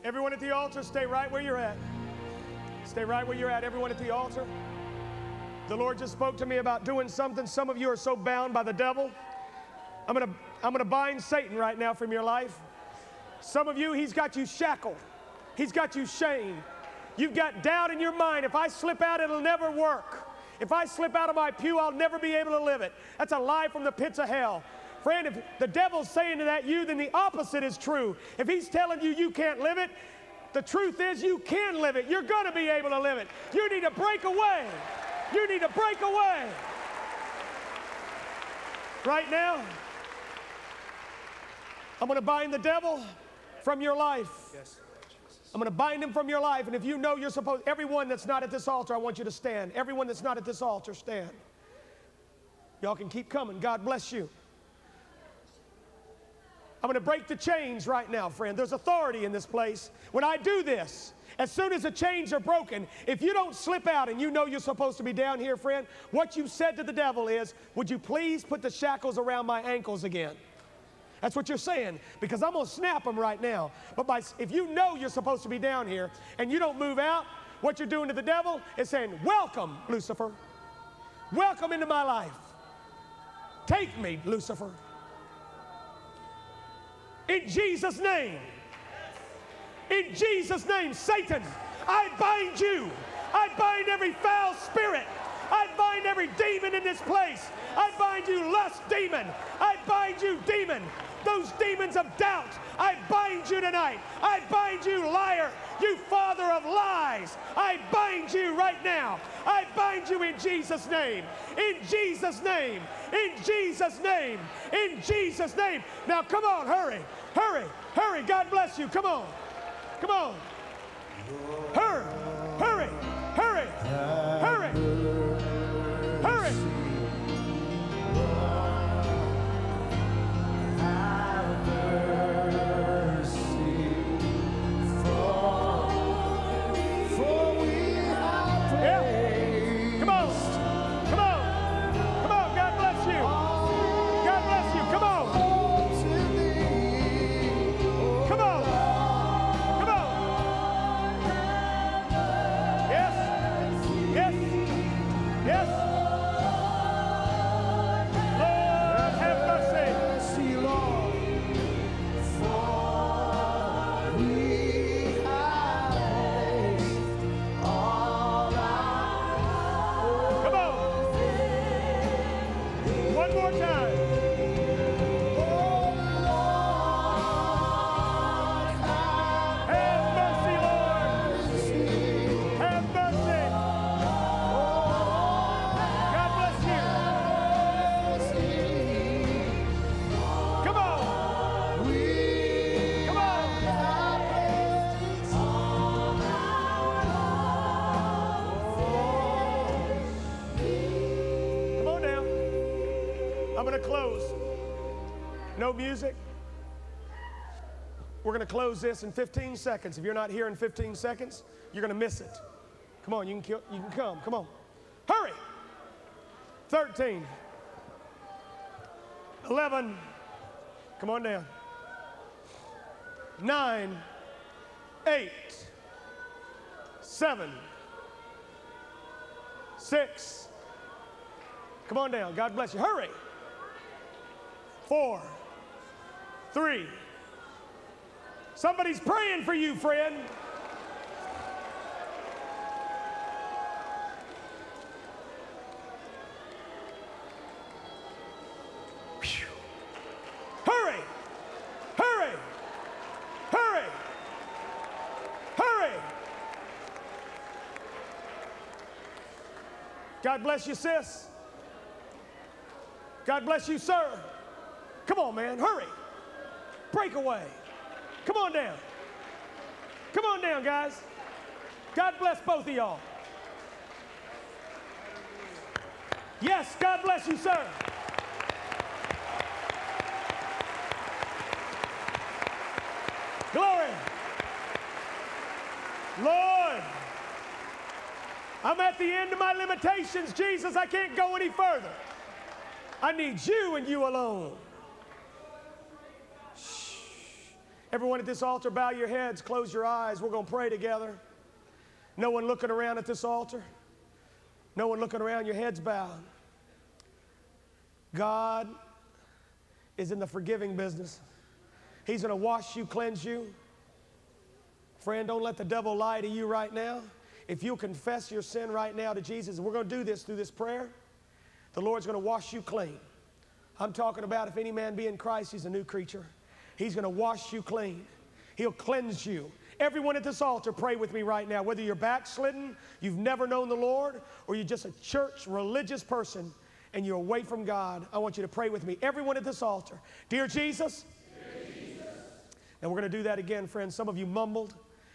Everyone at the altar, stay right where you're at. Stay right where you're at, everyone at the altar. The Lord just spoke to me about doing something. Some of you are so bound by the devil. I'm gonna bind Satan right now from your life. Some of you, he's got you shackled. He's got you shamed. You've got doubt in your mind. If I slip out, it'll never work. If I slip out of my pew, I'll never be able to live it. That's a lie from the pits of hell. Friend, if the devil's saying to that you, then the opposite is true. If he's telling you you can't live it, the truth is you can live it. You're going to be able to live it. You need to break away. You need to break away. Right now, I'm going to bind the devil from your life. I'm going to bind him from your life. And if you know you're supposed, everyone that's not at this altar, I want you to stand. Everyone that's not at this altar, stand. Y'all can keep coming. God bless you. I'm going to break the chains right now, friend. There's authority in this place. When I do this, as soon as the chains are broken, if you don't slip out and you know you're supposed to be down here, friend, what you've said to the devil is, would you please put the shackles around my ankles again? That's what you're saying, because I'm going to snap them right now. But if you know you're supposed to be down here and you don't move out, what you're doing to the devil is saying, welcome, Lucifer. Welcome into my life. Take me, Lucifer. In Jesus' name, in Jesus' name, Satan, I bind you. I bind every foul spirit. I bind every demon in this place. I bind you, lust demon. I bind you, demon. Those demons of doubt, I bind you tonight. I bind you, liar, you father of lies. I bind you right now. I bind you in Jesus' name, in Jesus' name, in Jesus' name, in Jesus' name. Now come on, hurry, hurry, hurry. God bless you. Come on, come on. Hurry, hurry, hurry, hurry, hurry. I'm going to close. No music. We're going to close this in 15 seconds. If you're not here in 15 seconds, you're going to miss it. Come on, you can come. Come on. Hurry. 13. 11. Come on down. 9. 8. 7. 6. Come on down. God bless you. Hurry. 4. 3. Somebody's praying for you, friend. Whew. Hurry, hurry, hurry, hurry. God bless you, sis. God bless you, sir. Come on, man, hurry. Break away. Come on down. Come on down, guys. God bless both of y'all. Yes, God bless you, sir. Glory. Lord, I'm at the end of my limitations, Jesus. I can't go any further. I need you and you alone. Everyone at this altar, bow your heads, close your eyes. We're going to pray together. No one looking around at this altar. No one looking around, your heads bowed. God is in the forgiving business. He's going to wash you, cleanse you. Friend, don't let the devil lie to you right now. If you'll confess your sin right now to Jesus, we're going to do this through this prayer. The Lord's going to wash you clean. I'm talking about if any man be in Christ, he's a new creature. He's going to wash you clean. He'll cleanse you. Everyone at this altar, pray with me right now. Whether you're backslidden, you've never known the Lord, or you're just a church religious person and you're away from God, I want you to pray with me. Everyone at this altar. Dear Jesus. Dear Jesus. And we're going to do that again, friends. Some of you mumbled.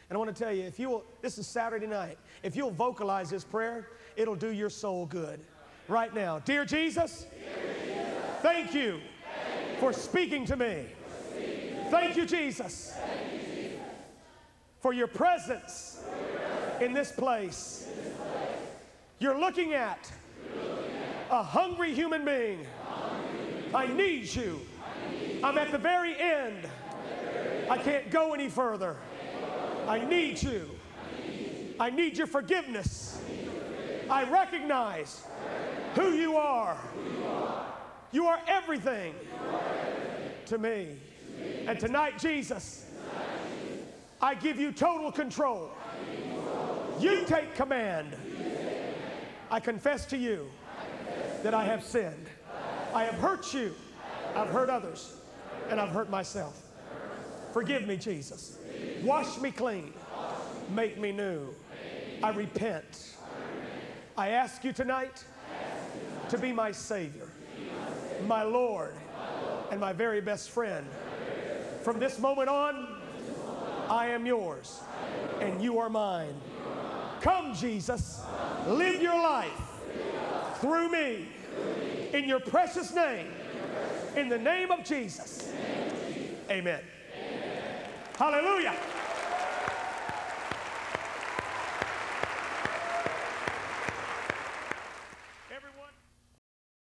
And I want to tell you, if you will, this is Saturday night. If you'll vocalize this prayer, it'll do your soul good right now. Dear Jesus. Dear Jesus. Thank you. Thank you for speaking to me. Thank you, Jesus, for your presence in this place. You're looking at a hungry human being. I need you. I'm at the very end. I can't go any further. I need you. I need your forgiveness. I recognize who you are. You are everything to me. And tonight, Jesus, I give you total control. You take command. I confess to you that I have sinned. I have hurt you. I've hurt others. And I've hurt myself. Forgive me, Jesus. Wash me clean. Make me new. I repent. I ask you tonight to be my Savior, my Lord, and my very best friend. From this moment on, I am yours, and you are mine. Come, Jesus, live your life through me, in your precious name, in the name of Jesus. Amen. Hallelujah.